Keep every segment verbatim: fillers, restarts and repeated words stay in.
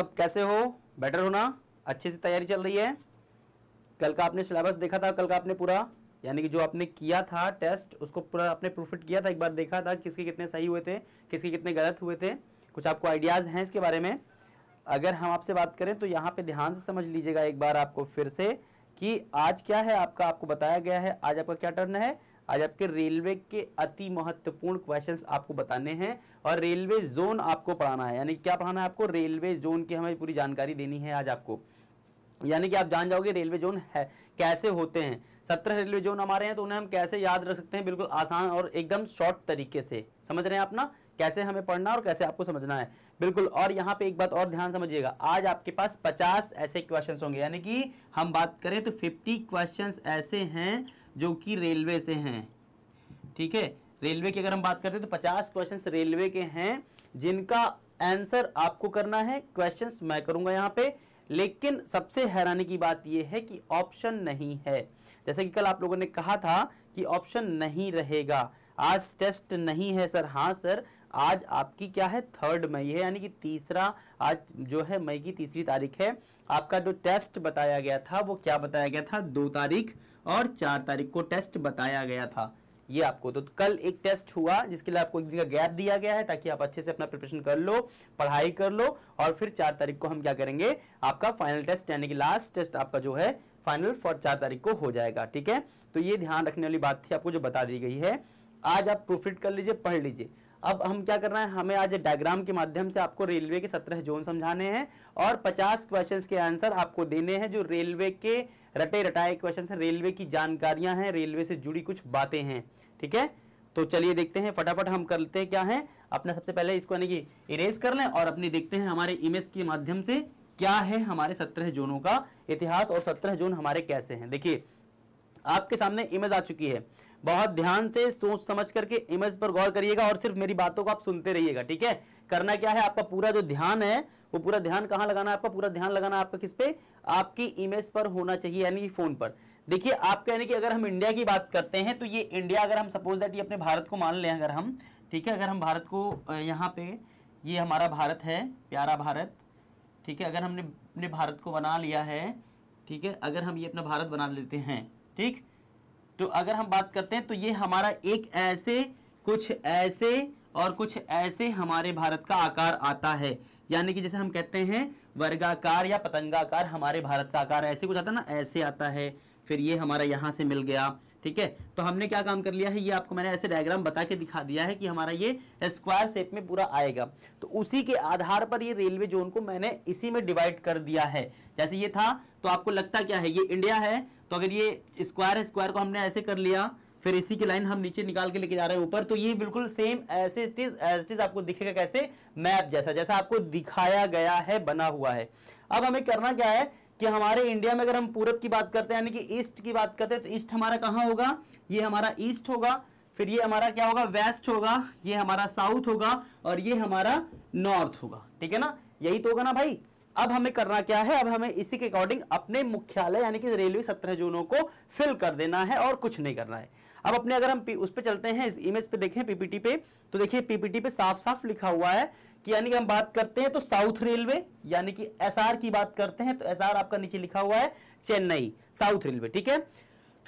सब कैसे हो, बेटर होना, अच्छे से तैयारी चल रही है। कल का आपने सिलेबस देखा था, कल का आपने पूरा यानी कि जो आपने किया था टेस्ट उसको पूरा आपने प्रोफिट किया था, एक बार देखा था किसके कितने सही हुए थे, किसके कितने गलत हुए थे, कुछ आपको आइडियाज़ हैं इसके बारे में। अगर हम आपसे बात करें तो यहाँ पे ध्यान से समझ लीजिएगा एक बार आपको फिर से कि आज क्या है आपका, आपको बताया गया है आज आपका क्या टर्न है। आज आपके रेलवे के अति महत्वपूर्ण क्वेश्चंस आपको बताने हैं और रेलवे जोन आपको पढ़ाना है। यानी क्या पढ़ाना है आपको, रेलवे जोन की हमें पूरी जानकारी देनी है आज आपको। यानी कि आप जान जाओगे रेलवे जोन है कैसे होते हैं। सत्रह रेलवे जोन हमारे हैं तो उन्हें हम कैसे याद रख सकते हैं, बिल्कुल आसान और एकदम शॉर्ट तरीके से। समझ रहे हैं आप ना कैसे हमें पढ़ना और कैसे आपको समझना है, बिल्कुल। और यहाँ पे एक बात और ध्यान समझिएगा, आज आपके पास पचास ऐसे क्वेश्चंस होंगे। यानी कि हम बात करें तो पचास क्वेश्चंस ऐसे हैं जो कि रेलवे से हैं, ठीक है। रेलवे की अगर हम बात करते हैं तो पचास क्वेश्चंस रेलवे के हैं जिनका आंसर आपको करना है। क्वेश्चंस मैं करूँगा यहाँ पे, लेकिन सबसे हैरानी की बात यह है कि ऑप्शन नहीं है। जैसे कि कल आप लोगों ने कहा था कि ऑप्शन नहीं रहेगा, आज टेस्ट नहीं है सर। हाँ सर, आज आपकी क्या है, थर्ड मई है, यानी कि तीसरा, आज जो है मई की तीसरी तारीख है। आपका जो टेस्ट बताया गया था वो क्या बताया गया था, दो तारीख और चार तारीख को टेस्ट बताया गया था ये आपको। तो कल एक टेस्ट हुआ जिसके लिए आपको एक दिन का गैप दिया गया है ताकि आप अच्छे से अपना प्रिपरेशन कर लो, पढ़ाई कर लो, और फिर चार तारीख को हम क्या करेंगे, आपका फाइनल टेस्ट यानी कि लास्ट टेस्ट आपका जो है फाइनल फॉर चार तारीख को हो जाएगा, ठीक है। तो ये ध्यान रखने वाली बात थी आपको जो बता दी गई है। आज आप प्रोफिट कर लीजिए, पढ़ लीजिए। अब हम क्या करना है, हमें आज डायग्राम के माध्यम से आपको रेलवे के सत्रह जोन समझाने हैं और पचास क्वेश्चंस के आंसर आपको देने हैं जो रेलवे के रटे रटाए क्वेश्चंस हैं, रेलवे की जानकारियां हैं, रेलवे से जुड़ी कुछ बातें हैं, ठीक है। तो चलिए देखते हैं, फटाफट हम करते हैं क्या है अपना। सबसे पहले इसको यानी कि इरेज कर लें और अपनी देखते हैं हमारे इमेज के माध्यम से क्या है हमारे सत्रह जोनों का इतिहास और सत्रह जोन हमारे कैसे हैं। देखिए आपके सामने इमेज आ चुकी है, बहुत ध्यान से सोच समझ करके इमेज पर गौर करिएगा और सिर्फ मेरी बातों को आप सुनते रहिएगा, ठीक है। करना क्या है, आपका पूरा जो ध्यान है वो पूरा ध्यान कहाँ लगाना है, आपका पूरा ध्यान लगाना आपका किस पे, आपकी इमेज पर होना चाहिए यानी कि फोन पर। देखिए आपका यानी कि अगर हम इंडिया की बात करते हैं तो ये इंडिया, अगर हम सपोज दैट ये अपने भारत को मान लें अगर हम, ठीक है, अगर हम भारत को यहाँ पे, ये हमारा भारत है प्यारा भारत, ठीक है। अगर हमने अपने भारत को बना लिया है, ठीक है, अगर हम ये अपना भारत बना लेते हैं, ठीक। तो अगर हम बात करते हैं तो ये हमारा एक ऐसे, कुछ ऐसे और कुछ ऐसे हमारे भारत का आकार आता है। यानी कि जैसे हम कहते हैं वर्गाकार या पतंगाकार हमारे भारत का आकार, ऐसे कुछ आता है ना, ऐसे आता है। फिर ये हमारा यहाँ से मिल गया, ठीक है। तो हमने क्या काम कर लिया है, ये आपको मैंने ऐसे डायग्राम बता के दिखा दिया है कि हमारा ये स्क्वायर शेप में पूरा आएगा। तो उसी के आधार पर ये रेलवे जोन को मैंने इसी में डिवाइड कर दिया है। जैसे ये था तो आपको लगता क्या है, ये इंडिया है, तो अगर ये स्क्वायर है, स्क्वायर को हमने ऐसे कर लिया, फिर इसी की लाइन हम नीचे निकाल के लेके जा रहे हैं ऊपर, तो ये बिल्कुल सेम ऐसे it is as it is आपको दिखेगा कैसे, मैप जैसा, जैसा आपको दिखाया गया है बना हुआ है। अब हमें करना क्या है कि हमारे इंडिया में अगर हम पूरब की बात करते हैं यानी कि ईस्ट की बात करते हैं तो ईस्ट हमारा कहाँ होगा, ये हमारा ईस्ट होगा, फिर ये हमारा क्या होगा, वेस्ट होगा, ये हमारा साउथ होगा और ये हमारा नॉर्थ होगा, ठीक है ना, यही तो होगा ना भाई। अब हमें करना क्या है, अब हमें इसी के अकॉर्डिंग अपने मुख्यालय यानी कि रेलवे सत्रह जोनों को फिल कर देना है और कुछ नहीं करना है। अब अपने अगर हम उस पर चलते हैं, इस इमेज पे देखें पीपीटी पे, तो देखिए पीपीटी पे साफ साफ लिखा हुआ है कि यानी कि हम बात करते हैं तो साउथ रेलवे यानी कि एसआर की बात करते हैं तो एसआर आपका नीचे लिखा हुआ है चेन्नई साउथ रेलवे, ठीक है।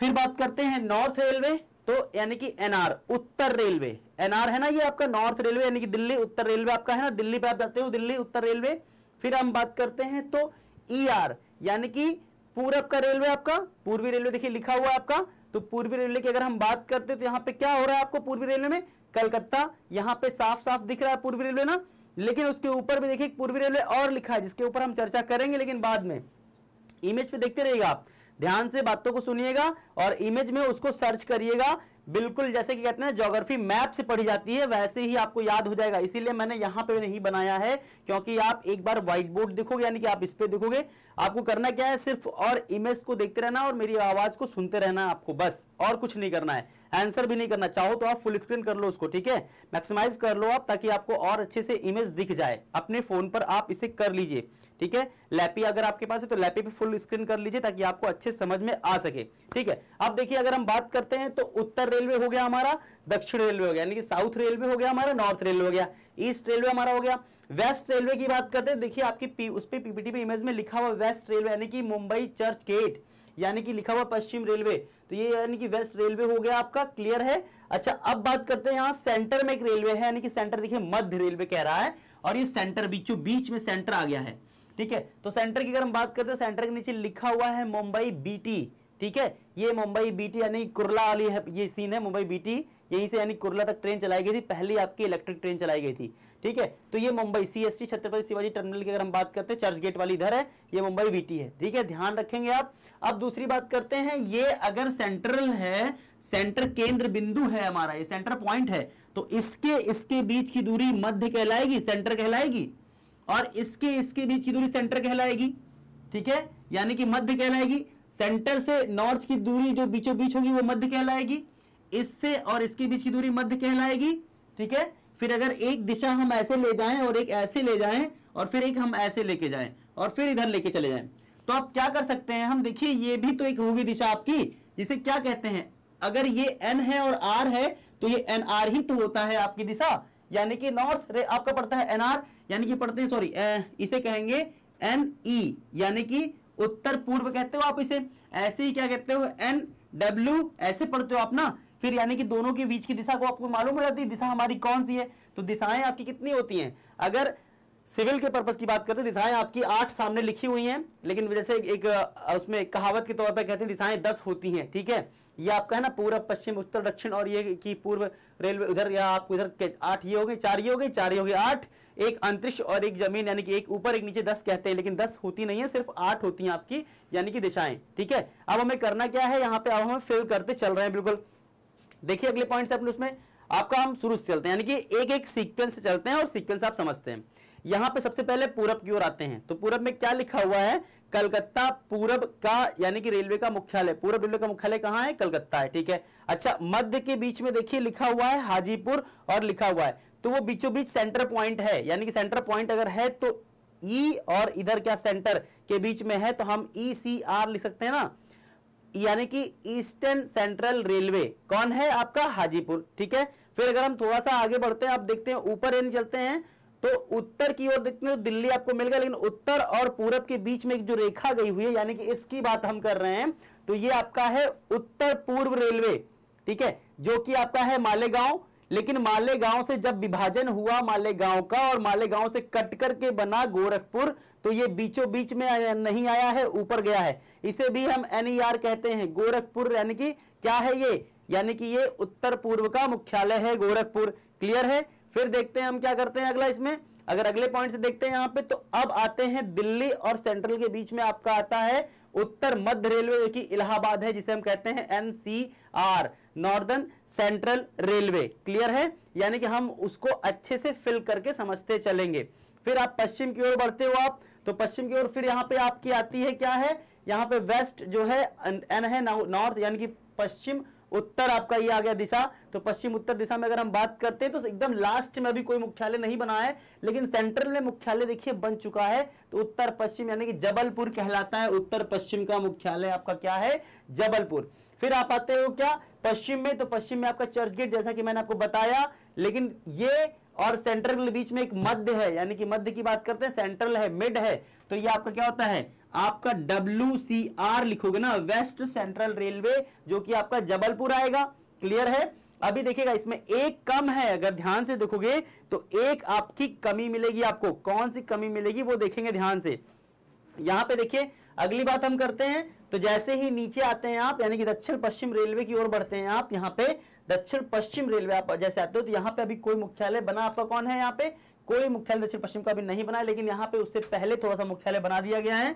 फिर बात करते हैं नॉर्थ रेलवे तो यानी कि एनआर उत्तर रेलवे, एनआर है ना ये आपका नॉर्थ रेलवे यानी कि दिल्ली उत्तर रेलवे आपका है ना, दिल्ली पे आप जाते हो दिल्ली उत्तर रेलवे। फिर हम बात करते हैं तो ईआर यानी कि पूरब का रेलवे आपका पूर्वी रेलवे, देखिए लिखा हुआ है आपका, तो पूर्वी रेलवे की अगर हम बात करते हैं तो यहाँ पे क्या हो रहा है आपको पूर्वी रेलवे में, कलकत्ता यहाँ पे साफ साफ दिख रहा है पूर्वी रेलवे ना, लेकिन उसके ऊपर भी देखिए पूर्वी रेलवे और लिखा है जिसके ऊपर हम चर्चा करेंगे लेकिन बाद में। इमेज पे देखते रहिएगा आप, ध्यान से बातों को सुनिएगा और इमेज में उसको सर्च करिएगा, बिल्कुल जैसे कि कहते हैं ज्योग्राफी मैप से पढ़ी जाती है वैसे ही आपको याद हो जाएगा। इसीलिए मैंने यहाँ पे नहीं बनाया है क्योंकि आप एक बार व्हाइट बोर्ड देखोगे यानी कि आप इस पे देखोगे। आपको करना क्या है, सिर्फ और इमेज को देखते रहना और मेरी आवाज को सुनते रहना आपको, बस और कुछ नहीं करना है। आंसर भी नहीं करना, चाहो तो आप फुल स्क्रीन कर लो उसको, ठीक है, मैक्सिमाइज कर लो आप ताकि आपको और अच्छे से इमेज दिख जाए। अपने फोन पर आप इसे कर लीजिए, ठीक है। लैपी अगर आपके पास है तो लैपी पे फुल स्क्रीन कर लीजिए ताकि आपको अच्छे समझ में आ सके, ठीक है। अब देखिए अगर हम बात करते हैं तो उत्तर रेलवे हो गया हमारा, दक्षिण रेलवे हो गया यानी कि साउथ रेलवे हो गया हमारा, नॉर्थ रेलवे हो गया, ईस्ट रेलवे हमारा हो गया। वेस्ट रेलवे की बात करते हैं, देखिए आपकी पी, उस पे पीपीटी पे इमेज में लिखा हुआ वेस्ट रेलवे यानी कि मुंबई चर्च गेट यानी कि लिखा हुआ पश्चिम रेलवे, तो ये यानी कि वेस्ट रेलवे हो गया आपका, क्लियर है। अच्छा अब बात करते हैं यहाँ सेंटर में एक रेलवे है यानी कि सेंटर देखिए मध्य रेलवे कह रहा है और ये सेंटर बीचों बीच में सेंटर आ गया है, ठीक है। तो सेंटर की अगर हम बात करते हैं सेंटर के नीचे लिखा हुआ है मुंबई बीटी, ठीक है। ये मुंबई बीटी यानी कुरला वाली है, ये सीन है मुंबई बीटी, यहीं से यानी कुरला तक ट्रेन चलाई गई थी, पहली आपकी इलेक्ट्रिक ट्रेन चलाई गई थी, ठीक है। तो ये मुंबई सीएसटी छत्रपति शिवाजी टर्मिनल की अगर हम बात करते हैं चर्च गेट वाली इधर है, ये मुंबई बीटी है, ठीक है, ध्यान रखेंगे आप। अब दूसरी बात करते हैं, ये अगर सेंट्रल है, सेंटर केंद्र बिंदु है हमारा, ये सेंटर पॉइंट है, तो इसके इसके बीच की दूरी मध्य कहलाएगी, सेंटर कहलाएगी, और इसके इसके बीच की दूरी सेंटर कहलाएगी, ठीक है, यानी कि मध्य कहलाएगी। सेंटर से नॉर्थ की दूरी जो बीचों बीच होगी वो मध्य कहलाएगी, इससे और इसके बीच की दूरी मध्य कहलाएगी, ठीक है। फिर अगर एक दिशा हम ऐसे ले जाएं और एक ऐसे ले जाएं और फिर एक हम ऐसे लेके जाएं और फिर इधर लेके चले जाएं, तो आप क्या कर सकते हैं हम, देखिए ये भी तो एक होगी दिशा आपकी, जिसे क्या कहते हैं, अगर ये एन है और आर है तो ये एन आर ही तो होता है आपकी दिशा, यानी कि नॉर्थ आपका पड़ता है एन आर, यानी कि पढ़ते हैं सॉरी इसे कहेंगे एन ई यानी कि उत्तर पूर्व कहते हो आप इसे, ऐसे ही क्या कहते हो एन डब्ल्यू ऐसे पढ़ते हो आप ना, फिर यानी कि दोनों के बीच की दिशा को आपको मालूम हो जाती है, दिशा हमारी कौन सी है। तो दिशाएं आपकी कितनी होती हैं, अगर सिविल के पर्पस की बात करते हैं दिशाएं आपकी आठ सामने लिखी हुई हैं, लेकिन जैसे एक उसमें कहावत के तौर पर कहते हैं दिशाएं दस होती हैं, ठीक है। ये आपका है ना पूर्व पश्चिम उत्तर दक्षिण और ये कि पूर्व रेलवे उधर या आपको इधर आठ ये हो गई, चार ये हो गई, चार ये हो गई आठ, एक अंतरिक्ष और एक जमीन यानी कि एक ऊपर एक नीचे दस कहते हैं, लेकिन दस होती नहीं है, सिर्फ आठ होती हैं आपकी यानी कि दिशाएं, ठीक है। अब हमें करना क्या है यहाँ पे, अब हम फिल करते चल रहे हैं बिल्कुल, देखिए अगले पॉइंट से अपने उसमें आपका हम शुरू से चलते हैं यानी कि एक एक सीक्वेंस से चलते हैं और सीक्वेंस आप समझते हैं। यहाँ पे सबसे पहले पूरब की ओर आते हैं, तो पूरब में क्या लिखा हुआ है, कलकत्ता पूरब का यानी कि रेलवे का मुख्यालय, पूरब रेलवे का मुख्यालय कहाँ है, कलकत्ता है, ठीक है। अच्छा मध्य के बीच में देखिए लिखा हुआ है हाजीपुर और लिखा हुआ है, तो वो बीचों बीच सेंटर पॉइंट है, यानी कि सेंटर पॉइंट अगर है तो ई और इधर क्या सेंटर के बीच में है तो हम ई सी आर लिख सकते हैं ना, यानी कि ईस्टर्न सेंट्रल रेलवे कौन है आपका, हाजीपुर, ठीक है। फिर अगर हम थोड़ा सा आगे बढ़ते हैं आप देखते हैं ऊपर एन चलते हैं तो उत्तर की ओर देखते हैं तो दिल्ली आपको मिल गया, लेकिन उत्तर और पूरब के बीच में एक जो रेखा गई हुई है यानी कि इसकी बात हम कर रहे हैं, तो ये आपका है उत्तर पूर्व रेलवे, ठीक है, जो कि आपका है मालेगांव, लेकिन मालेगांव से जब विभाजन हुआ मालेगांव का और मालेगांव से कट करके बना गोरखपुर, तो ये बीचों बीच में नहीं आया है, ऊपर गया है, इसे भी हम एन ई आर कहते हैं। गोरखपुर यानी कि क्या है ये, यानी कि ये उत्तर पूर्व का मुख्यालय है गोरखपुर, क्लियर है। फिर देखते हैं हम क्या करते हैं अगला इसमें, अगर अगले पॉइंट से देखते हैं यहाँ पे, तो अब आते हैं दिल्ली और सेंट्रल के बीच में आपका आता है उत्तर मध्य रेलवे जो कि इलाहाबाद है, जिसे हम कहते हैं N C R northern central railway, clear है, यानी कि हम उसको अच्छे से फिल करके समझते चलेंगे। फिर आप पश्चिम की ओर बढ़ते हो आप, तो पश्चिम की ओर फिर यहाँ पे आपकी आती है क्या है, यहाँ पे वेस्ट जो है एन है नॉर्थ यानी कि पश्चिम, उत्तर आपका ये आ गया दिशा, तो पश्चिम उत्तर दिशा में अगर हम बात करते हैं तो एकदम लास्ट में अभी कोई मुख्यालय नहीं बना है, लेकिन सेंट्रल में मुख्यालय देखिए बन चुका है, तो उत्तर पश्चिम यानी कि जबलपुर कहलाता है, उत्तर पश्चिम का मुख्यालय आपका क्या है, जबलपुर। फिर आप आते हो क्या पश्चिम में, तो पश्चिम में आपका चर्च गेट जैसा कि मैंने आपको बताया, लेकिन ये और सेंट्रल के बीच में एक मध्य है, यानी कि मध्य की बात करते हैं सेंट्रल है मिड है, तो ये आपका क्या होता है आपका डब्ल्यू सी आर लिखोगे ना, वेस्ट सेंट्रल रेलवे, जो कि आपका जबलपुर आएगा, क्लियर है। अभी देखिएगा इसमें एक कम है, अगर ध्यान से देखोगे तो एक आपकी कमी मिलेगी, आपको कौन सी कमी मिलेगी वो देखेंगे ध्यान से। यहाँ पे देखिए अगली बात हम करते हैं, तो जैसे ही नीचे आते हैं आप यानी कि दक्षिण पश्चिम रेलवे की ओर बढ़ते हैं आप, यहाँ पे दक्षिण पश्चिम रेलवे आप जैसे आते हो तो यहाँ पे अभी कोई मुख्यालय बना आपका कौन है, यहाँ पे कोई मुख्यालय दक्षिण पश्चिम का अभी नहीं बना, लेकिन यहाँ पे उससे पहले थोड़ा सा मुख्यालय बना दिया गया है,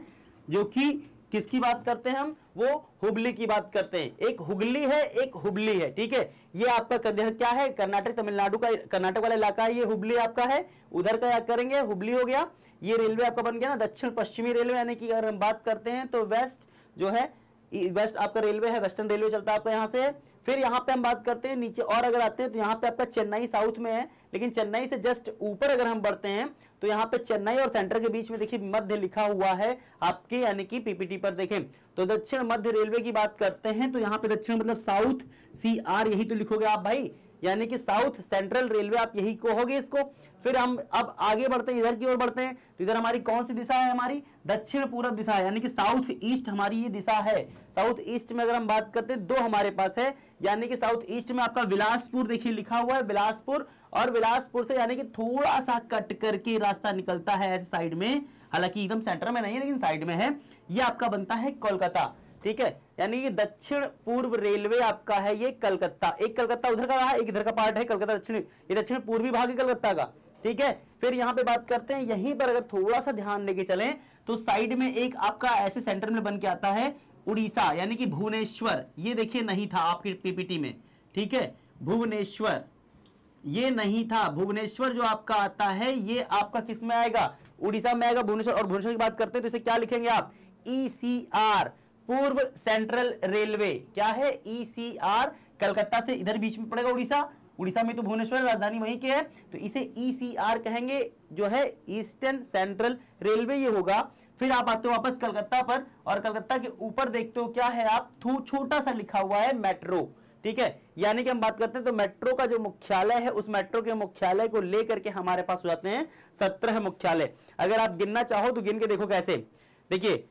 जो कि किसकी बात करते हैं हम, वो हुबली की बात करते हैं, एक हुगली है एक हुबली है, ठीक है। ये आपका क्या है कर्नाटक तमिलनाडु का कर्नाटक वाला इलाका है, ये हुबली आपका है, उधर का याद करेंगे हुबली हो गया, ये रेलवे आपका बन गया ना दक्षिण पश्चिमी रेलवे, यानी कि अगर हम बात करते हैं तो वेस्ट जो है वेस्ट आपका रेलवे है, वेस्टर्न रेलवे चलता है आपका यहाँ से। फिर यहाँ पे हम बात करते हैं नीचे और अगर आते हैं तो यहाँ पे आपका चेन्नई साउथ में है, लेकिन चेन्नई से जस्ट ऊपर अगर हम बढ़ते हैं तो यहाँ पे चेन्नई और सेंटर के बीच में देखिए मध्य लिखा हुआ है आपके, यानी कि पीपीटी पर देखें तो दक्षिण मध्य रेलवे की बात करते हैं तो यहाँ पे दक्षिण मतलब साउथ सी आर यही तो लिखोगे आप भाई, यानी कि साउथ सेंट्रल रेलवे, आप यही कहोगे इसको। फिर हम अब आगे बढ़ते हैं, इधर की ओर बढ़ते हैं। तो इधर हमारी कौन सी दिशा है? हमारी दक्षिण पूर्व दिशा है, यानी कि साउथ ईस्ट हमारी ये दिशा है। साउथ ईस्ट में अगर हम बात करते हैं, दो हमारे पास है, यानी कि साउथ ईस्ट में आपका बिलासपुर देखिए लिखा हुआ है, बिलासपुर, और बिलासपुर से यानी कि थोड़ा सा कट करके रास्ता निकलता है ऐसे साइड में, हालांकि एकदम सेंटर में नहीं है लेकिन साइड में है। ये आपका बनता है कोलकाता, ठीक है, यानी कि दक्षिण पूर्व रेलवे आपका है ये कलकत्ता। एक कलकत्ता उधर का रहा, एक इधर का पार्ट है कलकत्ता दक्षिण, ये दक्षिण पूर्वी भाग है कलकत्ता का, ठीक है। फिर यहाँ पे बात करते हैं, यहीं पर अगर थोड़ा सा ध्यान लेके चलें तो साइड में एक आपका ऐसे सेंटर में बन के आता है उड़ीसा, यानी कि भुवनेश्वर। ये देखिए नहीं था आपकी पीपीटी में, ठीक है, भुवनेश्वर ये नहीं था। भुवनेश्वर जो आपका आता है ये आपका किस में आएगा? उड़ीसा में आएगा भुवनेश्वर। और भुवनेश्वर की बात करते हैं तो इसे क्या लिखेंगे आप? ई सी आर, पूर्व सेंट्रल रेलवे। क्या है? ई सी आर। कलकत्ता से इधर बीच में पड़ेगा उड़ीसा, उड़ीसा में तो भुवनेश्वर राजधानी वहीं के है, तो इसे ई सी आर कहेंगे, जो है ईस्टर्न सेंट्रल रेलवे ये होगा। फिर आप आते हो वापस कलकत्ता पर, और कलकत्ता के ऊपर देखते हो क्या है आप, छोटा सा लिखा हुआ है मेट्रो, ठीक है, यानी कि हम बात करते हैं तो मेट्रो का जो मुख्यालय है, उस मेट्रो के मुख्यालय को लेकर के हमारे पास हो जाते हैं सत्रह मुख्यालय। अगर आप गिनना चाहो तो गिन के देखो कैसे, देखिए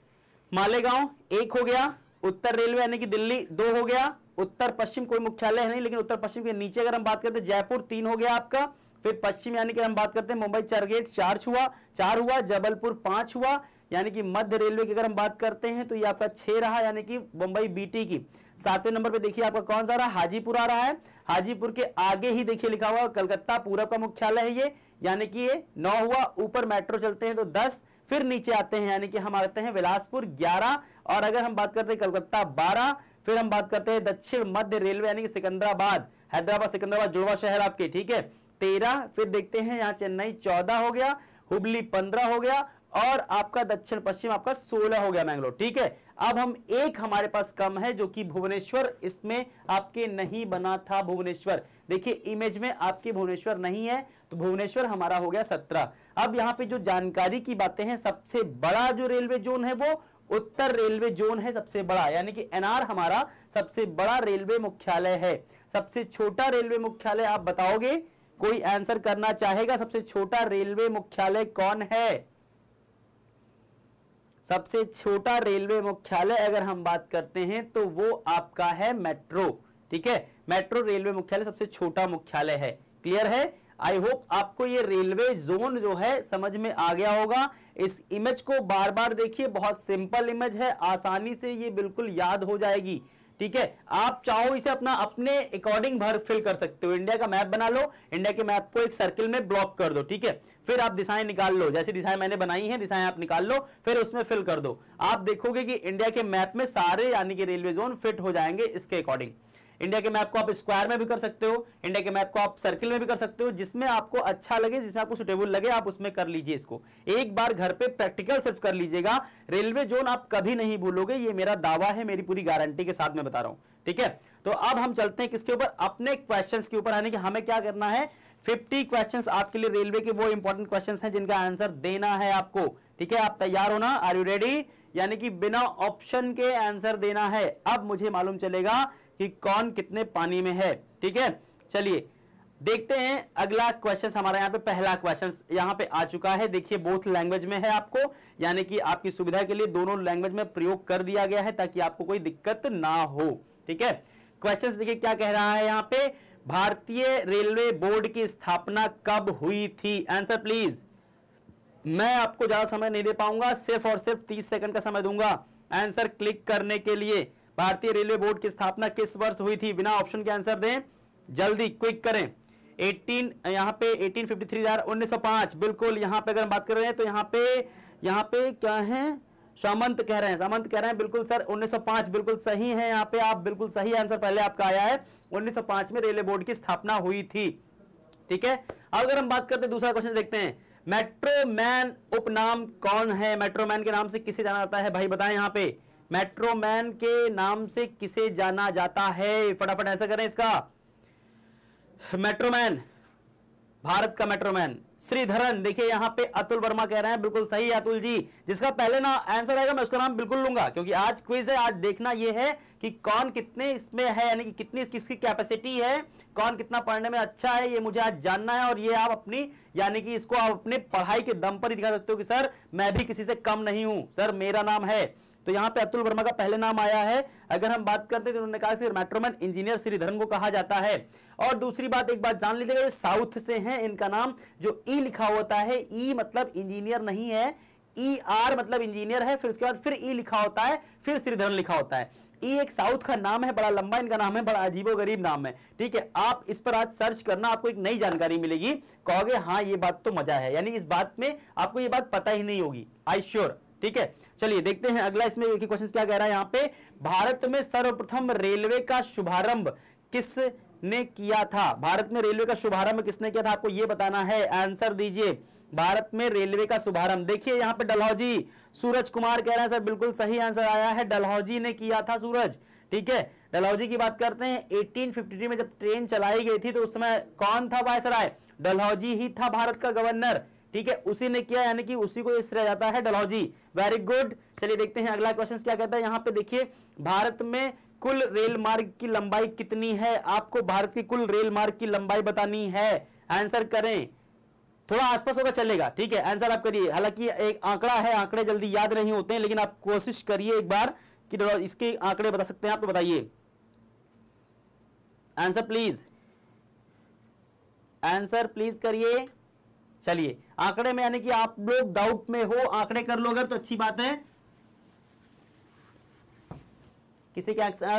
मालेगांव एक हो गया, उत्तर रेलवे यानी कि दिल्ली दो हो गया, उत्तर पश्चिम कोई मुख्यालय है नहीं, लेकिन उत्तर पश्चिम के नीचे अगर हम बात करते हैं जयपुर तीन हो गया आपका, फिर पश्चिम यानी कि हम बात करते हैं मुंबई चरगेट चार हुआ चार हुआ जबलपुर पांच हुआ, यानी कि मध्य रेलवे की अगर हम बात करते हैं तो ये आपका छह रहा, यानी कि मुंबई बीटी की। सातवें नंबर पे देखिए आपका कौन सा रहा? हाजीपुर आ रहा है। हाजीपुर के आगे ही देखिए लिखा हुआ कलकत्ता पूरब का मुख्यालय है ये, यानी कि ये नौ हुआ। ऊपर मेट्रो चलते हैं तो दस, फिर नीचे आते हैं यानी कि हम आते हैं बिलासपुर ग्यारह, और अगर हम बात करते हैं कलकत्ता बारह। फिर हम बात करते हैं दक्षिण मध्य रेलवे यानी कि सिकंदराबाद, हैदराबाद सिकंदराबाद जुड़वा शहर आपके, ठीक है, तेरह। फिर देखते हैं यहाँ चेन्नई चौदह हो गया, हुबली पंद्रह हो गया, और आपका दक्षिण पश्चिम आपका सोलह हो गया मैंगलोर, ठीक है। अब हम एक हमारे पास कम है जो कि भुवनेश्वर, इसमें आपके नहीं बना था भुवनेश्वर, देखिए इमेज में आपके भुवनेश्वर नहीं है, तो भुवनेश्वर हमारा हो गया सत्रह। अब यहाँ पे जो जानकारी की बातें हैं, सबसे बड़ा जो रेलवे जोन है वो उत्तर रेलवे जोन है, सबसे बड़ा, यानी कि एन आर हमारा सबसे बड़ा रेलवे मुख्यालय है। सबसे छोटा रेलवे मुख्यालय आप बताओगे, कोई आंसर करना चाहेगा? सबसे छोटा रेलवे मुख्यालय कौन है? सबसे छोटा रेलवे मुख्यालय अगर हम बात करते हैं तो वो आपका है मेट्रो, ठीक है, मेट्रो रेलवे मुख्यालय सबसे छोटा मुख्यालय है। क्लियर है? आई होप आपको ये रेलवे जोन जो है समझ में आ गया होगा। इस इमेज को बार बार देखिए, बहुत सिंपल इमेज है, आसानी से ये बिल्कुल याद हो जाएगी, ठीक है। आप चाहो इसे अपना अपने अकॉर्डिंग भर फिल कर सकते हो। इंडिया का मैप बना लो, इंडिया के मैप को एक सर्किल में ब्लॉक कर दो, ठीक है, फिर आप दिशाएं निकाल लो, जैसी दिशाएं मैंने बनाई हैं दिशाएं आप निकाल लो, फिर उसमें फिल कर दो, आप देखोगे कि इंडिया के मैप में सारे यानी कि रेलवे जोन फिट हो जाएंगे इसके अकॉर्डिंग। इंडिया के मैप को आप स्क्वायर में भी कर सकते हो, इंडिया के मैप को आप सर्किल में भी कर सकते हो, जिसमें आपको अच्छा लगे, जिसमें आपको सुटेबल लगे आप उसमें कर लीजिए इसको। एक बार घर पे प्रैक्टिकल सिर्फ कर लीजिएगा, रेलवे जोन आप कभी नहीं भूलोगे, ये मेरा दावा है, मेरी पूरी गारंटी के साथ मैं बता रहा हूँ, ठीक है। तो अब हम चलते हैं किसके ऊपर? अपने क्वेश्चन के ऊपर, यानी कि हमें क्या करना है। फिफ्टी क्वेश्चन आपके लिए रेलवे के, वो इंपॉर्टेंट क्वेश्चन है जिनका आंसर देना है आपको, ठीक है। आप तैयार हो ना? Are you ready? यानी कि बिना ऑप्शन के आंसर देना है। अब मुझे मालूम चलेगा कि कौन कितने पानी में है, ठीक है। चलिए देखते हैं अगला क्वेश्चन हमारा। यहाँ पे पहला क्वेश्चन यहाँ पे आ चुका है, देखिए बोथ लैंग्वेज में है आपको, यानी कि आपकी सुविधा के लिए दोनों लैंग्वेज में प्रयोग कर दिया गया है ताकि आपको कोई दिक्कत ना हो, ठीक है। क्वेश्चन देखिए क्या कह रहा है यहाँ पे, भारतीय रेलवे बोर्ड की स्थापना कब हुई थी? Answer please. मैं आपको ज्यादा समय नहीं दे पाऊंगा, सिर्फ और सिर्फ तीस सेकंड का समय दूंगा आंसर क्लिक करने के लिए। भारतीय रेलवे बोर्ड की स्थापना किस वर्ष हुई थी? बिना ऑप्शन के आंसर दें, जल्दी क्विक करें। अठारह यहाँ पे अठारह सौ तिरेपन यार उन्नीस सौ पाँच बिल्कुल। यहाँ पे अगर हम बात कर रहे हैं तो यहाँ पे यहाँ पे क्या है, सामंत कह रहे हैं, सामंत कह रहे हैं बिल्कुल सर उन्नीस सौ पाँच बिल्कुल सही है। यहाँ पे आप बिल्कुल सही आंसर पहले आपका आया है, उन्नीस सौ पाँच में रेलवे बोर्ड की स्थापना हुई थी, ठीक है। अगर हम बात करते हैं दूसरा क्वेश्चन देखते हैं, मेट्रोमैन उपनाम कौन है? मेट्रोमैन के नाम से किसे जाना जाता है? भाई बताएं यहाँ पे, मेट्रोमैन के नाम से किसे जाना जाता है? फटाफट आंसर करें इसका। मेट्रोमैन, भारत का मेट्रोमैन श्रीधरन। देखिए यहाँ पे अतुल वर्मा कह रहे हैं बिल्कुल सही अतुल जी, जिसका पहले ना आंसर आएगा मैं उसका नाम बिल्कुल लूंगा, क्योंकि आज क्विज है, आज देखना यह है कि कौन कितने इसमें है, यानी कि कितनी किसकी कैपेसिटी है, कौन कितना पढ़ने में अच्छा है, ये मुझे आज जानना है। और ये आप अपनी यानी कि इसको आप अपने पढ़ाई के दम पर ही दिखा सकते हो कि सर मैं भी किसी से कम नहीं हूं, सर मेरा नाम है। तो यहाँ पे अतुल वर्मा का पहले नाम आया है। अगर हम बात करते हैं तो उन्होंने कहा कि मेट्रोमैन इंजीनियर श्रीधरन को कहा जाता है। और दूसरी बात एक बात जान लीजिएगा, ये साउथ से हैं, इनका नाम जो ई लिखा होता है, ई मतलब इंजीनियर नहीं है, ई आर मतलब इंजीनियर है, फिर उसके बाद फिर ई लिखा होता है, फिर श्रीधरन लिखा होता है। ई एक साउथ का नाम है, बड़ा लंबा इनका नाम है, बड़ा अजीबो गरीब नाम है। ठीक है, आप इस पर आज सर्च करना, आपको एक नई जानकारी मिलेगी, कहोगे हाँ ये बात तो मजा है, यानी इस बात में आपको ये बात पता ही नहीं होगी, आई श्योर। ठीक है, चलिए देखते हैं अगला इसमें एक ही क्वेश्चन क्या कह रहा है यहाँ पे, भारत में सर्वप्रथम रेलवे का शुभारंभ किसने किया था? भारत में रेलवे का शुभारंभ किसने किया था, आपको ये बताना है, आंसर दीजिए। भारत में रेलवे का शुभारंभ, देखिए यहाँ पे डलहौजी सूरज कुमार कह रहे हैं सर बिल्कुल सही आंसर आया है, डलहौजी ने किया था सूरज। ठीक है, डलहौजी की बात करते हैं, अठारह सौ तिरेपन में जब ट्रेन चलाई गई थी तो उस समय कौन था वायसराय? डलहौजी ही था भारत का गवर्नर। ठीक है, उसी ने किया, यानी कि उसी को श्रेय जाता है, डलहौजी, वेरी गुड। चलिए देखते हैं अगला क्वेश्चन क्या कहता है यहाँ पे, देखिए भारत में कुल रेल मार्ग की लंबाई कितनी है? आपको भारत की कुल रेल मार्ग की लंबाई बतानी है, आंसर करें, थोड़ा आसपास होगा चलेगा। ठीक है, आंसर आप करिए, हालांकि एक आंकड़ा है, आंकड़े जल्दी याद नहीं होते हैं, लेकिन आप कोशिश करिए एक बार कि इसके आंकड़े बता सकते हैं आप तो बताइए, आंसर प्लीज, आंसर प्लीज करिए। चलिए आंकड़े में यानी कि आप लोग डाउट में हो, आंकड़े कर लोगे तो अच्छी बात है। किसी के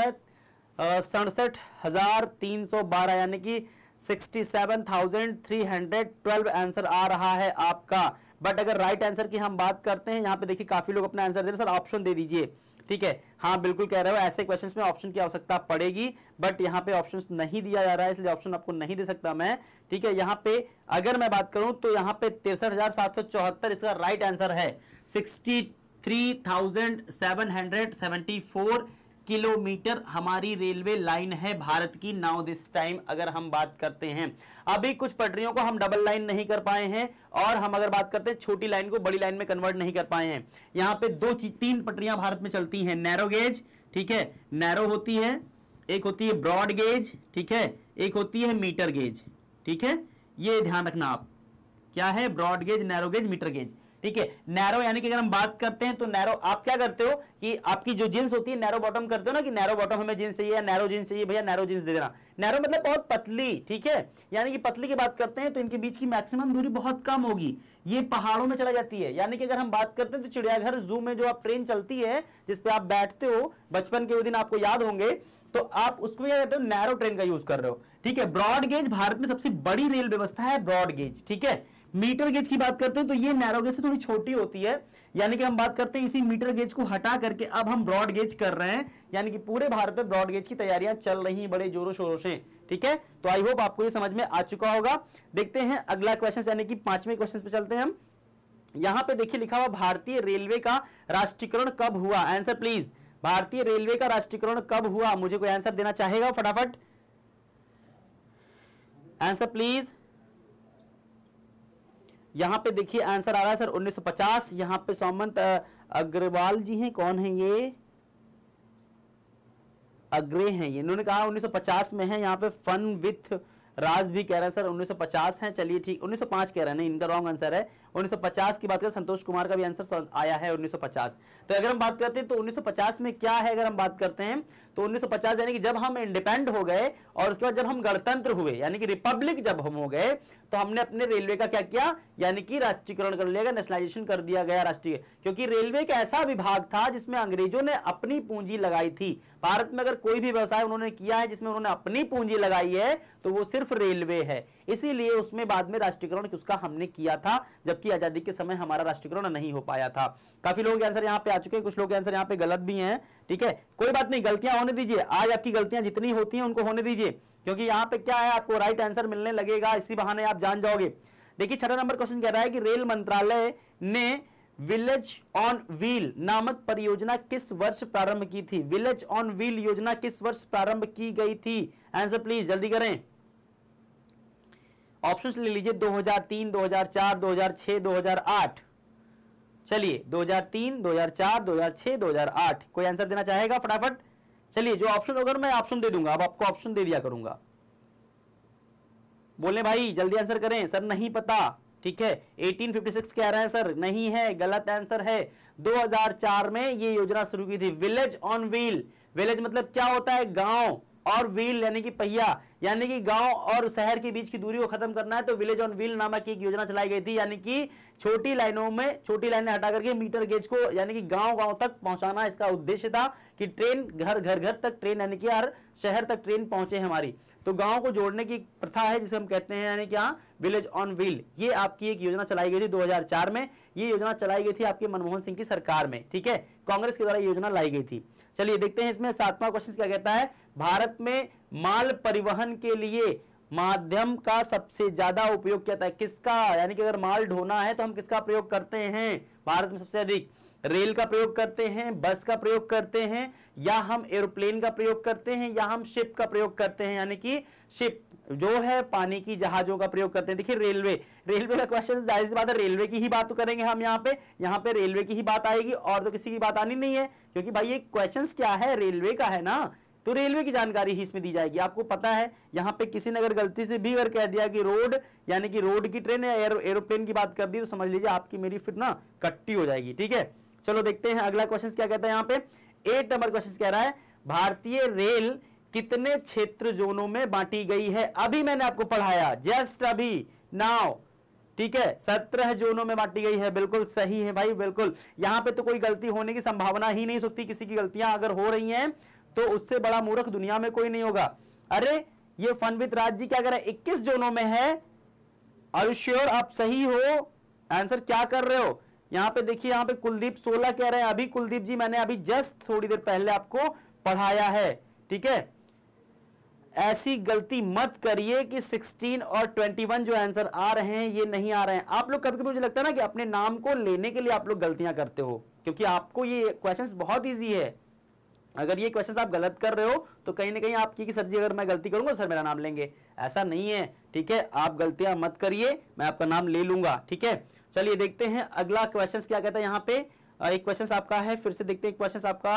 सड़सठ हजार तीन सौ बारह यानी कि सड़सठ हज़ार तीन सौ बारह आंसर आ रहा है आपका। बट अगर राइट आंसर की हम बात करते हैं यहाँ पे, देखिए काफी लोग अपना आंसर दे रहे हैं, सर ऑप्शन दे दीजिए। ठीक है, हाँ बिल्कुल कह रहे हो, ऐसे क्वेश्चंस में ऑप्शन की आवश्यकता पड़ेगी, बट यहाँ पे ऑप्शंस नहीं दिया जा रहा है, इसलिए ऑप्शन आपको नहीं दे सकता मैं। ठीक है, यहाँ पे अगर मैं बात करूं तो यहाँ पे तिरसठ हजार सात सौ चौहत्तर इसका राइट आंसर है। Sixty three thousand seven hundred seventy four kilometre railway line लाइन है भारत की, नाउ दिस टाइम अगर हम बात करते हैं। अभी कुछ पटरियों को हम डबल लाइन नहीं कर पाए हैं, और हम अगर बात करते हैं छोटी लाइन को बड़ी लाइन में कन्वर्ट नहीं कर पाए हैं। यहाँ पे दो तीन पटरियां भारत में चलती हैं, नैरो गेज, ठीक है, नैरो होती है, एक होती है ब्रॉड गेज, ठीक है, एक होती है मीटर गेज। ठीक है, ये ध्यान रखना आप, क्या है, broad gauge, narrow gauge, metre gauge. ठीक है, नैरो यानी कि अगर हम बात करते हैं तो नैरो आप क्या करते हो कि आपकी जो जींस होती है नैरो बॉटम करते हो ना, कि नैरो बॉटम हमें जींस चाहिए या नैरो जींस चाहिए, भैया नैरो जींस दे देना। नैरो मतलब बहुत पतली, ठीक है, यानी कि पतली की बात करते हैं तो इनके बीच की मैक्सिमम दूरी बहुत कम होगी, ये पहाड़ों में चला जाती है। यानी कि अगर हम बात करते हैं तो चिड़ियाघर जू में जो आप ट्रेन चलती है जिसपे आप बैठते हो बचपन के वो दिन आपको याद होंगे, तो आप उसको क्या कहते हो, नैरो ट्रेन का यूज कर रहे हो। ठीक है, ब्रॉड गेज भारत में सबसे बड़ी रेल व्यवस्था है, ब्रॉड गेज। ठीक है, मीटर गेज की बात करते हैं तो ये नैरो गेज से थोड़ी छोटी होती है, यानी कि हम बात करते हैं इसी मीटर गेज को हटा करके अब हम ब्रॉड गेज कर रहे हैं, यानी कि पूरे भारत में ब्रॉड गेज की तैयारियां चल रही हैं बड़े जोरों शोरों से। ठीक है, तो आई होप आपको ये समझ में आ चुका होगा। देखते हैं अगला क्वेश्चन, यानी कि पांचवें क्वेश्चन पे चलते हैं हम। यहाँ पे देखिए लिखा हुआ, भारतीय रेलवे का राष्ट्रीयकरण कब हुआ? आंसर प्लीज, भारतीय रेलवे का राष्ट्रीयकरण कब हुआ? मुझे कोई आंसर देना चाहेगा फटाफट, आंसर प्लीज। यहाँ पे देखिए आंसर आ रहा है सर उन्नीस सौ पचास। यहाँ पे सोमंत अग्रवाल जी हैं, कौन है ये, अग्रे हैं ये, इन्होंने कहा उन्नीस सौ पचास में है। यहाँ पे फन विथ राज भी कह रहा है सर उन्नीस सौ पचास है, चलिए ठीक, उन्नीस सौ पाँच कह रहा है, नहीं इनका रॉन्ग आंसर है। उन्नीस सौ पचास की बात करें, संतोष कुमार का भी आंसर आया है उन्नीस सौ पचास। तो अगर हम बात करते हैं तो उन्नीस सौ पचास में क्या है, अगर हम बात करते हैं तो उन्नीस सौ पचास यानी कि जब हम इंडिपेंड हो गए और उसके बाद जब हम गणतंत्र हुए यानी कि रिपब्लिक जब हम हो गए तो हमने अपने रेलवे का क्या किया, यानी कि राष्ट्रीयकरण कर लिया गया, नेशनलाइजेशन कर दिया गया राष्ट्रीय, क्योंकि रेलवे एक ऐसा विभाग था जिसमें अंग्रेजों ने अपनी पूंजी लगाई थी। भारत में अगर कोई भी व्यवसाय उन्होंने किया है जिसमें उन्होंने अपनी पूंजी लगाई है तो वो सिर्फ रेलवे है, इसीलिए उसमें बाद में राष्ट्रीयकरण उसका हमने किया था, जबकि आजादी के समय हमारा राष्ट्रीयकरण नहीं हो पाया था। काफी लोगों के आंसर यहाँ पे आ चुके हैं, कुछ लोगों के आंसर यहाँ पे गलत भी हैं। ठीक है, कोई बात नहीं, गलतियां होने दीजिए, आज आपकी गलतियां जितनी होती हैं उनको होने दीजिए, क्योंकि यहाँ पे क्या है, आपको राइट आंसर मिलने लगेगा, इसी बहाने आप जान जाओगे। देखिए छठा नंबर क्वेश्चन कह रहा है कि रेल मंत्रालय ने विलेज ऑन व्हील नामक परियोजना किस वर्ष प्रारंभ की थी? विलेज ऑन व्हील योजना किस वर्ष प्रारंभ की गई थी? आंसर प्लीज, जल्दी करें। ऑप्शंस ले लीजिए दो हज़ार तीन, दो हज़ार चार, दो हज़ार छह, दो हज़ार आठ। चलिए दो हज़ार तीन, दो हज़ार चार, दो हज़ार छह, दो हज़ार आठ। कोई आंसर देना चाहेगा फटाफट? चलिए जो ऑप्शन होगा मैं ऑप्शन दे दूंगा, अब आपको ऑप्शन दे दिया करूंगा। बोले भाई जल्दी आंसर करें। सर नहीं पता, ठीक है। अठारह सौ छप्पन कह रहे हैं सर, नहीं है, गलत आंसर है। दो हज़ार चार में ये योजना शुरू की थी, विलेज ऑन व्हील। विलेज मतलब क्या होता है? गांव, और व्हील यानी कि पहिया, यानी कि गांव और शहर के बीच की दूरी को खत्म करना है तो विलेज ऑन व्हील नामक एक योजना चलाई गई थी। यानी कि छोटी लाइनों में छोटी लाइनें हटा करके मीटर गेज को यानी कि गांव गांव तक पहुंचाना इसका उद्देश्य था कि ट्रेन घर घर घर तक ट्रेन यानी कि हर शहर तक ट्रेन पहुंचे हमारी। तो गाँव को जोड़ने की प्रथा है जिसे हम कहते हैं यानी कि हाँ विलेज ऑन व्हील। ये आपकी एक योजना चलाई गई थी दो हज़ार चार में। ये योजना चलाई गई थी आपके मनमोहन सिंह की सरकार में, ठीक है। कांग्रेस के द्वारा योजना लाई गई थी। चलिए देखते हैं इसमें सातवां क्वेश्चन क्या कहता है। भारत में माल परिवहन के लिए माध्यम का सबसे ज्यादा उपयोग क्या था? किसका? यानी कि अगर माल ढोना है तो हम किसका प्रयोग करते हैं भारत में सबसे अधिक? रेल का प्रयोग करते हैं, बस का प्रयोग करते हैं, या हम एरोप्लेन का प्रयोग करते हैं, या हम शिप का प्रयोग करते हैं? यानी कि शिप जो है पानी की जहाजों का प्रयोग करते हैं। देखिए रेलवे रेलवे का क्वेश्चन, जाहिर सी बात है रेलवे की ही बात तो करेंगे हम यहाँ पे। यहाँ पे रेलवे की ही बात आएगी और तो किसी की बात आनी नहीं है, क्योंकि भाई ये क्वेश्चन क्या है, रेलवे का है ना, तो रेलवे की जानकारी ही इसमें दी जाएगी। आपको पता है यहाँ पे किसी ने अगर गलती से भी अगर कह दिया कि रोड यानी कि रोड की ट्रेन या एरोप्लेन की बात कर दी तो समझ लीजिए आपकी मेरी फिर ना कट्टी हो जाएगी, ठीक है। चलो देखते हैं अगला क्वेश्चन क्या कहता है। यहाँ पे एट नंबर क्वेश्चन कह रहा है भारतीय रेल कितने क्षेत्र जोनों में बांटी गई है? अभी मैंने आपको पढ़ाया जस्ट अभी नाउ, ठीक है। सत्रह जोनों में बांटी गई है, बिल्कुल सही है भाई, बिल्कुल। यहाँ पे तो कोई गलती होने की संभावना ही नहीं होती। किसी की गलतियां अगर हो रही हैं तो उससे बड़ा मूर्ख दुनिया में कोई नहीं होगा। अरे ये फन विद राज जी क्या कर रहे हैं? इक्कीस जोनों में है। आर यू श्योर आप सही हो? आंसर क्या कर रहे हो? यहाँ पे देखिए, यहाँ पे कुलदीप सोलह कह रहे हैं। अभी कुलदीप जी मैंने अभी जस्ट थोड़ी देर पहले आपको पढ़ाया है, ठीक है। ऐसी गलती मत करिए कि सोलह और इक्कीस जो आंसर आ रहे हैं ये नहीं आ रहे हैं। आप लोग कभी कभी मुझे लगता है ना कि अपने नाम को लेने के लिए आप लोग गलतियां करते हो, क्योंकि आपको ये क्वेश्चंस बहुत इजी है। अगर ये क्वेश्चंस आप गलत कर रहे हो तो कहीं ना कहीं आपकी कि सर जी अगर मैं गलती करूंगा सर मेरा नाम लेंगे, ऐसा नहीं है, ठीक है। आप गलतियां मत करिए, मैं आपका नाम ले लूंगा, ठीक है। चलिए देखते हैं अगला क्वेश्चन क्या कहता है। यहाँ पे एक क्वेश्चन आपका है, फिर से देखते हैं क्वेश्चन आपका।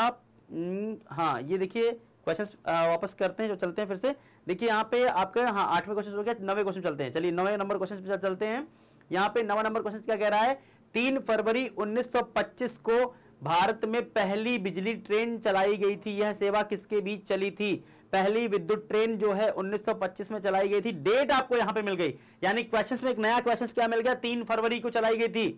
हाँ ये देखिए क्वेश्चन वापस करते हैं, जो चलते हैं फिर से। देखिए यहाँ पे आपके हाँ आठवें क्वेश्चन हो गया, नवे क्वेश्चन चलते हैं। चलिए नवे नंबर क्वेश्चन पे चलते हैं। यहाँ पे नवा नंबर क्वेश्चन क्या कह रहा है? तीन फरवरी उन्नीस सौ पच्चीस को भारत में पहली बिजली ट्रेन चलाई गई थी। यह सेवा किसके बीच चली थी? पहली विद्युत ट्रेन जो है उन्नीस सौ पच्चीस में चलाई गई थी। डेट आपको यहाँ पे मिल गई, यानी क्वेश्चन में एक नया क्वेश्चन क्या मिल गया? तीन फरवरी को चलाई गई थी,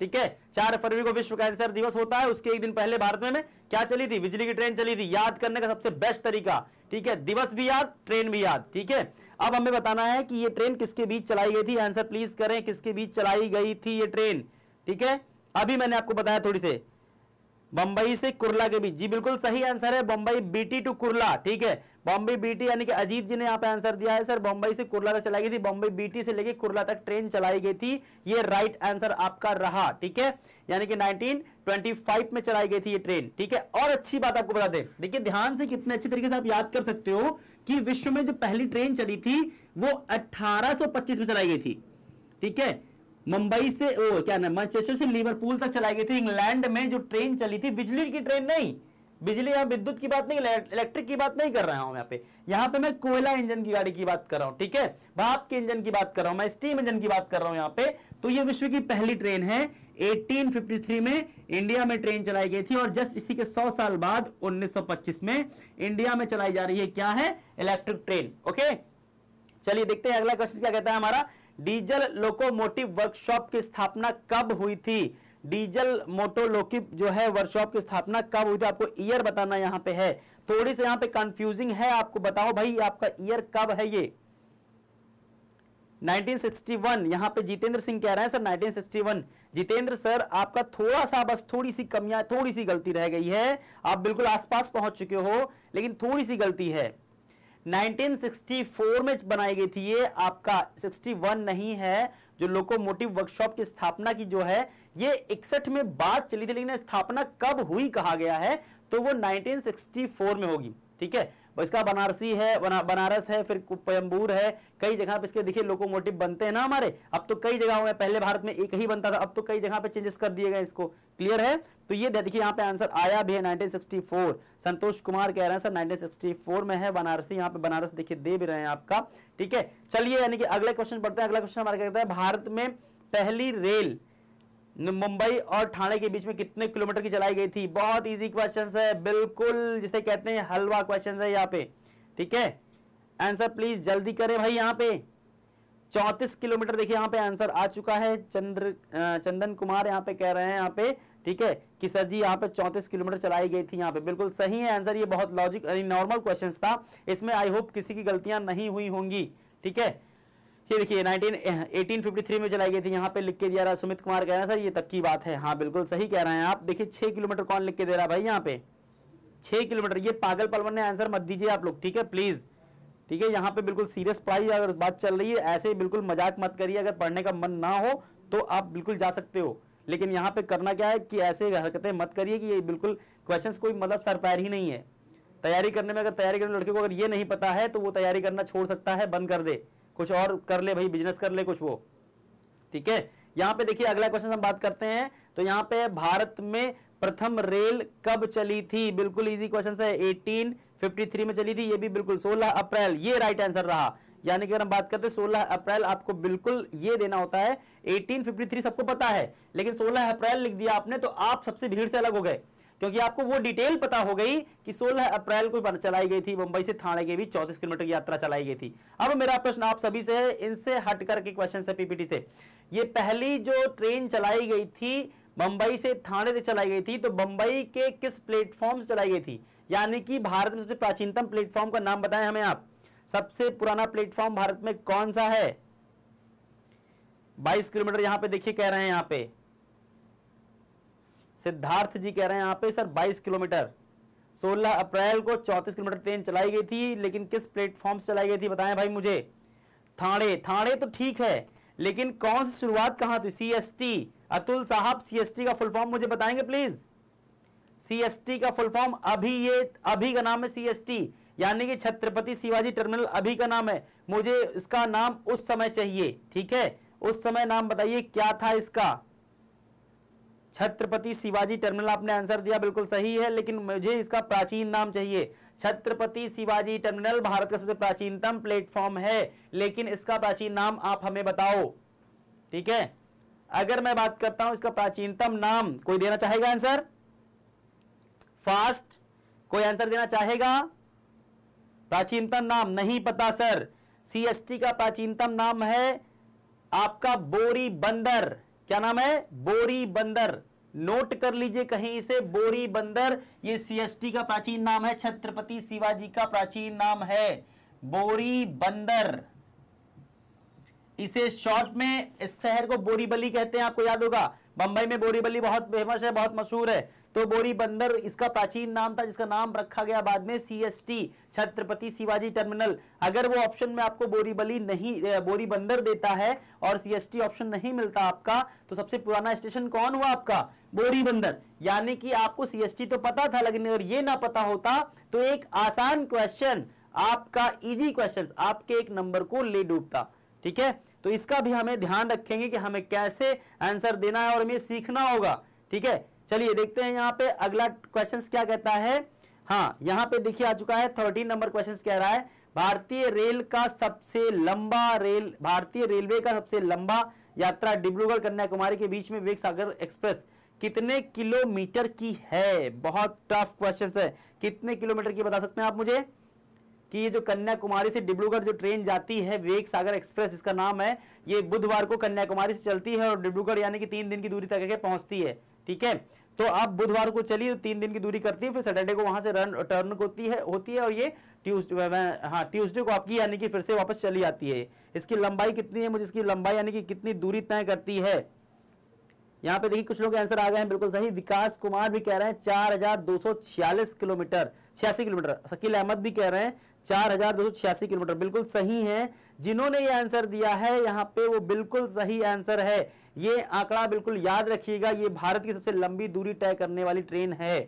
ठीक है। चार फरवरी को विश्व कैंसर दिवस होता है, उसके एक दिन पहले भारत में, में क्या चली थी? बिजली की ट्रेन चली थी। याद करने का सबसे बेस्ट तरीका, ठीक है, दिवस भी याद, ट्रेन भी याद, ठीक है। अब हमें बताना है कि ये ट्रेन किसके बीच चलाई गई थी। आंसर प्लीज करें, किसके बीच चलाई गई थी ये ट्रेन, ठीक है। अभी मैंने आपको बताया थोड़ी से, बंबई से कुरला के बीच। जी बिल्कुल सही आंसर है, बंबई बीटी टू कुरला, ठीक है। बॉम्बे बीटी यानी कि अजीत जी ने यहाँ पे आंसर दिया है, सर बॉम्बई से कुरला तक चलाई गई थी। बॉम्बे बीटी से लेके कुरला तक ट्रेन चलाई गई थी, ये राइट आंसर आपका रहा, ठीक है। यानी कि उन्नीस सौ पच्चीस में चलाई गई थी ये ट्रेन, ठीक है। और अच्छी बात आपको बता दें, देखिए ध्यान से कितने अच्छे तरीके से आप याद कर सकते हो कि विश्व में जो पहली ट्रेन चली थी वो अठारह सौ पच्चीस में चलाई गई थी, ठीक है। मुंबई से ओ क्या नाम मैनचेस्टर से लिवरपूल तक चलाई गई थी। इंग्लैंड में जो ट्रेन चली थी, बिजली की ट्रेन नहीं, बिजली या विद्युत की बात नहीं, इलेक्ट्रिक की बात नहीं कर रहा हूं यहाँ पे। यहाँ पे मैं कोयला इंजन की गाड़ी की बात कर रहा हूँ, ठीक है, भाप के इंजन की बात कर रहा हूँ, मैं स्टीम इंजन की बात कर रहा हूँ यहाँ पे। तो ये विश्व की पहली ट्रेन है। अठारह सौ तिरेपन में इंडिया में ट्रेन चलाई गई थी और जस्ट इसी के सौ साल बाद उन्नीस सौ पच्चीस में इंडिया में चलाई जा रही है क्या है? Electric train, okay. चलिए देखते हैं अगला क्वेश्चन क्या कहता है हमारा। डीजल लोकोमोटिव वर्कशॉप की स्थापना कब हुई थी? डीजल मोटो लोकिप जो है वर्कशॉप की स्थापना कब हुई थी? आपको ईयर बताना यहाँ पे है, थोड़ी से यहाँ पे कंफ्यूजिंग है, आपको बताओ भाई आपका ईयर कब है ये? उन्नीस सौ इकसठ यहाँ पे जितेंद्र सिंह कह रहे हैं सर उन्नीस सौ इकसठ। जितेंद्र सर आपका थोड़ा सा बस थोड़ी सी कमियां, थोड़ी सी गलती रह गई है, आप बिल्कुल आसपास पहुंच चुके हो लेकिन थोड़ी सी गलती है। उन्नीस सौ चौंसठ में बनाई गई थी ये, आपका इकसठ नहीं है। जो लोकोमोटिव वर्कशॉप की स्थापना की जो है ये इकसठ में बात चली थी, लेकिन स्थापना कब हुई कहा गया है तो वो उन्नीस सौ चौंसठ में होगी, ठीक है। इसका बनारसी है, बना, बनारस है, फिर कोयम्बूर है, कई जगह पे इसके देखिए लोकोमोटिव बनते हैं ना हमारे। अब तो कई जगहों में, पहले भारत में एक ही बनता था, अब तो कई जगह पे चेंजेस कर दिए गए इसको। क्लियर है? तो ये देखिए यहाँ पे आंसर आया भी है nineteen sixty four. Santosh Kumar कह रहे हैं सर नाइनटीन सिक्सटी फोर में है बनारसी, यहाँ पे बनारस देखिए दे भी रहे हैं आपका। ठीक है, चलिए यानी कि अगले क्वेश्चन पढ़ते हैं। अगला क्वेश्चन हमारा कहता है भारत में पहली रेल मुंबई और ठाणे के बीच में कितने किलोमीटर की चलाई गई थी। बहुत इजी क्वेश्चन है, बिल्कुल जिसे कहते हैं हलवा क्वेश्चन है यहाँ पे। ठीक है, आंसर प्लीज जल्दी करें भाई। यहाँ पे चौंतीस किलोमीटर देखिए यहाँ पे आंसर आ चुका है। चंद्र चंदन कुमार यहाँ पे कह रहे हैं यहाँ पे, ठीक है कि सर जी यहाँ पे चौंतीस किलोमीटर चलाई गई थी। यहाँ पे बिल्कुल सही है आंसर। ये बहुत लॉजिक नॉर्मल क्वेश्चन था, इसमें आई होप किसी की गलतियां नहीं हुई होंगी। ठीक है, ये देखिए नाइनटीन एटीन फिफ्टी थ्री में चलाई गई थी। यहाँ पे लिख के दिया रहा सुमित कुमार कह रहे हैं सर ये तक की बात है। हाँ बिल्कुल सही कह रहे हैं आप। देखिए छह किलोमीटर कौन लिख के दे रहा भाई यहाँ पे, छह किलोमीटर। ये पागल पलवन ने आंसर मत दीजिए आप लोग, ठीक है प्लीज। ठीक है, यहाँ पे बिल्कुल सीरियस पढ़ाई अगर बात चल रही है, ऐसे बिल्कुल मजाक मत करिए। अगर पढ़ने का मन ना हो तो आप बिल्कुल जा सकते हो, लेकिन यहाँ पे करना क्या है कि ऐसे हरकतें मत करिए कि ये बिल्कुल क्वेश्चन कोई मतलब सर पैर ही नहीं है। तैयारी करने में अगर तैयारी करने लड़के को अगर ये नहीं पता है तो वो तैयारी करना छोड़ सकता है, बंद कर दे, कुछ और कर ले भाई, बिजनेस कर ले कुछ वो। ठीक है, यहाँ पे देखिए अगला क्वेश्चन हम बात करते हैं। तो यहाँ पे भारत में प्रथम रेल कब चली थी। बिल्कुल इजी क्वेश्चन है, एटीन फिफ्टी थ्री में चली थी। ये भी बिल्कुल सोलह अप्रैल, ये राइट आंसर रहा। यानी कि अगर हम बात करते हैं सोलह अप्रैल, आपको बिल्कुल ये देना होता है। एटीन फिफ्टी थ्री सबको पता है, लेकिन सोलह अप्रैल लिख दिया आपने तो आप सबसे भीड़ से अलग हो गए, क्योंकि आपको वो डिटेल पता हो गई कि सोलह अप्रैल को चलाई गई थी। मुंबई से ठाणे के बीच चौंतीस किलोमीटर की यात्रा चलाई गई थी। अब मेरा प्रश्न आप सभी से है, इनसे हट करके क्वेश्चन है पीपीटी से, ये पहली जो ट्रेन चलाई गई थी मुंबई से ठाणे से चलाई गई थी, तो मुंबई के किस प्लेटफॉर्म से चलाई गई थी। यानी कि भारत में सबसे प्राचीनतम प्लेटफॉर्म का नाम बताएं हमें आप। सबसे पुराना प्लेटफॉर्म भारत में कौन सा है। बाईस किलोमीटर यहां पर देखिए कह रहे हैं, यहाँ पे सिद्धार्थ जी कह रहे हैं यहाँ पे सर बाईस किलोमीटर। सोलह अप्रैल को चौंतीस किलोमीटर ट्रेन चलाई गई थी, लेकिन किस प्लेटफॉर्म से चलाई गई थी बताएं भाई मुझे। ठाणे, ठाणे तो ठीक है, लेकिन कौन सी शुरुआत कहाँ थी। सीएसटी, अतुल साहब सीएसटी का फुल फॉर्म मुझे बताएंगे प्लीज। सीएसटी का फुल फॉर्म अभी ये अभी का नाम है सीएसटी, यानी कि छत्रपति शिवाजी टर्मिनल अभी का नाम है। मुझे इसका नाम उस समय चाहिए, ठीक है, उस समय नाम बताइए क्या था इसका। छत्रपति शिवाजी टर्मिनल आपने आंसर दिया, बिल्कुल सही है, लेकिन मुझे इसका प्राचीन नाम चाहिए। छत्रपति शिवाजी टर्मिनल भारत का सबसे प्राचीनतम प्लेटफॉर्म है, लेकिन इसका प्राचीन नाम आप हमें बताओ। ठीक है, अगर मैं बात करता हूं इसका प्राचीनतम नाम, कोई देना चाहेगा आंसर फास्ट, कोई आंसर देना चाहेगा। प्राचीनतम नाम नहीं पता सर। सीएसटी का प्राचीनतम नाम है आपका बोरी बंदर। क्या नाम है, बोरी बंदर। नोट कर लीजिए कहीं इसे, बोरी बंदर। ये सीएसटी का प्राचीन नाम है, छत्रपति शिवाजी का प्राचीन नाम है बोरी बंदर। इसे शॉर्ट में इस शहर को बोरीवली कहते हैं, आपको याद होगा बंबई में बोरीवली बहुत फेमस है, बहुत मशहूर है। तो बोरी बंदर इसका प्राचीन नाम था, जिसका नाम रखा गया बाद में सीएसटी, छत्रपति शिवाजी टर्मिनल। अगर वो ऑप्शन में आपको बोरीवली नहीं, बोरी बंदर देता है और सीएसटी ऑप्शन नहीं मिलता आपका, तो सबसे पुराना स्टेशन कौन हुआ आपका, बोरी बंदर। यानी कि आपको सीएसटी तो पता था, लेकिन अगर ये ना पता होता तो एक आसान क्वेश्चन आपका, इजी क्वेश्चन आपके एक नंबर को ले डूबता। ठीक है, तो इसका भी हमें ध्यान रखेंगे कि हमें कैसे आंसर देना है और हमें सीखना होगा। ठीक है, चलिए देखते हैं यहाँ पे अगला क्वेश्चन क्या कहता है। हाँ, यहाँ पे देखिए आ चुका है थर्टीन नंबर क्वेश्चन, कह रहा है भारतीय रेल का सबसे लंबा रेल भारतीय रेलवे का सबसे लंबा यात्रा डिब्रूगढ़ कन्याकुमारी के बीच में वेग सागर एक्सप्रेस कितने किलोमीटर की है। बहुत टफ क्वेश्चन है, कितने किलोमीटर की बता सकते हैं आप मुझे कि ये जो कन्याकुमारी से डिब्रूगढ़ जो ट्रेन जाती है वेग सागर एक्सप्रेस इसका नाम है, ये बुधवार को कन्याकुमारी से चलती है और डिब्रूगढ़ यानी कि तीन दिन की दूरी तक के पहुंचती है। ठीक है, तो आप बुधवार को चलिए तो तीन दिन की दूरी करती है, फिर सैटरडे को वहां से रन टर्न होती है होती है और ये ट्यूसडे हाँ ट्यूसडे को आपकी यानी कि फिर से वापस चली आती है। इसकी लंबाई कितनी है, मुझे इसकी लंबाई यानी कि कितनी दूरी तय करती है। यहाँ पे देखिए कुछ लोग आंसर आ गए हैं, बिल्कुल सही। विकास कुमार भी कह रहे हैं चार हजार दो सौ छियालीस किलोमीटर, छियासी किलोमीटर। शकील अहमद भी कह रहे हैं चार हजार दो सौ छियासी किलोमीटर, बिल्कुल सही है। जिन्होंने ये आंसर दिया है यहाँ पे वो बिल्कुल सही आंसर है। ये आंकड़ा बिल्कुल याद रखिएगा, ये भारत की सबसे लंबी दूरी तय करने वाली ट्रेन है।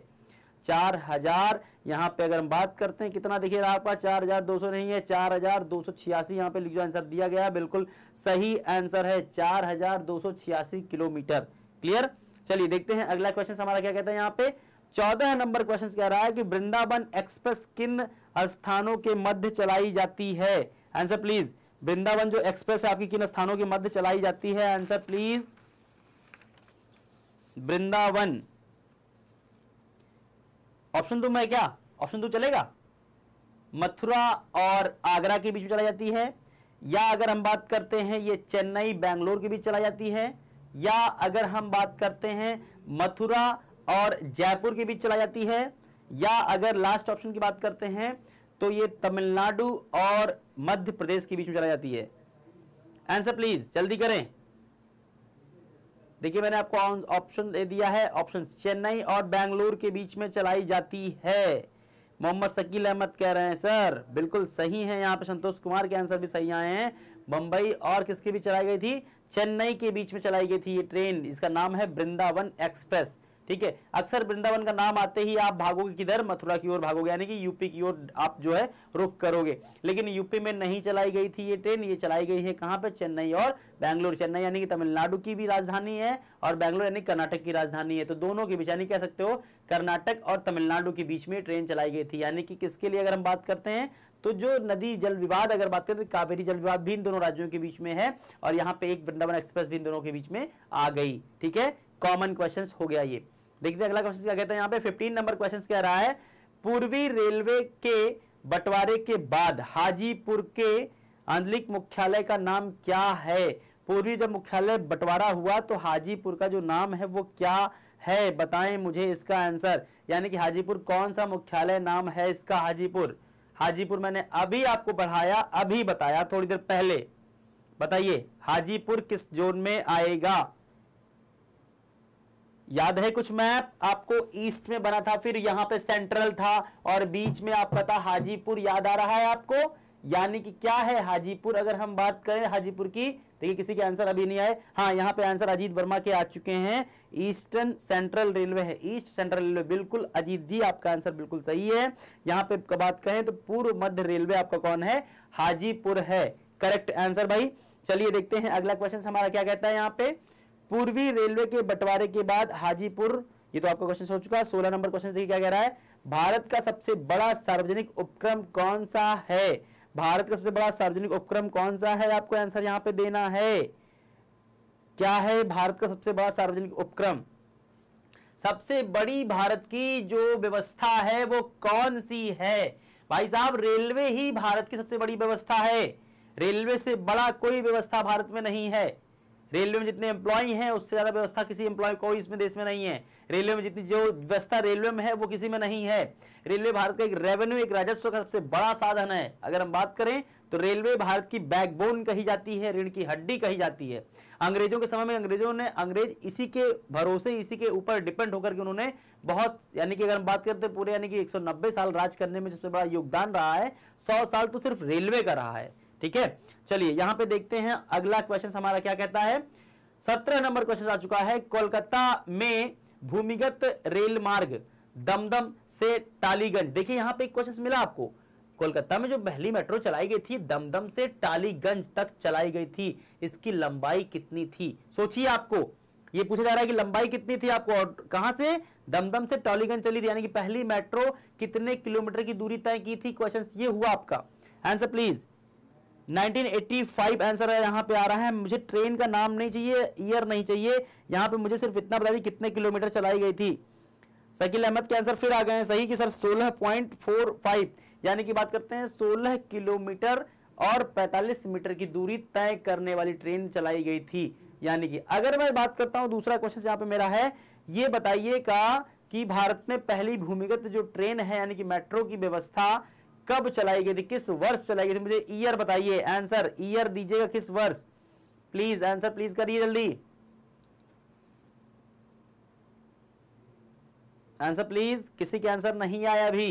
चार हजार। यहाँ पे अगर हम बात करते हैं कितना, देखिए आपका चार हजार दो सौ नहीं है, चार हजार दो सौ छियासी यहाँ पे जो आंसर दिया गया है बिल्कुल सही आंसर है, चार हजार दो सौ छियासी किलोमीटर। क्लियर। चलिए देखते हैं अगला क्वेश्चन हमारा क्या कहता है। यहाँ पे चौदह नंबर क्वेश्चन कह रहा है कि वृंदावन एक्सप्रेस किन स्थानों के मध्य चलाई जाती है, आंसर प्लीज। वृंदावन जो एक्सप्रेस है आपकी किन स्थानों के मध्य चलाई जाती है, आंसर प्लीज। वृंदावन ऑप्शन दो में क्या, ऑप्शन दो चलेगा, मथुरा और आगरा के बीच में चलाई जाती है, या अगर हम बात करते हैं ये चेन्नई बेंगलोर के बीच चलाई जाती है, या अगर हम बात करते हैं मथुरा और जयपुर के बीच चलाई जाती है, या अगर लास्ट ऑप्शन की बात करते हैं तो ये तमिलनाडु और मध्य प्रदेश के बीच में चलाई जाती है। आंसर प्लीज जल्दी करें। देखिए मैंने आपको ऑप्शन दे दिया है, ऑप्शन चेन्नई और बेंगलुरु के बीच में चलाई जाती है। मोहम्मद शकील अहमद कह रहे हैं सर बिल्कुल सही है, यहाँ पे संतोष कुमार के आंसर भी सही आए हैं। बम्बई और किसके बीच चलाई गई थी, चेन्नई के बीच में चलाई गई थी ये ट्रेन, इसका नाम है वृंदावन एक्सप्रेस। ठीक है, अक्सर वृंदावन का नाम आते ही आप भागोगे किधर, मथुरा की ओर भागोगे, यानी कि यूपी की ओर आप जो है रुख करोगे, लेकिन यूपी में नहीं चलाई गई थी ये ट्रेन, ये चलाई गई है कहाँ पे, चेन्नई और बेंगलोर। चेन्नई यानी कि तमिलनाडु की भी राजधानी है और बेंगलोर यानी कर्नाटक की राजधानी है, तो दोनों के बीच यानी कह सकते हो कर्नाटक और तमिलनाडु के बीच में ट्रेन चलाई गई थी। यानी कि किसके लिए अगर हम बात करते हैं तो जो नदी जल विवाद अगर बात करें तो कावेरी जल विवाद भी इन दोनों राज्यों के बीच में है, और यहाँ पे एक वृंदावन एक्सप्रेस भी इन दोनों के बीच में आ गई। ठीक है, कॉमन क्वेश्चंस हो गया ये। देखते हैं अगला क्वेश्चन क्या कहता है। यहाँ पे पंद्रह नंबर क्वेश्चन कह रहा है पूर्वी रेलवे के बंटवारे के बाद हाजीपुर के आंचलिक मुख्यालय का नाम क्या है। पूर्वी जब मुख्यालय बंटवारा हुआ तो हाजीपुर का जो नाम है वो क्या है, बताएं मुझे इसका आंसर। यानी कि हाजीपुर कौन सा मुख्यालय नाम है इसका, हाजीपुर। हाजीपुर मैंने अभी आपको पढ़ाया, अभी बताया थोड़ी देर पहले। बताइए हाजीपुर किस जोन में आएगा, याद है कुछ। मैप आपको ईस्ट में बना था, फिर यहाँ पे सेंट्रल था, और बीच में आपका था हाजीपुर, याद आ रहा है आपको। यानी कि क्या है हाजीपुर, अगर हम बात करें हाजीपुर की, देखिए किसी के आंसर अभी नहीं आए। हाँ, यहाँ पे आंसर अजीत वर्मा के आ चुके हैं, ईस्टर्न सेंट्रल रेलवे है, ईस्ट सेंट्रल रेलवे। बिल्कुल अजीत जी आपका आंसर बिल्कुल सही है। यहाँ पे बात करें तो पूर्व मध्य रेलवे आपका कौन है, हाजीपुर है, करेक्ट आंसर भाई। चलिए देखते हैं अगला क्वेश्चन हमारा क्या कहता है। यहाँ पे पूर्वी रेलवे के बंटवारे के बाद हाजीपुर, ये तो आपका क्वेश्चन हो चुका है। सोलह नंबर क्वेश्चन देखिए क्या कह रहा है, भारत का सबसे बड़ा सार्वजनिक उपक्रम कौन सा है। भारत का सबसे बड़ा सार्वजनिक उपक्रम कौन सा है, आपको आंसर यहाँ पे देना है। क्या है भारत का सबसे बड़ा सार्वजनिक उपक्रम, सबसे बड़ी भारत की जो व्यवस्था है वो कौन सी है। भाई साहब रेलवे ही भारत की सबसे बड़ी व्यवस्था है, रेलवे से बड़ा कोई व्यवस्था भारत में नहीं है। रेलवे में जितने एम्प्लॉय हैं उससे ज्यादा व्यवस्था किसी एम्प्लॉय कोई इसमें देश में नहीं है। रेलवे में जितनी जो व्यवस्था रेलवे में है वो किसी में नहीं है। रेलवे भारत का एक रेवेन्यू, एक राजस्व का सबसे बड़ा साधन है। अगर हम बात करें तो रेलवे भारत की बैकबोन कही जाती है, रीढ़ की हड्डी कही जाती है। अंग्रेजों के समय में अंग्रेजों ने अंग्रेज इसी के भरोसे, इसी के ऊपर डिपेंड होकर के उन्होंने बहुत, यानी कि अगर हम बात करते हैं पूरे यानी कि एक सौ नब्बे साल राज करने में सबसे बड़ा योगदान रहा है, सौ साल तो सिर्फ रेलवे का रहा है। ठीक है, चलिए यहाँ पे देखते हैं अगला क्वेश्चन हमारा क्या कहता है। सत्रह नंबर क्वेश्चन आ चुका है, कोलकाता में भूमिगत रेल मार्ग दमदम से टालीगंज। देखिए यहाँ पे एक क्वेश्चन मिला आपको, कोलकाता में जो पहली मेट्रो चलाई गई थी दमदम से टालीगंज तक चलाई गई थी, इसकी लंबाई कितनी थी। सोचिए आपको ये पूछा जा रहा है कि लंबाई कितनी थी आपको, और कहां से दमदम से टालीगंज चली थी, यानी कि पहली मेट्रो कितने किलोमीटर की दूरी तय की थी। क्वेश्चन ये हुआ आपका, आंसर प्लीज। उन्नीस सौ पचासी आंसर है यहाँ पे आ रहा है। मुझे ट्रेन का नाम नहीं चाहिए, ईयर नहीं चाहिए, यहाँ पे मुझे सिर्फ इतना बता दी कितने किलोमीटर चलाई गई थी। शकील अहमद के आंसर फिर आ गए हैं सही कि सर सोलह पॉइंट फोर फाइव, यानी कि बात करते हैं सोलह किलोमीटर और पैंतालीस मीटर की दूरी तय करने वाली ट्रेन चलाई गई थी। यानी कि अगर मैं बात करता हूँ, दूसरा क्वेश्चन यहाँ पे मेरा है, ये बताइएगा कि भारत में पहली भूमिगत जो ट्रेन है यानी कि मेट्रो की व्यवस्था कब चलाई गई थी, किस वर्ष चलाई गई थी। मुझे ईयर बताइए, आंसर ईयर दीजिएगा, किस वर्ष प्लीज, आंसर प्लीज करिए जल्दी, आंसर प्लीज। किसी के आंसर नहीं आया अभी।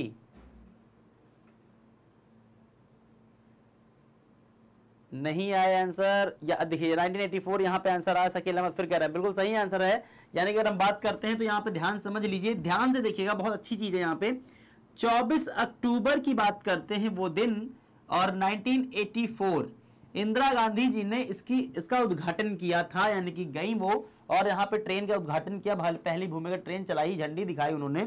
नहीं आया आंसर, या देखिए नाइनटीन एटी फोर यहाँ पे आंसर आ सके मैं फिर कह रहा है बिल्कुल सही आंसर है। यानी कि अगर हम बात करते हैं तो यहाँ पे ध्यान समझ लीजिए, ध्यान से देखिएगा, बहुत अच्छी चीज़ है। यहाँ पे चौबीस अक्टूबर की बात करते हैं वो दिन, और nineteen eighty four Indira Gandhi ji ने इसकी इसका उद्घाटन किया था, यानी कि गई वो और यहाँ पे ट्रेन का उद्घाटन किया, पहली भूमिगत ट्रेन चलाई, झंडी दिखाई उन्होंने।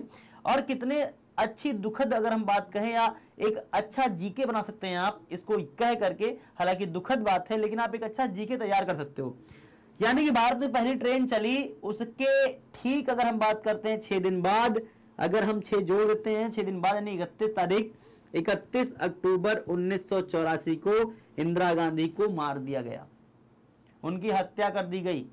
और कितने अच्छी दुखद अगर हम बात कहें या एक अच्छा जीके बना सकते हैं आप इसको कह करके, हालांकि दुखद बात है लेकिन आप एक अच्छा जीके तैयार कर सकते हो। यानी कि भारत में पहली ट्रेन चली उसके ठीक अगर हम बात करते हैं छः दिन बाद, अगर हम छः जोड़ देते हैं छः दिन बाद यानी इकतीस तारीख इकतीस अक्टूबर उन्नीस सौ चौरासी को इंदिरा गांधी को मार दिया गया, उनकी हत्या कर दी गई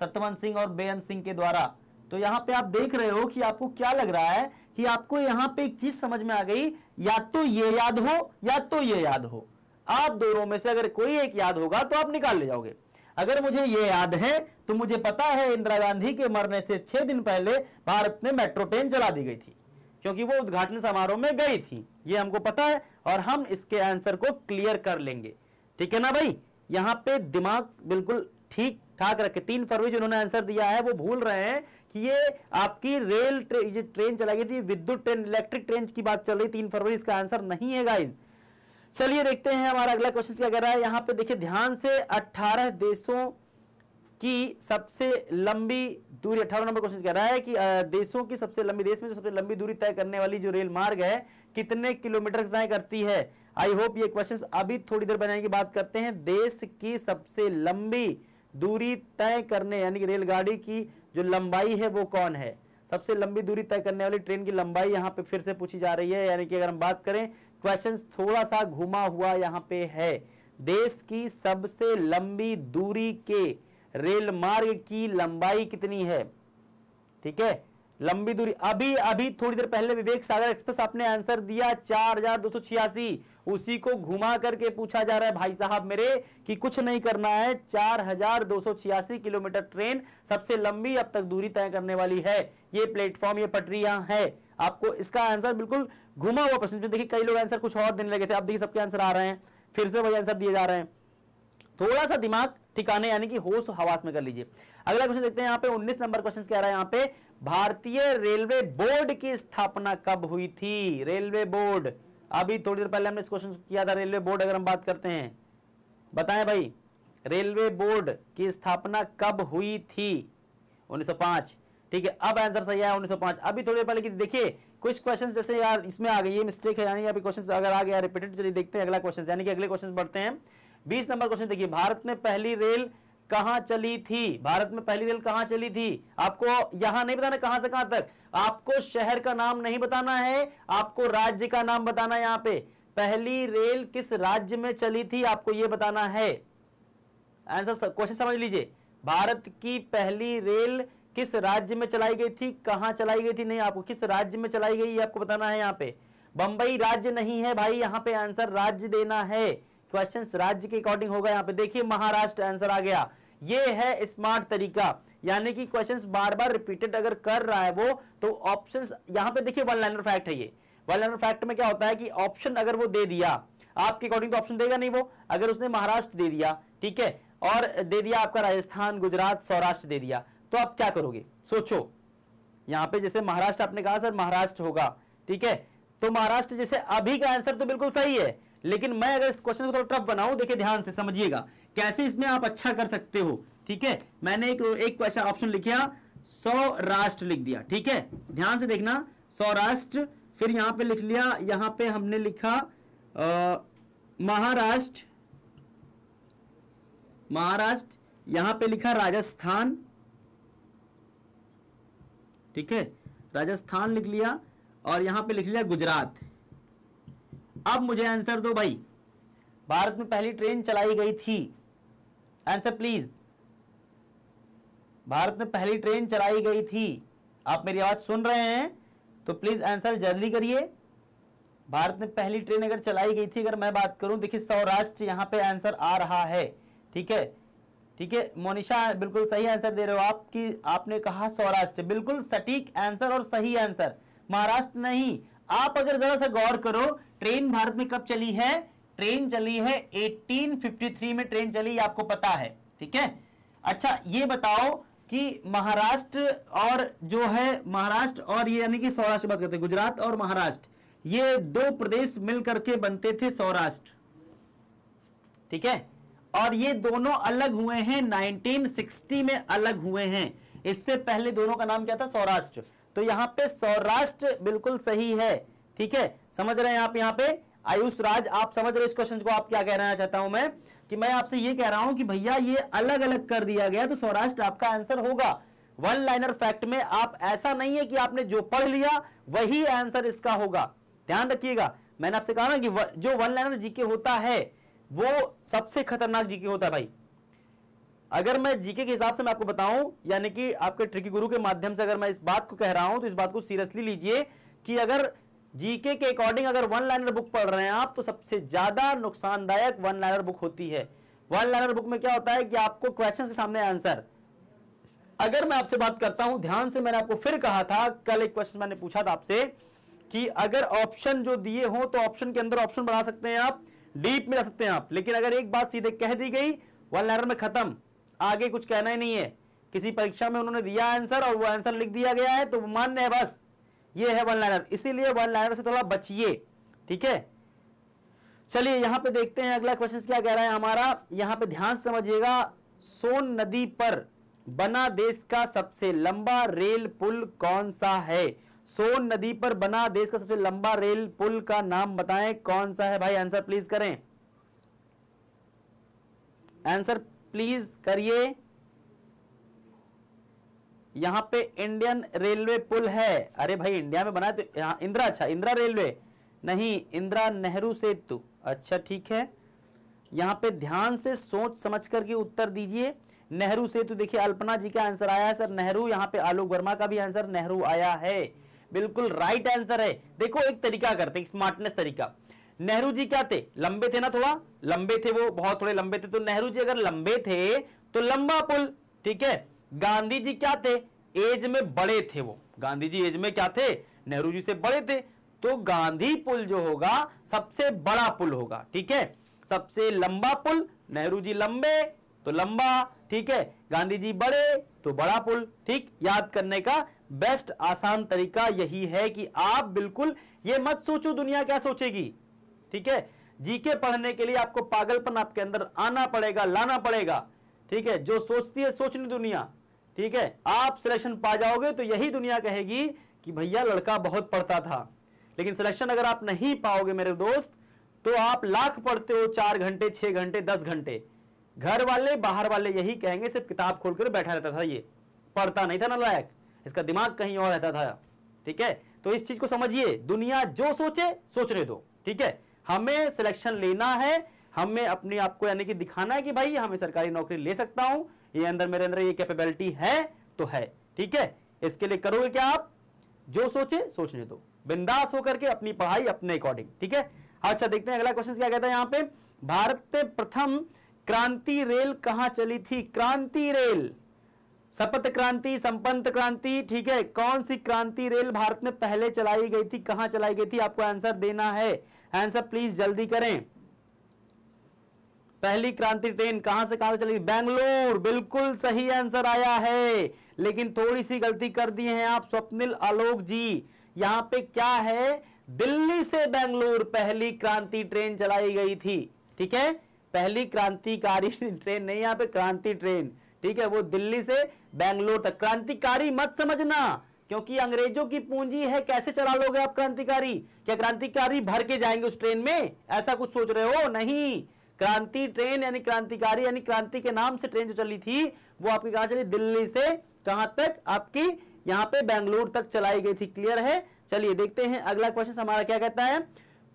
सत्यवंत सिंह और बेअंत सिंह के द्वारा। तो यहाँ पे आप देख रहे हो कि आपको क्या लग रहा है कि आपको यहाँ पे एक चीज समझ में आ गई, या तो ये याद हो या तो ये याद हो, आप दोनों में से अगर कोई एक याद होगा तो आप निकाल ले जाओगे। अगर मुझे ये याद है तो मुझे पता है इंदिरा गांधी के मरने से छह दिन पहले भारत में मेट्रो ट्रेन चला दी गई थी, क्योंकि वो उद्घाटन समारोह में गई थी, ये हमको पता है और हम इसके आंसर को क्लियर कर लेंगे। ठीक है ना भाई, यहाँ पे दिमाग बिल्कुल ठीक ठाक रखे। तीन फरवरी जो उन्होंने आंसर दिया है वो भूल रहे हैं कि ये आपकी रेल ट्रे, जो ट्रेन चलाई गई थी विद्युत ट्रेन, इलेक्ट्रिक ट्रेन की बात चल रही, तीन फरवरी इसका आंसर नहीं है गाइज। चलिए देखते हैं हमारा अगला क्वेश्चन क्या कह रहा है। यहाँ पे देखिए ध्यान से, अट्ठारह देशों की सबसे लंबी दूरी, अट्ठारह नंबर क्वेश्चन कह रहा है कि देशों की सबसे लंबी, देश में जो सबसे लंबी दूरी तय करने वाली जो रेल मार्ग है कितने किलोमीटर तय करती है। आई होप ये क्वेश्चन अभी थोड़ी देर बनाने की बात करते हैं। देश की सबसे लंबी दूरी तय करने यानी कि रेलगाड़ी की जो लंबाई है वो कौन है, सबसे लंबी दूरी तय करने वाली ट्रेन की लंबाई यहाँ पे फिर से पूछी जा रही है। यानी कि अगर हम बात करें क्वेश्चन थोड़ा सा घुमा हुआ यहाँ पे है। देश की सबसे लंबी दूरी के रेल मार्ग की लंबाई कितनी है, ठीक है, लंबी दूरी। अभी अभी थोड़ी देर पहले विवेक सागर एक्सप्रेस आपने आंसर दिया चार हजार दो सौ छियासी, उसी को घुमा करके पूछा जा रहा है भाई साहब मेरे कि कुछ नहीं करना है। चार हजार दो सौ छियासी किलोमीटर ट्रेन सबसे लंबी अब तक दूरी तय करने वाली है, ये प्लेटफॉर्म ये पटरियां है। आपको इसका आंसर बिल्कुल घुमा हुआ प्रश्न, देखिए कई लोग आंसर कुछ और देने लगे थे, आप देखिए सबके आंसर आ रहे हैं, फिर से वही आंसर दिए जा रहे हैं। थोड़ा सा दिमाग ठिकाने यानी कि होश हवास में कर लीजिए। अगला क्वेश्चन देखते हैं, यहाँ पे उन्नीस नंबर क्वेश्चन क्या रहा है। यहाँ पे भारतीय रेलवे बोर्ड की स्थापना कब हुई थी, रेलवे बोर्ड, अभी थोड़ी देर पहले हमने इस क्वेश्चन किया था। रेलवे बोर्ड अगर हम बात करते हैं, बताएं भाई रेलवे बोर्ड की स्थापना कब हुई थी, उन्नीस सौ पाँच। ठीक है, अब आंसर सही है उन्नीस सौ पाँच। अभी थोड़ी देर पहले देखिए कुछ क्वेश्चन जैसे यार इसमें आ गई, ये मिस्टेक है यानी अभी क्वेश्चन अगर आ गया रिपीटेड। चलिए देखते हैं अगला क्वेश्चन, यानी कि अगले क्वेश्चन बढ़ते हैं। बीस नंबर क्वेश्चन देखिए, भारत में पहली रेल कहां चली थी, भारत में पहली रेल कहां चली थी। आपको यहां नहीं बताना कहां से कहां तक, आपको शहर का नाम नहीं बताना है, आपको राज्य का नाम बताना है। यहां पे पहली रेल किस राज्य में चली थी आपको यह बताना है। आंसर क्वेश्चन समझ लीजिए, भारत की पहली रेल किस राज्य में चलाई गई थी, कहां चलाई गई थी नहीं, आपको किस राज्य में चलाई गई आपको बताना है। यहाँ पे बंबई राज्य नहीं है भाई, यहाँ पे आंसर राज्य देना है, क्वेश्चंस राज्य के अकॉर्डिंग होगा। यहाँ पे देखिए महाराष्ट्र आंसर आ गया, ये है स्मार्ट तरीका। यानी कि क्वेश्चंस बार बार रिपीटेड अगर कर रहा है वो तो ऑप्शंस, यहाँ पे देखिए वन लाइनर फैक्ट है, ये वन लाइनर फैक्ट में क्या होता है कि ऑप्शन अगर वो दे दिया आपके अकॉर्डिंग तो ऑप्शन देगा नहीं वो, अगर उसने महाराष्ट्र दे दिया ठीक है और दे दिया आपका राजस्थान गुजरात सौराष्ट्र दे दिया तो आप क्या करोगे सोचो। यहाँ पे जैसे महाराष्ट्र आपने कहा सर महाराष्ट्र होगा ठीक है, तो महाराष्ट्र जैसे अभी का आंसर तो बिल्कुल सही है, लेकिन मैं अगर इस क्वेश्चन को थोड़ा टफ बनाऊं, देखिए ध्यान से समझिएगा कैसे इसमें आप अच्छा कर सकते हो। ठीक है, मैंने एक एक क्वेश्चन ऑप्शन लिखा सौराष्ट्र लिख दिया, ठीक है ध्यान से देखना सौराष्ट्र, फिर यहाँ पे लिख लिया, यहाँ पे हमने लिखा महाराष्ट्र महाराष्ट्र यहाँ पे लिखा राजस्थान, ठीक है राजस्थान लिख लिया और यहाँ पे लिख लिया गुजरात। अब मुझे आंसर दो भाई, भारत में पहली ट्रेन चलाई गई थी, आंसर प्लीज, भारत में पहली ट्रेन चलाई गई थी। आप मेरी आवाज सुन रहे हैं तो प्लीज आंसर जल्दी करिए। भारत में पहली ट्रेन अगर चलाई गई थी, अगर मैं बात करूं देखिए सौराष्ट्र यहाँ पे आंसर आ रहा है। ठीक है ठीक है मोनिशा बिल्कुल सही आंसर दे रहे हो आप कि आपने कहा सौराष्ट्र, बिल्कुल सटीक आंसर और सही आंसर, महाराष्ट्र नहीं। आप अगर जरा सा गौर करो ट्रेन भारत में कब चली है, ट्रेन चली है अठारह सौ तिरेपन में ट्रेन चली, आपको पता है, ठीक है। अच्छा ये बताओ कि महाराष्ट्र और जो है महाराष्ट्र और ये यानी कि सौराष्ट्र बात करते हैं, गुजरात और महाराष्ट्र ये दो प्रदेश मिलकर के बनते थे सौराष्ट्र, ठीक है, और ये दोनों अलग हुए हैं उन्नीस सौ साठ में अलग हुए हैं। इससे पहले दोनों का नाम क्या था? सौराष्ट्र। तो यहाँ पे सौराष्ट्र बिल्कुल सही है, ठीक है, समझ रहे हैं आप। यहाँ पे आयुष राज आप समझ रहे इस क्वेश्चन को। आप क्या कहना चाहता हूं मैं कि मैं आपसे ये कह रहा हूं कि भैया ये अलग अलग कर दिया गया तो सौराष्ट्र आपका आंसर होगा। वन लाइनर फैक्ट में आप ऐसा नहीं है कि आपने जो पढ़ लिया वही आंसर इसका होगा, ध्यान रखिएगा। मैंने आपसे कहा ना कि व, जो वन लाइनर जीके होता है वो सबसे खतरनाक जीके होता है भाई। अगर मैं जीके के हिसाब से मैं आपको बताऊं, यानी कि आपके ट्रिकी गुरु के माध्यम से अगर मैं इस बात को कह रहा हूं तो इस बात को सीरियसली लीजिए कि अगर जीके के अकॉर्डिंग अगर वन लाइनर बुक पढ़ रहे हैं आप तो सबसे ज्यादा नुकसानदायक वन लाइनर बुक होती है। वन लाइनर बुक में क्या होता है कि आपको क्वेश्चन के सामने आंसर, अगर मैं आपसे बात करता हूं ध्यान से, मैंने आपको फिर कहा था कल एक क्वेश्चन मैंने पूछा था आपसे कि अगर ऑप्शन जो दिए हो तो ऑप्शन के अंदर ऑप्शन बढ़ा सकते हैं आप, डीप में रख सकते हैं आप, लेकिन अगर एक बात सीधे कह दी गई वन लाइनर में खत्म, आगे कुछ कहना ही नहीं है। किसी परीक्षा में उन्होंने दिया आंसर और वो आंसर लिख दिया गया है तो वो मान्य है, बस ये है वन लाइनर। इसीलिए वन लाइनर से थोड़ा बचिए, ठीक है। चलिए यहाँ पे देखते हैं अगला क्वेश्चन क्या कह रहा है हमारा। यहाँ पे ध्यान से समझिएगा, सोन नदी पर बना देश का सबसे लंबा रेल पुल कौन सा है? सोन नदी पर बना देश का सबसे लंबा रेल पुल का नाम बताएं कौन सा है भाई। आंसर प्लीज करें, आंसर प्लीज करिए। यहां पे इंडियन रेलवे पुल है। अरे भाई इंडिया में बना है तो यहाँ इंदिरा, अच्छा इंदिरा रेलवे नहीं, इंदिरा नेहरू सेतु, अच्छा ठीक है। यहाँ पे ध्यान से सोच समझ करके उत्तर दीजिए। नेहरू सेतु, देखिए अल्पना जी का आंसर आया है सर नेहरू, यहाँ पे आलोक वर्मा का भी आंसर नेहरू आया है, बिल्कुल राइट आंसर है। देखो एक तरीका करते हैं, स्मार्टनेस तरीका। नेहरू जी क्या थे? लंबे थे ना, थोड़ा लंबे थे वो, बहुत थोड़े लंबे थे, तो नेहरू जी अगर लंबे थे तो लंबा पुल, ठीक है। गांधी जी क्या थे? एज में बड़े थे वो, गांधी जी एज में क्या थे? नेहरू जी से बड़े थे, तो गांधी पुल जो होगा सबसे बड़ा पुल होगा, ठीक है, सबसे लंबा पुल। नेहरू जी लंबे तो लंबा, ठीक है, गांधी जी बड़े तो बड़ा पुल, ठीक। याद करने का बेस्ट आसान तरीका यही है कि आप बिल्कुल ये मत सोचो दुनिया क्या सोचेगी, ठीक है। जीके पढ़ने के लिए आपको पागलपन आपके अंदर आना पड़ेगा, लाना पड़ेगा, ठीक है। जो सोचती है सोचनी दुनिया, ठीक है, आप सिलेक्शन पा जाओगे तो यही दुनिया कहेगी कि भैया लड़का बहुत पढ़ता था, लेकिन सिलेक्शन अगर आप नहीं पाओगे मेरे दोस्त तो आप लाख पढ़ते हो, चार घंटे छह घंटे दस घंटे, घर वाले बाहर वाले यही कहेंगे सिर्फ किताब खोलकर बैठा रहता था, ये पढ़ता नहीं था ना लायक, इसका दिमाग कहीं और रहता था, ठीक है। तो इस चीज को समझिए, दुनिया जो सोचे सोचने दो, ठीक है। हमें सिलेक्शन लेना है, हमें अपने आप को यानी कि दिखाना है कि भाई हमें सरकारी नौकरी ले सकता हूं, ये अंदर मेरे अंदर ये कैपेबिलिटी है तो है, ठीक है। इसके लिए करोगे क्या आप? जो सोचे सोचने दो, बिंदास होकर के अपनी पढ़ाई अपने अकॉर्डिंग, ठीक है। अच्छा देखते हैं अगला क्वेश्चन क्या कहता है यहाँ पे। भारत में प्रथम क्रांति रेल कहां चली थी? क्रांति रेल, शपथ क्रांति, संपन्न क्रांति, ठीक है, कौन सी क्रांति रेल भारत में पहले चलाई गई थी, कहां चलाई गई थी? आपको आंसर देना है, आंसर प्लीज जल्दी करें। पहली क्रांति ट्रेन कहां से कहां चली? बेंगलोर, बिल्कुल सही आंसर आया है, लेकिन थोड़ी सी गलती कर दी है आप स्वप्निल आलोक जी। यहाँ पे क्या है, दिल्ली से बेंगलोर पहली क्रांति ट्रेन चलाई गई थी, ठीक है, पहली क्रांतिकारी ट्रेन नहीं, यहाँ पे क्रांति ट्रेन, ठीक है, वो दिल्ली से बेंगलोर तक। क्रांतिकारी मत समझना क्योंकि अंग्रेजों की पूंजी है, कैसे चला लोगे आप क्रांतिकारी? क्या क्रांतिकारी भर के जाएंगे उस ट्रेन में, ऐसा कुछ सोच रहे हो? नहीं, क्रांति ट्रेन यानी क्रांतिकारी यानी क्रांति के नाम से ट्रेन जो चली थी वो आपकी कहां चली? दिल्ली से कहां तक? आपकी यहाँ पे बेंगलोर तक चलाई गई थी, क्लियर है। चलिए देखते हैं अगला क्वेश्चन हमारा क्या कहता है।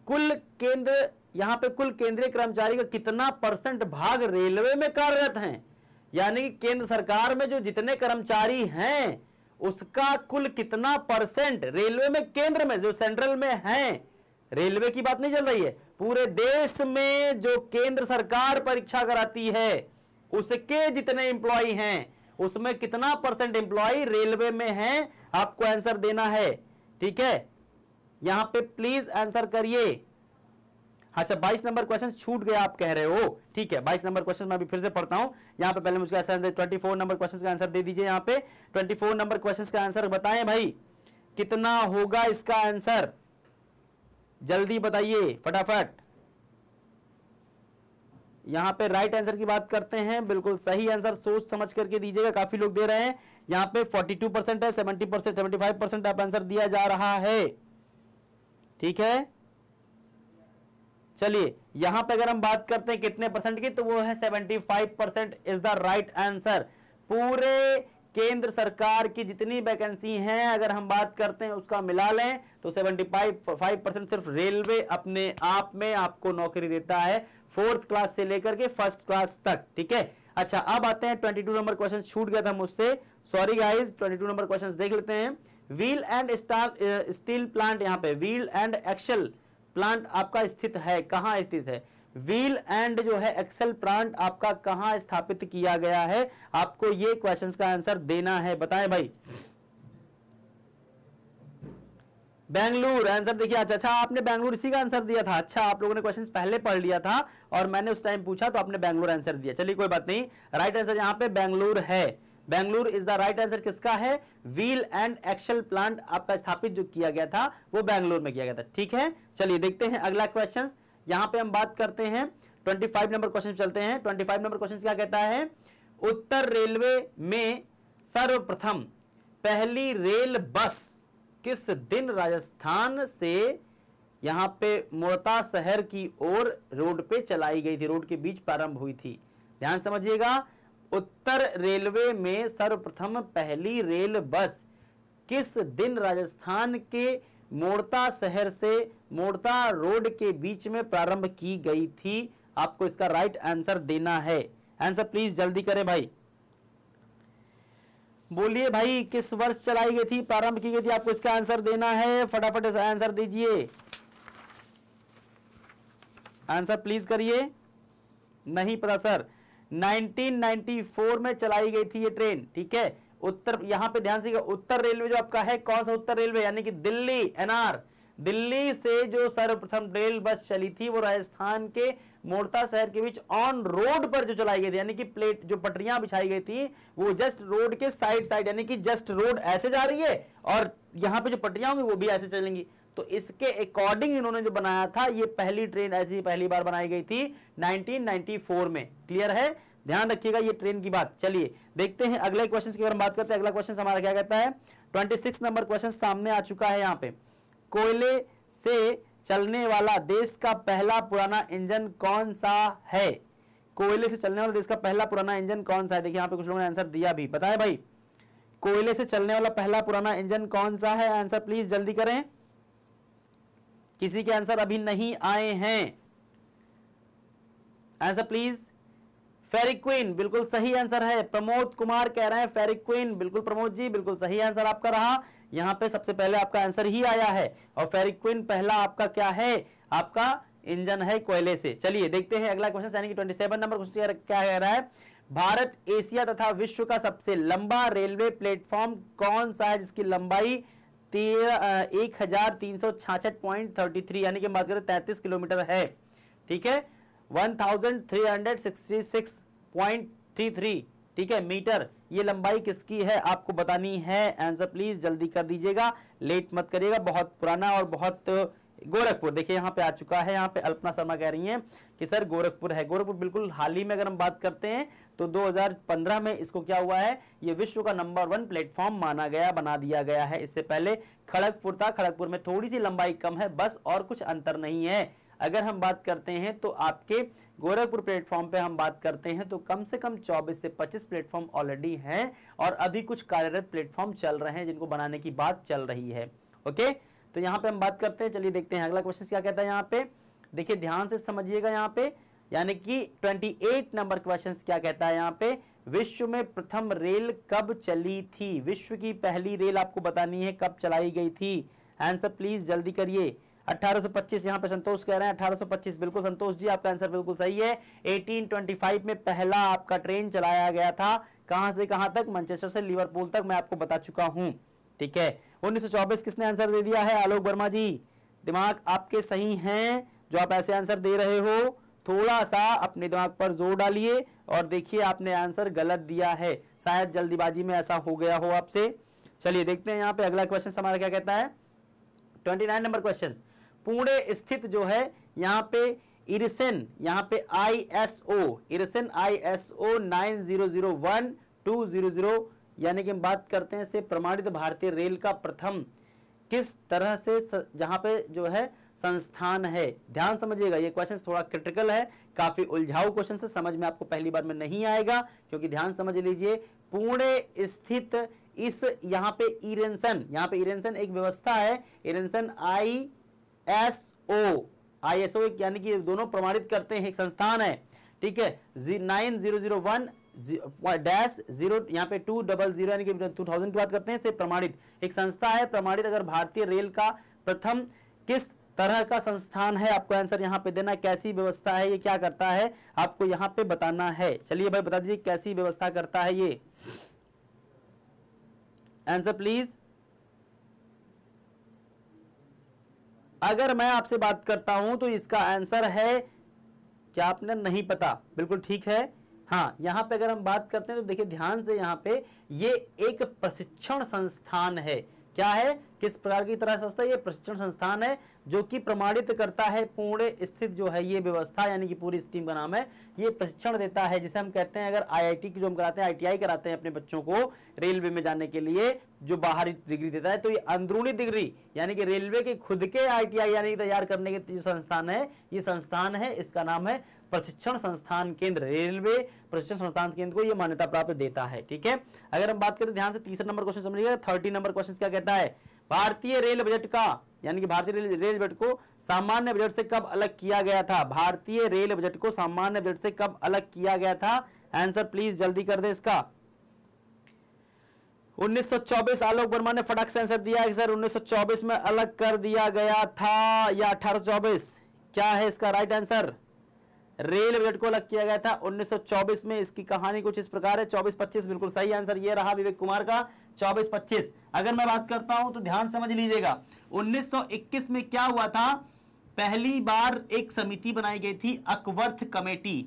कुल केंद्र यहाँ पे कुल केंद्रीय कर्मचारी का कितना परसेंट भाग रेलवे में कार्यरत हैं? यानी कि केंद्र सरकार में जो जितने कर्मचारी हैं उसका कुल कितना परसेंट रेलवे में, केंद्र में जो सेंट्रल में हैं, रेलवे की बात नहीं चल रही है, पूरे देश में जो केंद्र सरकार परीक्षा कराती है उसके जितने एम्प्लॉय हैं उसमें कितना परसेंट एम्प्लॉय रेलवे में हैं? आपको आंसर देना है, ठीक है। यहां पे प्लीज आंसर करिए। अच्छा बाईस नंबर क्वेश्चन छूट गया आप कह रहे हो, ठीक है बाईस नंबर क्वेश्चन मैं अभी फिर से पढ़ता हूं। यहाँ पे पहले मुझे answer twenty four number question का आंसर दे दीजिए। यहाँ पे ट्वेंटी फोर नंबर क्वेश्चन का आंसर बताएं भाई कितना होगा इसका आंसर, जल्दी बताइए फटाफट। यहाँ पे राइट आंसर की बात करते हैं, बिल्कुल सही आंसर सोच समझ करके दीजिएगा, काफी लोग दे रहे हैं। यहाँ पे बयालीस परसेंट है, सत्तर परसेंट पचहत्तर परसेंट आप आंसर दिया जा रहा है, ठीक है। चलिए यहाँ पे अगर हम बात करते हैं कितने परसेंट की, तो वो है पचहत्तर percent is the right answer. पूरे केंद्र सरकार की जितनी वैकेंसी हैं अगर हम बात करते हैं उसका मिला लें तो पचहत्तर परसेंट सिर्फ रेलवे अपने आप में आपको नौकरी देता है, फोर्थ क्लास से लेकर के फर्स्ट क्लास तक, ठीक है। अच्छा अब आते हैं बाईस नंबर क्वेश्चन, छूट गया था मुझसे, सॉरी गाइस। बाईस नंबर क्वेश्चन देख लेते हैं। व्हील एंड स्टील प्लांट, यहाँ पे व्हील एंड एक्सल प्लांट आपका स्थित है, कहाँ स्थित है? व्हील एंड जो है एक्सल प्लांट आपका कहां स्थापित किया गया है? आपको ये क्वेश्चंस का आंसर देना है, बताएं भाई। बेंगलुरु आंसर देखिए। अच्छा अच्छा आपने बेंगलुरु इसी का आंसर दिया था, अच्छा आप लोगों ने क्वेश्चंस पहले पढ़ लिया था और मैंने उस टाइम पूछा तो आपने बेंगलुरु आंसर दिया, चलिए कोई बात नहीं। राइट आंसर यहाँ पे बेंगलुरु है, Bengaluru is the right answer. किसका है? व्हील एंड एक्सल प्लांट आपका स्थापित जो किया गया था वो बेंगलुरु में किया गया था, ठीक है। चलिए देखते हैं अगला क्वेश्चन, यहाँ पे हम बात करते हैं पच्चीस नंबर क्वेश्चन चलते हैं। पच्चीस नंबर क्वेश्चन क्या कहता है? उत्तर रेलवे में सर्वप्रथम पहली रेल बस किस दिन राजस्थान से यहाँ पे मोरता शहर की ओर रोड पे चलाई गई थी, रोड के बीच प्रारंभ हुई थी? ध्यान समझिएगा, उत्तर रेलवे में सर्वप्रथम पहली रेल बस किस दिन राजस्थान के मोरता शहर से मोरता रोड के बीच में प्रारंभ की गई थी? आपको इसका राइट आंसर देना है, आंसर प्लीज जल्दी करें भाई, बोलिए भाई किस वर्ष चलाई गई थी, प्रारंभ की गई थी? आपको इसका आंसर देना है, फटाफट इसका आंसर दीजिए, आंसर प्लीज करिए। नहीं पता सर, उन्नीस सौ चौरानवे में चलाई गई थी ये ट्रेन, ठीक है। उत्तर, यहाँ पे ध्यान से, उत्तर रेलवे जो आपका है कौन सा उत्तर रेलवे, यानी कि दिल्ली एनआर, दिल्ली से जो सर्वप्रथम रेल बस चली थी वो राजस्थान के मोरता शहर के बीच ऑन रोड पर जो चलाई गई थी, यानी कि प्लेट जो पटरियां बिछाई गई थी वो जस्ट रोड के साइड साइड, यानी कि जस्ट रोड ऐसे जा रही है और यहाँ पे जो पटरियां होंगी वो भी ऐसे चलेंगी, तो इसके अकॉर्डिंग इन्होंने जो बनाया था ये पहली ट्रेन ऐसी पहली बार बनाई गई थी उन्नीस सौ चौरानवे में। क्लियर है, ध्यान रखिएगा ये ट्रेन की बात। चलिए देखते हैं अगले क्वेश्चन की अगर हम बात करते हैं। अगला क्वेश्चन हमारा क्या कहता है? छब्बीस नंबर क्वेश्चन सामने आ चुका है। यहाँ पे कोयले से चलने वाला देश का पहला पुराना इंजन कौन सा है? कोयले से चलने वाला देश का पहला पुराना इंजन कौन सा है? देखिए यहाँ पे कुछ लोगों ने आंसर दिया भी, बताए भाई कोयले से चलने वाला पहला पुराना इंजन कौन सा है? आंसर प्लीज जल्दी करें, किसी के आंसर अभी नहीं आए हैं, आंसर प्लीज। फेरिक्विन बिल्कुल सही आंसर है, प्रमोद कुमार कह रहे हैं फेरिक्विन, बिल्कुल प्रमोद जी बिल्कुल सही आंसर आपका रहा। यहाँ पे सबसे पहले आपका आंसर ही आया है और फेरिक्विन पहला आपका क्या है, आपका इंजन है कोयले से। चलिए देखते हैं अगला क्वेश्चन, यानी कि सत्ताईस नंबर क्वेश्चन क्या कह रहा है? भारत एशिया तथा विश्व का सबसे लंबा रेलवे प्लेटफॉर्म कौन सा है जिसकी लंबाई एक हजार तीन सौ छियासठ पॉइंट थर्टी थ्री यानी कि बात करें तैंतीस किलोमीटर है, ठीक है, एक हजार तीन सौ छियासठ पॉइंट तीन तीन ठीक है मीटर। ये लंबाई किसकी है आपको बतानी है, आंसर प्लीज जल्दी कर दीजिएगा, लेट मत करिएगा, बहुत पुराना और बहुत। गोरखपुर देखिए यहाँ पे आ चुका है। यहाँ पे अल्पना शर्मा कह रही हैं कि सर गोरखपुर है, गोरखपुर बिल्कुल। हाल ही में अगर हम बात करते हैं तो दो हजार पंद्रह में इसको क्या हुआ है, ये विश्व का नंबर वन प्लेटफॉर्म माना गया, बना दिया गया है। इससे पहले खड़गपुर था, खड़गपुर में थोड़ी सी लंबाई कम है बस, और कुछ अंतर नहीं है। अगर हम बात करते हैं तो आपके गोरखपुर प्लेटफॉर्म पे हम बात करते हैं तो कम से कम चौबीस से पच्चीस प्लेटफॉर्म ऑलरेडी हैं और अभी कुछ कार्यरत प्लेटफॉर्म चल रहे हैं जिनको बनाने की बात चल रही है। ओके, तो यहाँ पे हम बात करते हैं। चलिए देखते हैं अगला क्वेश्चन क्या कहता है। यहाँ पे देखिए ध्यान से समझिएगा, यहाँ पे यानी कि अट्ठाईस नंबर क्वेश्चन क्या कहता है। यहाँ पे विश्व में प्रथम रेल कब चली थी, विश्व की पहली रेल आपको बतानी है कब चलाई गई थी, आंसर प्लीज जल्दी करिए। अठारह सौ पच्चीस यहाँ पे संतोष कह रहे हैं, अठारह सौ पच्चीस बिल्कुल संतोष जी आपका आंसर बिल्कुल सही है। अठारह सौ पच्चीस में पहला आपका ट्रेन चलाया गया था, कहां से कहां तक, मैनचेस्टर से लिवरपूल तक, मैं आपको बता चुका हूं, ठीक है। उन्नीस सौ चौबीस किसने आंसर दे दिया है? आलोक वर्मा जी, दिमाग आपके सही हैं, जो आप ऐसे आंसर दे रहे हो थोड़ा सा अपने दिमाग पर जोर डालिए और देखिए आपने आंसर गलत दिया है, शायद जल्दीबाजी में ऐसा हो गया हो आपसे। चलिए देखते हैं यहाँ पे अगला क्वेश्चन हमारा क्या कहता है। Twenty nine number question, Pune स्थित जो है यहाँ पे इरिसेन, यहाँ पे I S O IRICEN I S O nine zero zero one two zero zero यानी कि हम बात करते हैं से प्रमाणित भारतीय रेल का प्रथम किस तरह से जहाँ पे जो है संस्थान है। ध्यान समझिएगा, ये क्वेश्चन थोड़ा क्रिटिकल है, काफी उलझाऊ क्वेश्चन से समझ में आपको पहली बार में नहीं आएगा, क्योंकि ध्यान समझ लीजिए पुणे स्थित इस यहाँ पे इरेंसन, यहाँ पे इरेंसन एक व्यवस्था है, इरेंसन आई एस ओ आई एस ओ यानी कि दोनों प्रमाणित करते हैं, एक संस्थान है, ठीक है। Nine zero zero one dash zero यहाँ पे टू डबल जीरो यानी कि टू थाउजेंड की बात करते हैं, से प्रमाणित एक संस्था है, प्रमाणित अगर भारतीय रेल का प्रथम किस तरह का संस्थान है। आपको आंसर यहाँ पे देना, कैसी व्यवस्था है, ये क्या करता है, आपको यहाँ पे बताना है। चलिए भाई बता दीजिए कैसी व्यवस्था करता है ये, आंसर प्लीज। अगर मैं आपसे बात करता हूं तो इसका आंसर है, क्या आपने नहीं पता, बिल्कुल ठीक है। हाँ, यहाँ पे अगर हम बात करते हैं तो देखिए ध्यान से, यहाँ पे ये एक प्रशिक्षण संस्थान है। क्या है, किस प्रकार की तरह संस्था, ये प्रशिक्षण संस्थान है जो कि प्रमाणित करता है, पुणे स्थित जो है ये व्यवस्था यानी कि पूरी स्टीम का नाम है, ये प्रशिक्षण देता है, जिसे हम कहते हैं अगर आईआईटी की जो हम कराते हैं, आईटीआई कराते हैं अपने बच्चों को रेलवे में जाने के लिए, जो बाहरी डिग्री देता है, तो ये अंदरूनी डिग्री यानी कि रेलवे के खुद के आईटीआई यानी तैयार करने के जो संस्थान है, ये संस्थान है, इसका नाम है प्रशिक्षण संस्थान केंद्र। रेलवे प्रशिक्षण संस्थान केंद्र को ये मान्यता प्राप्त देता है, ठीक है। अगर हम बात करें ध्यान से तीसरा नंबर क्वेश्चन समझिएगा, थर्टी नंबर क्वेश्चन क्या कहता है, भारतीय रेल बजट का यानी कि भारतीय रेल, रेल बजट को सामान्य बजट से कब अलग किया गया था। भारतीय रेल बजट को सामान्य बजट से कब अलग किया गया था, आंसर प्लीज जल्दी कर दे इसका। उन्नीस सौ चौबीस, आलोक वर्मा ने फटाक से आंसर दिया है सर, उन्नीस सौ चौबीस में अलग कर दिया गया था या अठारह सौ चौबीस, क्या है इसका राइट आंसर। रेल बजट को अलग किया गया था उन्नीस सौ चौबीस में, इसकी कहानी कुछ इस प्रकार है। चौबीस पच्चीस बिल्कुल सही आंसर ये रहा विवेक कुमार का, चौबीस पच्चीस। अगर मैं बात करता हूं तो ध्यान समझ लीजिएगा, उन्नीस सौ इक्कीस में क्या हुआ था, पहली बार एक समिति बनाई गई थी, अकवर्थ कमेटी,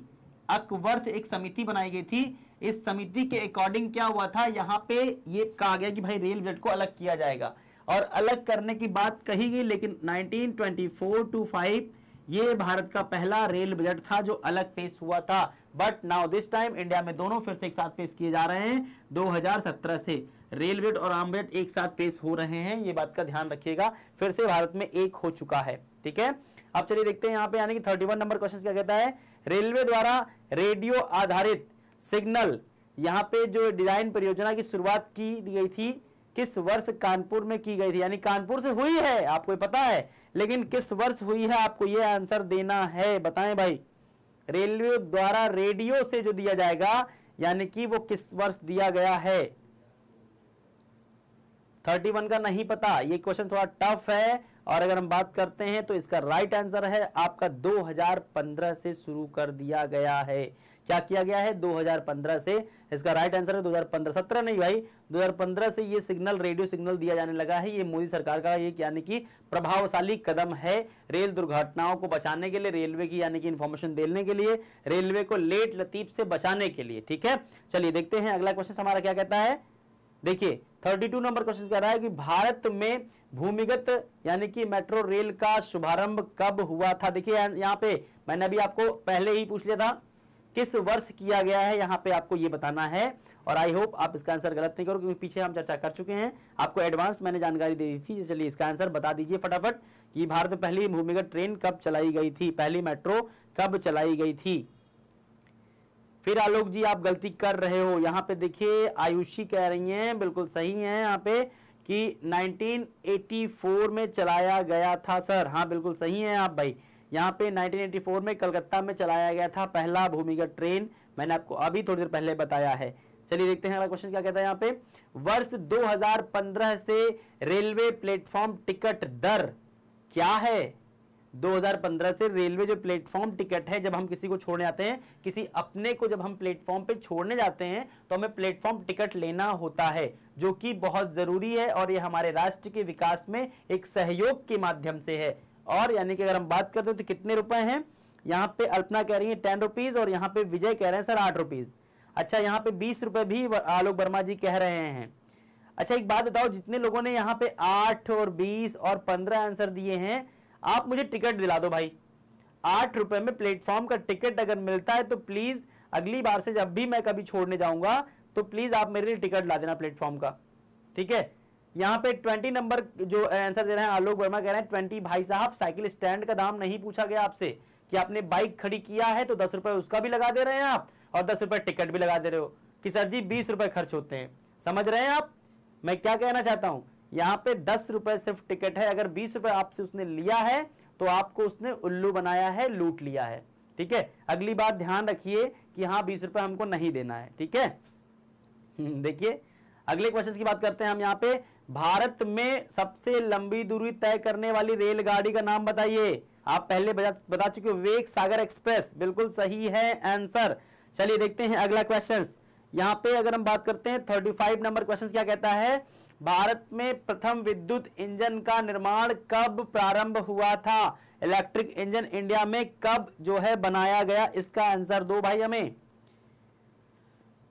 अकवर्थ एक समिति बनाई गई थी। इस समिति के अकॉर्डिंग क्या हुआ था, यहाँ पे ये कहा गया कि भाई रेल बजट को अलग किया जाएगा, और अलग करने की बात कही गई, लेकिन nineteen twenty four to five ये भारत का पहला रेल बजट था जो अलग पेश हुआ था। But now this time India में दोनों फिर से एक साथ पेश किए जा रहे हैं, दो हज़ार सत्रह से रेल बजट और आम बजट एक साथ पेश हो रहे हैं, ये बात का ध्यान रखिएगा, फिर से भारत में एक हो चुका है, ठीक है। अब चलिए देखते हैं यहाँ पे यानी कि इकतीस नंबर क्वेश्चन क्या कहता है, रेलवे द्वारा रेडियो आधारित सिग्नल यहाँ पे जो डिजाइन परियोजना की शुरुआत की गई थी किस वर्ष कानपुर में की गई थी, यानी कानपुर से हुई है आपको पता है, लेकिन किस वर्ष हुई है आपको ये आंसर देना है। बताएं भाई, रेलवे द्वारा रेडियो से जो दिया जाएगा यानी कि वो किस वर्ष दिया गया है। इकतीस का नहीं पता, ये क्वेश्चन थोड़ा टफ है, और अगर हम बात करते हैं तो इसका राइट आंसर है आपका दो हज़ार पंद्रह से शुरू कर दिया गया है। क्या किया गया है, दो हज़ार पंद्रह से, इसका राइट आंसर है दो हज़ार पंद्रह, सत्रह नहीं भाई, दो हज़ार पंद्रह से ये सिग्नल, रेडियो सिग्नल दिया जाने लगा है। ये मोदी सरकार का ये यानी कि प्रभावशाली कदम है, रेल दुर्घटनाओं को बचाने के लिए, रेलवे की यानी कि इंफॉर्मेशन देने के लिए, रेलवे को लेट लतीफ से बचाने के लिए, ठीक है। चलिए देखते हैं अगला क्वेश्चन हमारा क्या कहता है। देखिए बत्तीस नंबर क्वेश्चन कह रहा है कि भारत में भूमिगत यानी कि मेट्रो रेल का शुभारंभ कब हुआ था। देखिए यहाँ पे मैंने अभी आपको पहले ही पूछ लिया था किस वर्ष किया गया है, यहाँ पे आपको ये बताना है, और आई होप आप इसका आंसर गलत नहीं करो, क्योंकि पीछे हम चर्चा कर चुके हैं, आपको एडवांस मैंने जानकारी दे दी थी। चलिए इसका आंसर बता दीजिए फटाफट कि भारत में पहली भूमिगत ट्रेन कब चलाई गई थी, पहली मेट्रो कब चलाई गई थी। फिर आलोक जी आप गलती कर रहे हो, यहाँ पे देखिए आयुषी कह रही हैं, बिल्कुल सही है यहाँ पे कि उन्नीस सौ चौरासी में चलाया गया था सर, हाँ बिल्कुल सही है आप भाई, यहाँ पे उन्नीस सौ चौरासी में कलकत्ता में चलाया गया था पहला भूमिगत ट्रेन, मैंने आपको अभी थोड़ी देर पहले बताया है। चलिए देखते हैं अगला क्वेश्चन क्या कहता है। यहाँ पे वर्ष दो हज़ार पंद्रह से रेलवे प्लेटफॉर्म टिकट दर क्या है, दो हज़ार पंद्रह से रेलवे जो प्लेटफॉर्म टिकट है, जब हम किसी को छोड़ने आते हैं, किसी अपने को जब हम प्लेटफॉर्म पे छोड़ने जाते हैं तो हमें प्लेटफॉर्म टिकट लेना होता है, जो कि बहुत ज़रूरी है, और ये हमारे राष्ट्र के विकास में एक सहयोग के माध्यम से है। और यानी कि अगर हम बात करते हैं तो कितने रुपए हैं, यहाँ पे अल्पना कह रही है टेन रुपीज और यहाँ पे विजय कह रहे हैं सर आठ रुपीज। अच्छा यहाँ पे बीस रुपए भी आलोक वर्मा जी कह रहे हैं। अच्छा एक बात बताओ, जितने लोगों ने यहाँ पे आठ और बीस और पंद्रह आंसर दिए हैं, आप मुझे टिकट दिला दो भाई। आठ रुपए में प्लेटफॉर्म का टिकट अगर मिलता है तो प्लीज अगली बार से जब भी मैं कभी छोड़ने जाऊंगा तो प्लीज आप मेरे लिए टिकट ला देना प्लेटफॉर्म का, ठीक है। यहाँ पे ट्वेंटी नंबर जो आंसर दे रहे हैं आलोक वर्मा कह रहे हैं ट्वेंटी। भाई साहब साइकिल स्टैंड का दाम नहीं पूछा गया आपसे कि आपने बाइक खड़ी किया है तो दस रुपए उसका भी लगा दे रहे हैं आप और दस रुपए टिकट भी लगा दे रहे हो कि सर जी बीस रुपए खर्च होते हैं। समझ रहे हैं आप मैं क्या कहना चाहता हूँ, यहाँ पे दस रुपए सिर्फ टिकट है। अगर बीस रुपए आपसे उसने लिया है तो आपको उसने उल्लू बनाया है, लूट लिया है, ठीक है। अगली बार ध्यान रखिए कि हाँ बीस रुपए हमको नहीं देना है, ठीक है। देखिए अगले क्वेश्चन की बात करते हैं हम। यहाँ पे भारत में सबसे लंबी दूरी तय करने वाली रेलगाड़ी का नाम बताइए। आप पहले बता, बता चुके हो वेग सागर एक्सप्रेस, बिल्कुल सही है आंसर। चलिए देखते हैं अगला क्वेश्चन। यहाँ पे अगर हम बात करते हैं पैंतीस नंबर क्वेश्चन क्या कहता है, भारत में प्रथम विद्युत इंजन का निर्माण कब प्रारंभ हुआ था। इलेक्ट्रिक इंजन इंडिया में कब जो है बनाया गया, इसका आंसर दो भाई हमें।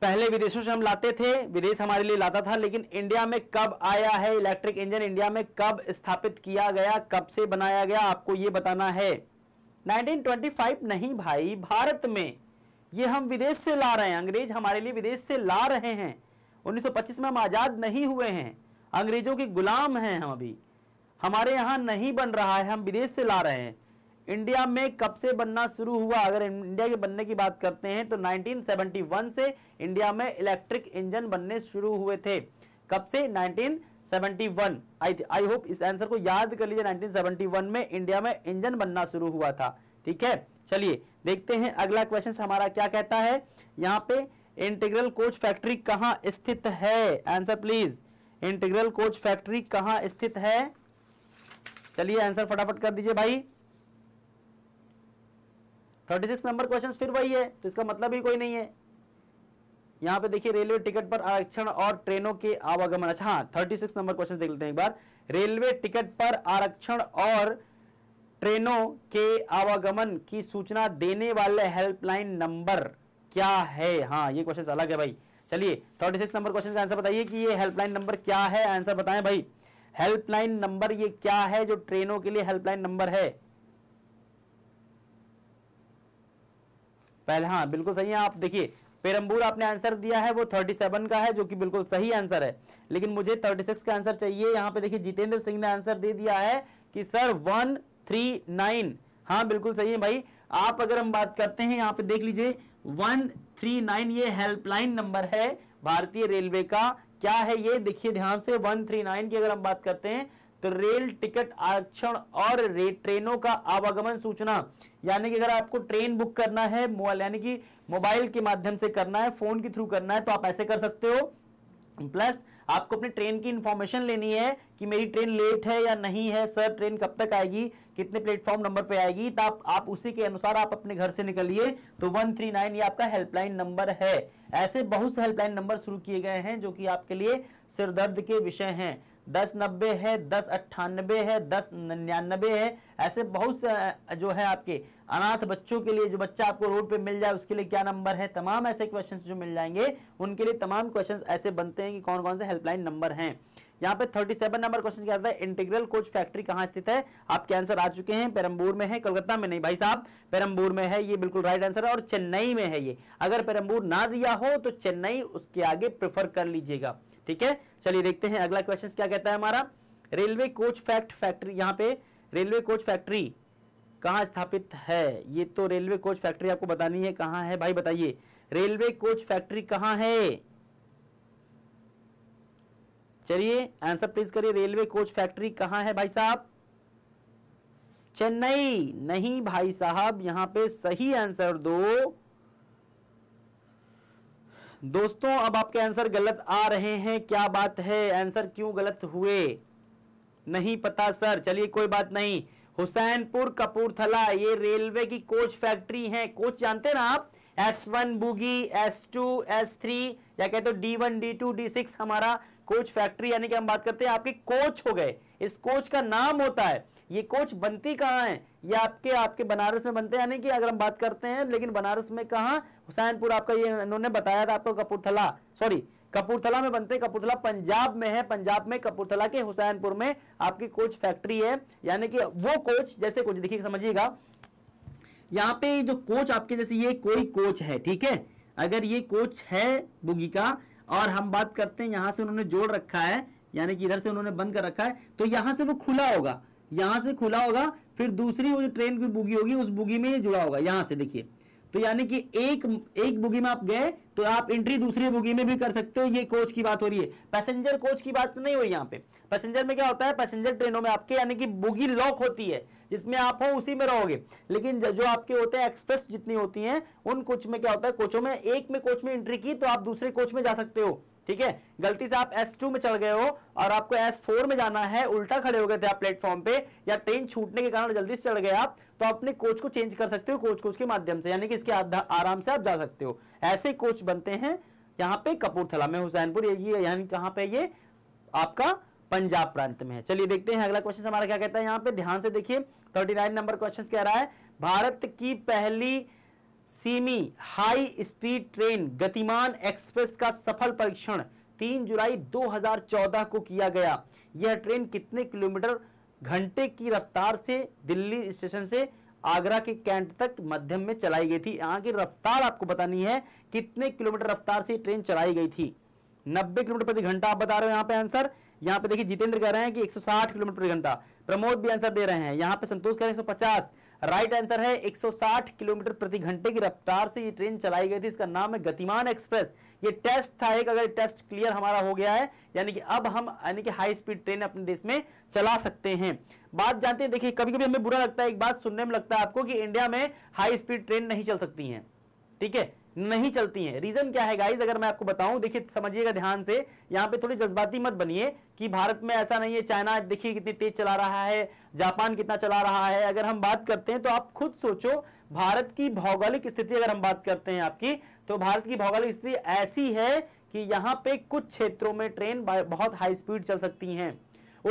पहले विदेशों से हम लाते थे, विदेश हमारे लिए लाता था, लेकिन इंडिया में कब आया है इलेक्ट्रिक इंजन, इंडिया में कब स्थापित किया गया, कब से बनाया गया, आपको ये बताना है। नाइनटीन ट्वेंटी फाइव नहीं भाई, भारत में ये हम विदेश से ला रहे हैं, अंग्रेज हमारे लिए विदेश से ला रहे हैं। उन्नीस सौ पच्चीस में हम आज़ाद नहीं हुए हैं, अंग्रेजों के गुलाम हैं हम, अभी हमारे यहाँ नहीं बन रहा है, हम विदेश से ला रहे हैं। इंडिया में कब से बनना शुरू हुआ, अगर इंडिया के बनने की बात करते हैं तो नाइनटीन सेवेंटी वन से इंडिया में इलेक्ट्रिक इंजन बनने शुरू हुए थे। कब से? Nineteen seventy one. I I hope इस आंसर को याद कर लीजिए, नाइनटीन सेवेंटी वन में इंडिया में इंजन बनना शुरू हुआ था, ठीक है। चलिए देखते हैं अगला क्वेश्चन हमारा क्या कहता है। यहाँ पे इंटीग्रल कोच फैक्ट्री कहाँ स्थित है, answer please. Integral coach factory कहाँ स्थित है, चलिए आंसर फटाफट कर दीजिए भाई। छत्तीस नंबर क्वेश्चन फिर वही है, तो इसका मतलब ही कोई नहीं है। यहाँ पे देखिए रेलवे टिकट पर आरक्षण और ट्रेनों के आवागमन। अच्छा हाँ, छत्तीस नंबर क्वेश्चन देख लेते हैं एक बार। रेलवे टिकट पर आरक्षण और ट्रेनों के आवागमन की सूचना देने वाले हेल्पलाइन नंबर क्या है। हाँ ये क्वेश्चन अलग है भाई। चलिए छत्तीस नंबर क्वेश्चन का आंसर बताइए कि ये हेल्पलाइन नंबर क्या है, आंसर बताएं भाई। हेल्पलाइन नंबर ये क्या है जो ट्रेनों के लिए हेल्पलाइन नंबर है पहले। हाँ बिल्कुल सही है आप। देखिए पेरम्बूर आपने आंसर दिया है वो सैंतीस का है जो कि बिल्कुल सही आंसर है, लेकिन मुझे छत्तीस का आंसर चाहिए। यहाँ पे देखिए जितेंद्र सिंह ने आंसर दे दिया है कि सर वन थ्री नाइन। हाँ बिल्कुल सही है भाई आप। अगर हम बात करते हैं यहाँ पे देख लीजिए वन थ्री नाइन, ये हेल्पलाइन नंबर है भारतीय रेलवे का। क्या है ये देखिए ध्यान से, वन थ्री नाइन की अगर हम बात करते हैं तो रेल टिकट आरक्षण और ट्रेनों का आवागमन सूचना। यानी कि अगर आपको ट्रेन बुक करना है यानी कि मोबाइल के माध्यम से करना है, फोन के थ्रू करना है तो आप ऐसे कर सकते हो। प्लस आपको अपने ट्रेन की इंफॉर्मेशन लेनी है कि मेरी ट्रेन लेट है या नहीं है, सर ट्रेन कब तक आएगी, कितने प्लेटफॉर्म नंबर पे आएगी, तो आप, आप उसी के अनुसार आप अपने घर से निकलिए। तो वन थ्री नाइन ये आपका हेल्पलाइन नंबर है। ऐसे बहुत से हेल्पलाइन नंबर शुरू किए गए हैं जो कि आपके लिए सिरदर्द के विषय हैं। दस नब्बे है, दस अट्ठानबे है, दस निन्यानबे है, ऐसे बहुत से जो है आपके अनाथ बच्चों के लिए, जो बच्चा आपको रोड पे मिल जाए उसके लिए क्या नंबर है, तमाम ऐसे क्वेश्चंस जो मिल जाएंगे उनके लिए तमाम क्वेश्चंस ऐसे बनते हैं कि कौन कौन से हेल्पलाइन नंबर हैं। यहाँ पे सैंतीस नंबर क्वेश्चन क्या आता है, इंटीग्रल कोच फैक्ट्री कहाँ स्थित है। आपके आंसर आ चुके हैं, पेरम्बूर में है, कलकत्ता में नहीं भाई साहब, पेरम्बूर में है, ये बिल्कुल राइट आंसर है और चेन्नई में है ये। अगर पेरम्बूर ना दिया हो तो चेन्नई उसके आगे प्रेफर कर लीजिएगा, ठीक है। चलिए देखते हैं अगला क्वेश्चन क्या कहता है हमारा। रेलवे कोच फैक्ट फैक्ट्री, यहाँ पे रेलवे कोच फैक्ट्री कहाँ स्थापित है, ये तो रेलवे कोच फैक्ट्री आपको बतानी है कहाँ है भाई, बताइए रेलवे कोच फैक्ट्री कहाँ है। चलिए आंसर प्लीज करिए, रेलवे कोच फैक्ट्री कहाँ है भाई साहब। चेन्नई नहीं भाई साहब, यहाँ पे सही आंसर दो। दोस्तों अब आपके आंसर गलत आ रहे हैं, क्या बात है, आंसर क्यों गलत हुए नहीं पता सर। चलिए कोई बात नहीं, हुसैनपुर कपूरथला ये रेलवे की कोच फैक्ट्री है। कोच जानते हैं ना आप, S one bogie, S two, S three या कहते हो D one, D two, D six हमारा कोच फैक्ट्री यानी कि हम बात करते हैं आपके कोच हो गए, इस कोच का नाम होता है। ये कोच बनती कहाँ है, ये आपके आपके बनारस में बनते हैं, यानी कि अगर हम बात करते हैं लेकिन बनारस में कहाँ, हुसैनपुर आपका, ये इन्होंने बताया था आपको कपूरथला, सॉरी कपूरथला में बनते हैं, कपूरथला पंजाब में है, पंजाब में कपूरथला के हुसैनपुर में आपकी कोच फैक्ट्री है। यानी कि वो कोच जैसे कोच, देखिए समझिएगा यहाँ पे जो कोच आपके, जैसे ये कोई कोच है, ठीक है, अगर ये कोच है बुगी का और हम बात करते हैं यहाँ से उन्होंने जोड़ रखा है, यानी कि इधर से उन्होंने बंद कर रखा है, तो यहाँ से वो खुला होगा, यहाँ से खुला होगा, फिर दूसरी वो जो ट्रेन की बुगी होगी उस बुगी में ये जुड़ा होगा यहाँ से, देखिए। तो यानी कि एक एक बुगी में आप गए तो आप एंट्री दूसरी बुगी में भी कर सकते हो, ये कोच की बात हो रही है, पैसेंजर कोच की बात नहीं हुई यहाँ पे। पैसेंजर में क्या होता है, पैसेंजर ट्रेनों में आपके यानी कि बुगी लॉक होती है, जिसमें आप हो उसी में रहोगे, लेकिन जो आपके होते हैं एक्सप्रेस जितनी होती हैं उन कोच में क्या होता है, कोचों में एक में कोच में एंट्री की तो आप दूसरे कोच में जा सकते हो, ठीक है। गलती से आप एस टू में चढ़ गए हो और आपको एस फोर में जाना है, उल्टा खड़े हो गए थे आप प्लेटफॉर्म पे या ट्रेन छूटने के कारण जल्दी से चढ़ गए आप, तो आप अपने कोच को चेंज कर सकते हो कोच कोच के माध्यम से, यानी कि इसके आराम से आप जा सकते हो। ऐसे कोच बनते हैं यहाँ पे कपूरथला में, हुसैनपुर, ये यानी कहाँ पे, ये आपका पंजाब प्रांत में है। चलिए देखते हैं अगला क्वेश्चन हमारा क्या कहता है, यहाँ पे ध्यान से देखिए उनतालीस नंबर क्वेश्चन कह रहा है, भारत की पहली सीमी हाई स्पीड ट्रेन गतिमान एक्सप्रेस का सफल परीक्षण तीन जुलाई दो हज़ार चौदह को किया गया। यह ट्रेन कितने किलोमीटर घंटे की रफ्तार से दिल्ली स्टेशन से आगरा के कैंट तक मध्यम में चलाई गई थी। यहाँ की रफ्तार आपको बतानी है, कितने किलोमीटर रफ्तार से ट्रेन चलाई गई थी। नब्बे किलोमीटर प्रति घंटा आप बता रहे हो यहाँ पे आंसर। यहाँ पे देखिए जितेंद्र कह रहे हैं कि एक सौ साठ किलोमीटर प्रति घंटा, प्रमोद भी आंसर दे रहे हैं, यहाँ पे संतोष कह रहे हैं एक सौ पचास। राइट आंसर है एक सौ साठ किलोमीटर प्रति घंटे की रफ्तार से ये ट्रेन चलाई गई थी, इसका नाम है गतिमान एक्सप्रेस। ये टेस्ट था एक, अगर टेस्ट क्लियर हमारा हो गया है यानी कि अब हम यानी कि हाई स्पीड ट्रेन अपने देश में चला सकते हैं। बात जानते हैं, देखिए कभी कभी हमें बुरा लगता है, एक बात सुनने में लगता है आपको कि इंडिया में हाई स्पीड ट्रेन नहीं चल सकती है, ठीक है, नहीं चलती हैं। रीजन क्या है गाइस, अगर मैं आपको बताऊं, देखिए समझिएगा ध्यान से, यहाँ पे थोड़ी जज्बाती मत बनिए कि भारत में ऐसा नहीं है। चाइना देखिए कितनी तेज चला रहा है, जापान कितना चला रहा है। अगर हम बात करते हैं तो आप खुद सोचो, भारत की भौगोलिक स्थिति अगर हम बात करते हैं आपकी, तो भारत की भौगोलिक स्थिति ऐसी है कि यहाँ पे कुछ क्षेत्रों में ट्रेन बहुत हाई स्पीड चल सकती हैं,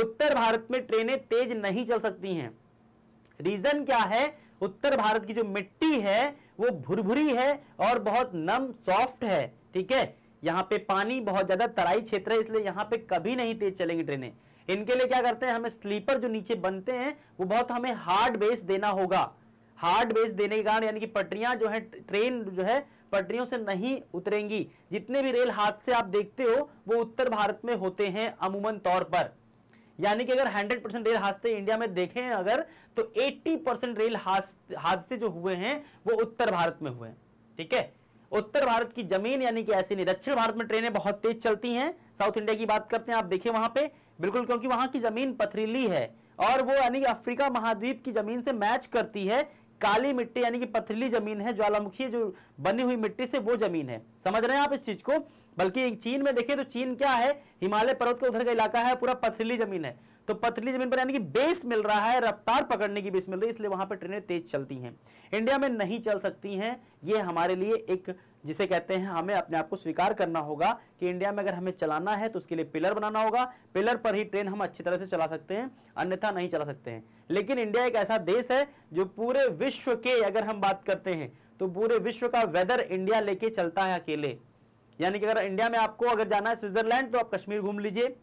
उत्तर भारत में ट्रेनें तेज नहीं चल सकती हैं। रीजन क्या है, उत्तर भारत की जो मिट्टी है वो भुरभुरी है और बहुत नम सॉफ्ट है, ठीक है, यहाँ पे पानी बहुत ज्यादा, तराई क्षेत्र है, इसलिए यहाँ पे कभी नहीं तेज चलेंगी ट्रेनें। इनके लिए क्या करते हैं, हमें स्लीपर जो नीचे बनते हैं वो बहुत हमें हार्ड बेस देना होगा। हार्ड बेस देने के कारण यानी कि पटरियां जो है, ट्रेन जो है पटरियों से नहीं उतरेंगी। जितने भी रेल हादसे आप देखते हो वो उत्तर भारत में होते हैं अमूमन तौर पर। यानी कि अगर सौ परसेंट रेल हादसे इंडिया में देखें अगर, तो अस्सी परसेंट रेल हादसे जो हुए हैं वो उत्तर भारत में हुए हैं, ठीक है। उत्तर भारत की जमीन यानी कि ऐसी नहीं। दक्षिण भारत में ट्रेनें बहुत तेज चलती हैं, साउथ इंडिया की बात करते हैं आप, देखिए वहां पे बिल्कुल, क्योंकि वहां की जमीन पथरीली है और वो यानी कि अफ्रीका महाद्वीप की जमीन से मैच करती है। काली मिट्टी यानी कि पथरीली जमीन है, ज्वालामुखी जो बनी हुई मिट्टी से वो जमीन है, समझ रहे हैं आप इस चीज को। बल्कि चीन में देखें तो चीन क्या है, हिमालय पर्वत का उधर का इलाका है, पूरा पथरीली जमीन है, तो पथरीली जमीन पर यानी कि बेस मिल रहा है, रफ्तार पकड़ने की बेस मिल रही है, इसलिए वहां पर ट्रेनें तेज चलती हैं, इंडिया में नहीं चल सकती हैं। ये हमारे लिए एक, जिसे कहते हैं, हमें अपने आप को स्वीकार करना होगा कि इंडिया में अगर हमें चलाना है तो उसके लिए पिलर बनाना होगा, पिलर पर ही ट्रेन हम अच्छी तरह से चला सकते हैं, अन्यथा नहीं चला सकते हैं। लेकिन इंडिया एक ऐसा देश है जो पूरे विश्व के, अगर हम बात करते हैं तो पूरे विश्व का वेदर इंडिया लेके चलता है अकेले। यानी कि अगर इंडिया में आपको अगर जाना है स्विट्जरलैंड तो आप कश्मीर घूम लीजिए,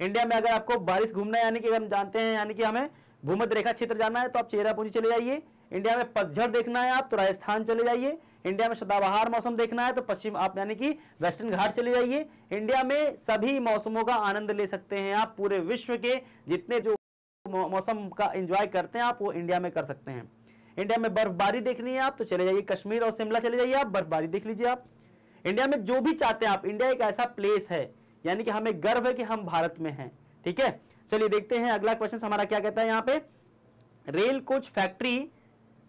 इंडिया में अगर आपको बारिश घूमना है यानी कि हम जानते हैं यानी कि हमें भूमध्य रेखा क्षेत्र जाना है तो आप चेरापूंजी चले जाइए, इंडिया में पतझड़ देखना है आप तो राजस्थान चले जाइए, इंडिया में सदाबहार मौसम देखना है तो पश्चिम आप यानी कि वेस्टर्न घाट चले जाइए। इंडिया में सभी मौसमों का आनंद ले सकते हैं आप, पूरे विश्व के जितने जो मौसम का एंजॉय करते हैं आप वो इंडिया में कर सकते हैं। इंडिया में बर्फबारी देखनी है आप तो चले जाइए कश्मीर और शिमला चले जाइए, आप बर्फबारी देख लीजिए आप। इंडिया में जो भी चाहते हैं आप, इंडिया एक ऐसा प्लेस है यानी कि हमें गर्व है कि हम भारत में हैं, ठीक है। चलिए देखते हैं अगला क्वेश्चन हमारा क्या कहता है यहाँ पे, रेल कोच फैक्ट्री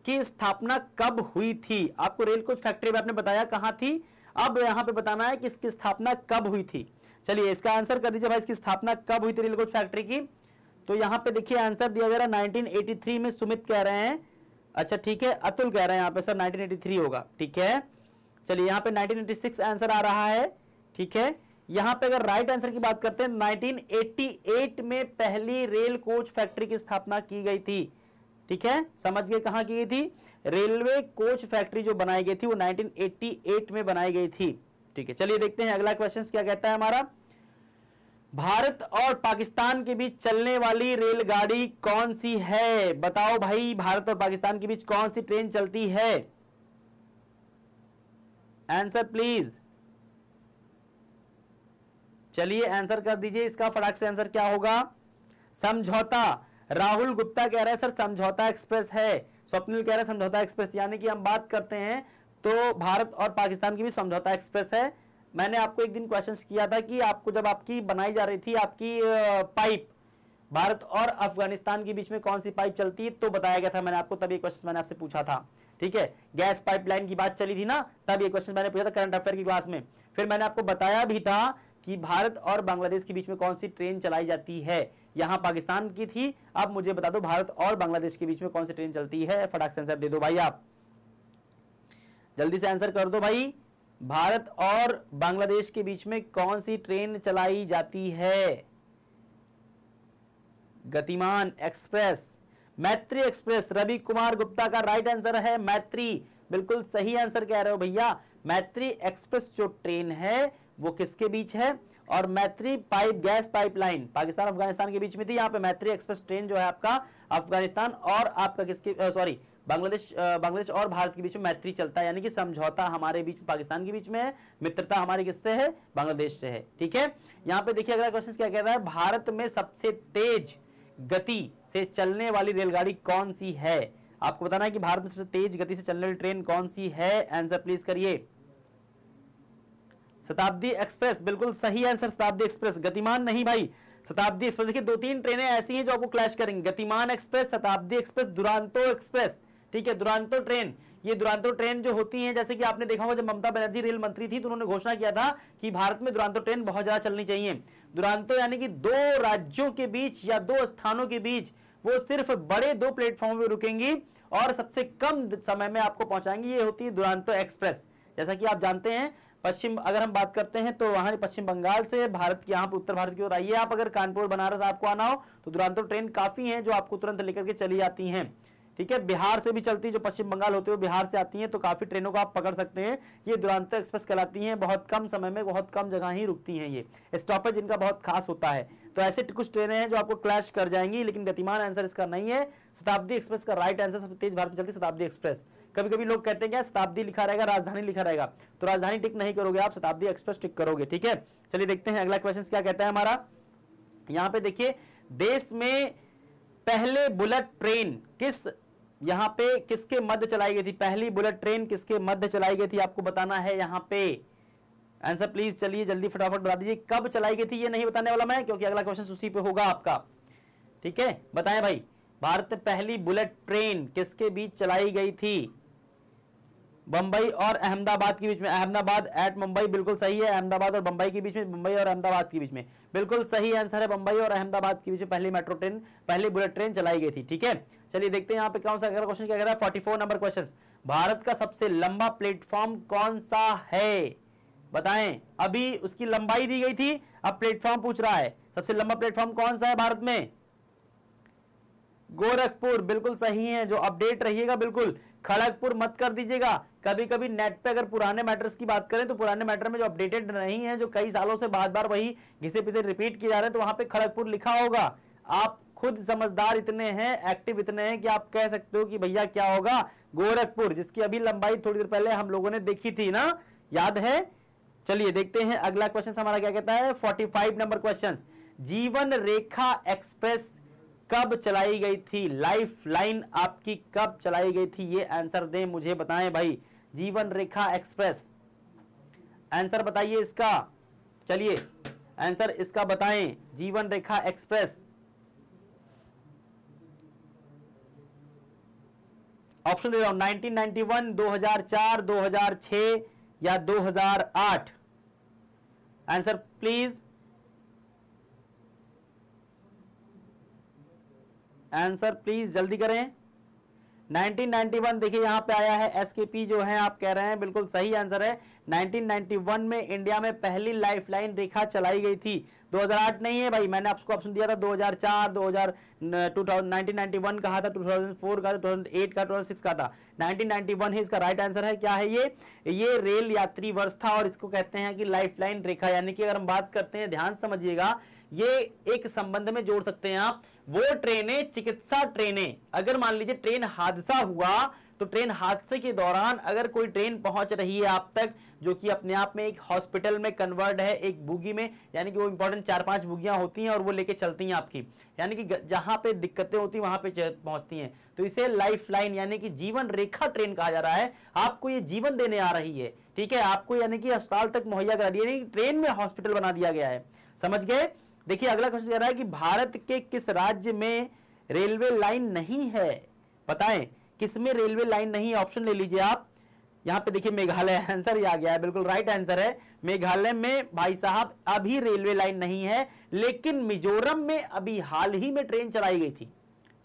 की स्थापना कब हुई थी। आपको रेल कोच फैक्ट्री में आपने बताया कहाँ थी, अब यहाँ पे बताना है कि इसकी स्थापना कब हुई थी। चलिए इसका आंसर कर दीजिए भाई, इसकी स्थापना कब हुई थी रेल कोच फैक्ट्री की। तो यहाँ पे देखिए आंसर दिया जा रहा है नाइनटीन एटी थ्री में, सुमित कह रहे हैं, अच्छा ठीक है, अतुल कह रहे हैं यहाँ पे सर नाइनटीन एटी थ्री होगा, ठीक है। चलिए यहाँ पे नाइनटीन एटी सिक्स आंसर आ रहा है, ठीक है। यहां पे अगर राइट आंसर की बात करते हैं, नाइनटीन एटी एट में पहली रेल कोच फैक्ट्री की स्थापना की गई थी। ठीक है, समझ गए कहां की गई थी? रेलवे कोच फैक्ट्री जो बनाई गई थी वो नाइनटीन एटी एट में बनाई गई थी। ठीक है, चलिए देखते हैं अगला क्वेश्चन क्या कहता है हमारा। भारत और पाकिस्तान के बीच चलने वाली रेलगाड़ी कौन सी है? बताओ भाई, भारत और पाकिस्तान के बीच कौन सी ट्रेन चलती है? Answer please. चलिए आंसर कर दीजिए इसका फटाक से। आंसर क्या होगा? समझौता। राहुल गुप्ता कह रहे हैं सर समझौता एक्सप्रेस है। स्वप्निल कह रहे हैं समझौता एक्सप्रेस, यानी कि हम बात करते हैं तो भारत और पाकिस्तान के बीच समझौता एक्सप्रेस है। मैंने आपको एक दिन क्वेश्चंस किया था कि आपको जब आपकी बनाई जा रही थी आपकी पाइप, भारत और अफगानिस्तान के बीच में कौन सी पाइप चलती है, तो बताया गया था मैंने आपको, तब ये क्वेश्चन मैंने आपसे पूछा था। ठीक है, गैस पाइपलाइन की बात चली थी ना, तब ये क्वेश्चन मैंने पूछा था करंट अफेयर की क्लास में। फिर मैंने आपको बताया भी था कि भारत और बांग्लादेश के बीच में कौन सी ट्रेन चलाई जाती है। यहाँ पाकिस्तान की थी, अब मुझे बता दो भारत और बांग्लादेश के बीच में कौन सी ट्रेन चलती है। फटाक से आंसर दे दो भाई, आप जल्दी से आंसर कर दो भाई। भारत और बांग्लादेश के बीच में कौन सी ट्रेन चलाई जाती है? गतिमान एक्सप्रेस, मैत्री एक्सप्रेस। रवि कुमार गुप्ता का राइट आंसर है मैत्री। बिल्कुल सही आंसर कह रहे हो भैया। मैत्री एक्सप्रेस जो ट्रेन है वो किसके बीच है? और Maitri pipe, gas pipeline Pakistan Afghanistan के बीच में थी। यहाँ पे मैत्री एक्सप्रेस ट्रेन जो है आपका अफगानिस्तान और आपका किसके सॉरी बांग्लादेश बांग्लादेश और भारत के बीच में मैत्री चलता है, यानी कि समझौता हमारे बीच पाकिस्तान के बीच में है, मित्रता हमारे किससे है? बांग्लादेश से है। ठीक है, यहाँ पे देखिए अगला क्वेश्चन क्या कहता है। भारत में सबसे तेज गति से चलने वाली रेलगाड़ी कौन सी है? आपको बताना है कि भारत में सबसे तेज गति से चलने वाली ट्रेन कौन सी है। आंसर प्लीज करिए। शताब्दी एक्सप्रेस, बिल्कुल सही आंसर शताब्दी एक्सप्रेस। गतिमान नहीं भाई, शताब्दी एक्सप्रेस। देखिए दो तीन ट्रेनें ऐसी हैं जो आपको क्लैश करेंगी, गतिमान एक्सप्रेस, शताब्दी एक्सप्रेस, दुरांतो एक्सप्रेस। ठीक है, दुरांतो ट्रेन, ये दुरांतो ट्रेन जो होती है, जैसे कि आपने देखा होगा जब ममता बनर्जी रेल मंत्री थी तो उन्होंने घोषणा किया था कि भारत में दुरांतो ट्रेन बहुत ज्यादा चलनी चाहिए। दुरांतो यानी कि दो राज्यों के बीच या दो स्थानों के बीच वो सिर्फ बड़े दो प्लेटफॉर्म में रुकेंगी और सबसे कम समय में आपको पहुंचाएंगी, ये होती है दुरांतो एक्सप्रेस। जैसा कि आप जानते हैं पश्चिम, अगर हम बात करते हैं तो वहां पश्चिम बंगाल से भारत के यहाँ पर उत्तर भारत की ओर आइए आप, अगर कानपुर बनारस आपको आना हो तो दुरांतो ट्रेन काफी है जो आपको तुरंत लेकर के चली जाती है। ठीक है, बिहार से भी चलती है, जो पश्चिम बंगाल होते हुए बिहार से आती हैं, तो काफी ट्रेनों को आप पकड़ सकते हैं। ये दुरांतो एक्सप्रेस कहलाती हैं, बहुत कम समय में बहुत कम जगह ही रुकती हैं, ये स्टॉपेज इनका बहुत खास होता है। तो ऐसे कुछ ट्रेनें हैं जो आपको क्लैश कर जाएंगी, लेकिन गतिमान आंसर इसका नहीं है। शताब्दी एक्सप्रेस का राइट आंसर, सबसे तेज भारत में चलती शताब्दी एक्सप्रेस। कभी कभी लोग कहते हैं क्या शताब्दी लिखा रहेगा राजधानी लिखा रहेगा, तो राजधानी टिक नहीं करोगे आप, शताब्दी एक्सप्रेस टिक करोगे। ठीक है, चलिए देखते हैं अगला क्वेश्चन क्या कहता है हमारा। यहाँ पे देखिए, देश में पहले बुलेट ट्रेन किस यहाँ पे किसके मध्य चलाई गई थी? पहली बुलेट ट्रेन किसके मध्य चलाई गई थी? आपको बताना है यहाँ पे। आंसर प्लीज, चलिए जल्दी फटाफट बता दीजिए। कब चलाई गई थी ये नहीं बताने वाला मैं, क्योंकि अगला क्वेश्चन उसी पे होगा आपका। ठीक है, बताएं भाई, भारत में पहली बुलेट ट्रेन किसके बीच चलाई गई थी? बंबई और अहमदाबाद के बीच में, अहमदाबाद एट मुंबई, बिल्कुल सही है। अहमदाबाद और बंबई के बीच में, मुंबई और अहमदाबाद के बीच में, बिल्कुल सही आंसर है। बंबई और अहमदाबाद के बीच में पहली मेट्रो ट्रेन, पहली बुलेट ट्रेन चलाई गई थी। ठीक है, चलिए देखते हैं यहाँ पे कौन सा अगला क्वेश्चन क्या कह रहा है। Forty four number question, Bharat का सबसे लंबा प्लेटफॉर्म कौन सा है? बताएं। अभी उसकी लंबाई दी गई थी, अब प्लेटफॉर्म पूछ रहा है। सबसे लंबा प्लेटफॉर्म कौन सा है भारत में? गोरखपुर, बिल्कुल सही है। जो अपडेट रहिएगा बिल्कुल, खड़गपुर मत कर दीजिएगा। कभी कभी नेट पे अगर पुराने मैटर्स की बात करें तो पुराने मैटर में जो अपडेटेड नहीं है, जो कई सालों से बार बार वही घिसे पिसे रिपीट किए जा रहे हैं, तो वहां पे खड़गपुर लिखा होगा। आप खुद समझदार इतने हैं, एक्टिव इतने हैं कि आप कह सकते हो कि भैया क्या होगा, गोरखपुर, जिसकी अभी लंबाई थोड़ी देर पहले हम लोगों ने देखी थी ना, याद है। चलिए देखते हैं अगला क्वेश्चन हमारा क्या कहता है। फोर्टी फाइव नंबर क्वेश्चन, जीवन रेखा एक्सप्रेस कब चलाई गई थी? लाइफ लाइन आपकी कब चलाई गई थी? ये आंसर दें, मुझे बताएं भाई। जीवन रेखा एक्सप्रेस, आंसर बताइए इसका। चलिए आंसर इसका बताएं, जीवन रेखा एक्सप्रेस। ऑप्शन दे रहा हूं, नाइनटीन नाइंटी वन, दो हज़ार चार, दो हज़ार छह या दो हज़ार आठ। आंसर प्लीज, आंसर प्लीज जल्दी करें। नाइनटीन नाइंटी वन देखिए यहाँ पे आया है एसकेपी जो है, आप कह रहे हैं बिल्कुल सही आंसर है। नाइनटीन नाइंटी वन में इंडिया में पहली लाइफलाइन रेखा चलाई गई थी। दो हज़ार आठ नहीं है भाई, मैंने आपको ऑप्शन दिया था दो हज़ार चार, दो हज़ार, नाइनटीन नाइंटी वन कहा था, दो हज़ार चार का, दो हज़ार आठ का, दो हज़ार छह का था। नाइनटीन नाइंटी वन है इसका राइट आंसर है। क्या है ये ये रेल यात्री वर्ष था और इसको कहते हैं कि लाइफलाइन रेखा। यानी कि अगर हम बात करते हैं, ध्यान समझिएगा, ये एक संबंध में जोड़ सकते हैं आप। वो ट्रेनें चिकित्सा ट्रेनें, अगर मान लीजिए ट्रेन हादसा हुआ तो ट्रेन हादसे के दौरान अगर कोई ट्रेन पहुंच रही है आप तक, जो कि अपने आप में एक हॉस्पिटल में कन्वर्ट है एक बुगी में, यानी कि वो इंपॉर्टेंट चार पांच बुगियां होती हैं और वो लेके चलती हैं आपकी, यानी कि जहां पे दिक्कतें होती हैं वहां पे पहुंचती हैं, तो इसे लाइफ लाइन यानी कि जीवन रेखा ट्रेन कहा जा रहा है। आपको ये जीवन देने आ रही है, ठीक है, आपको यानी कि अस्पताल तक मुहैया करा रही है, ट्रेन में हॉस्पिटल बना दिया गया है, समझ गए। देखिए अगला क्वेश्चन कह रहा है कि भारत के किस राज्य में रेलवे लाइन नहीं है, बताएं किसमें रेलवे लाइन नहीं है। ऑप्शन ले लीजिए आप, यहाँ पे देखिए मेघालय आंसर ही आ गया है, बिल्कुल राइट आंसर है। मेघालय में भाई साहब अभी रेलवे लाइन नहीं है, लेकिन मिजोरम में अभी हाल ही में ट्रेन चलाई गई थी,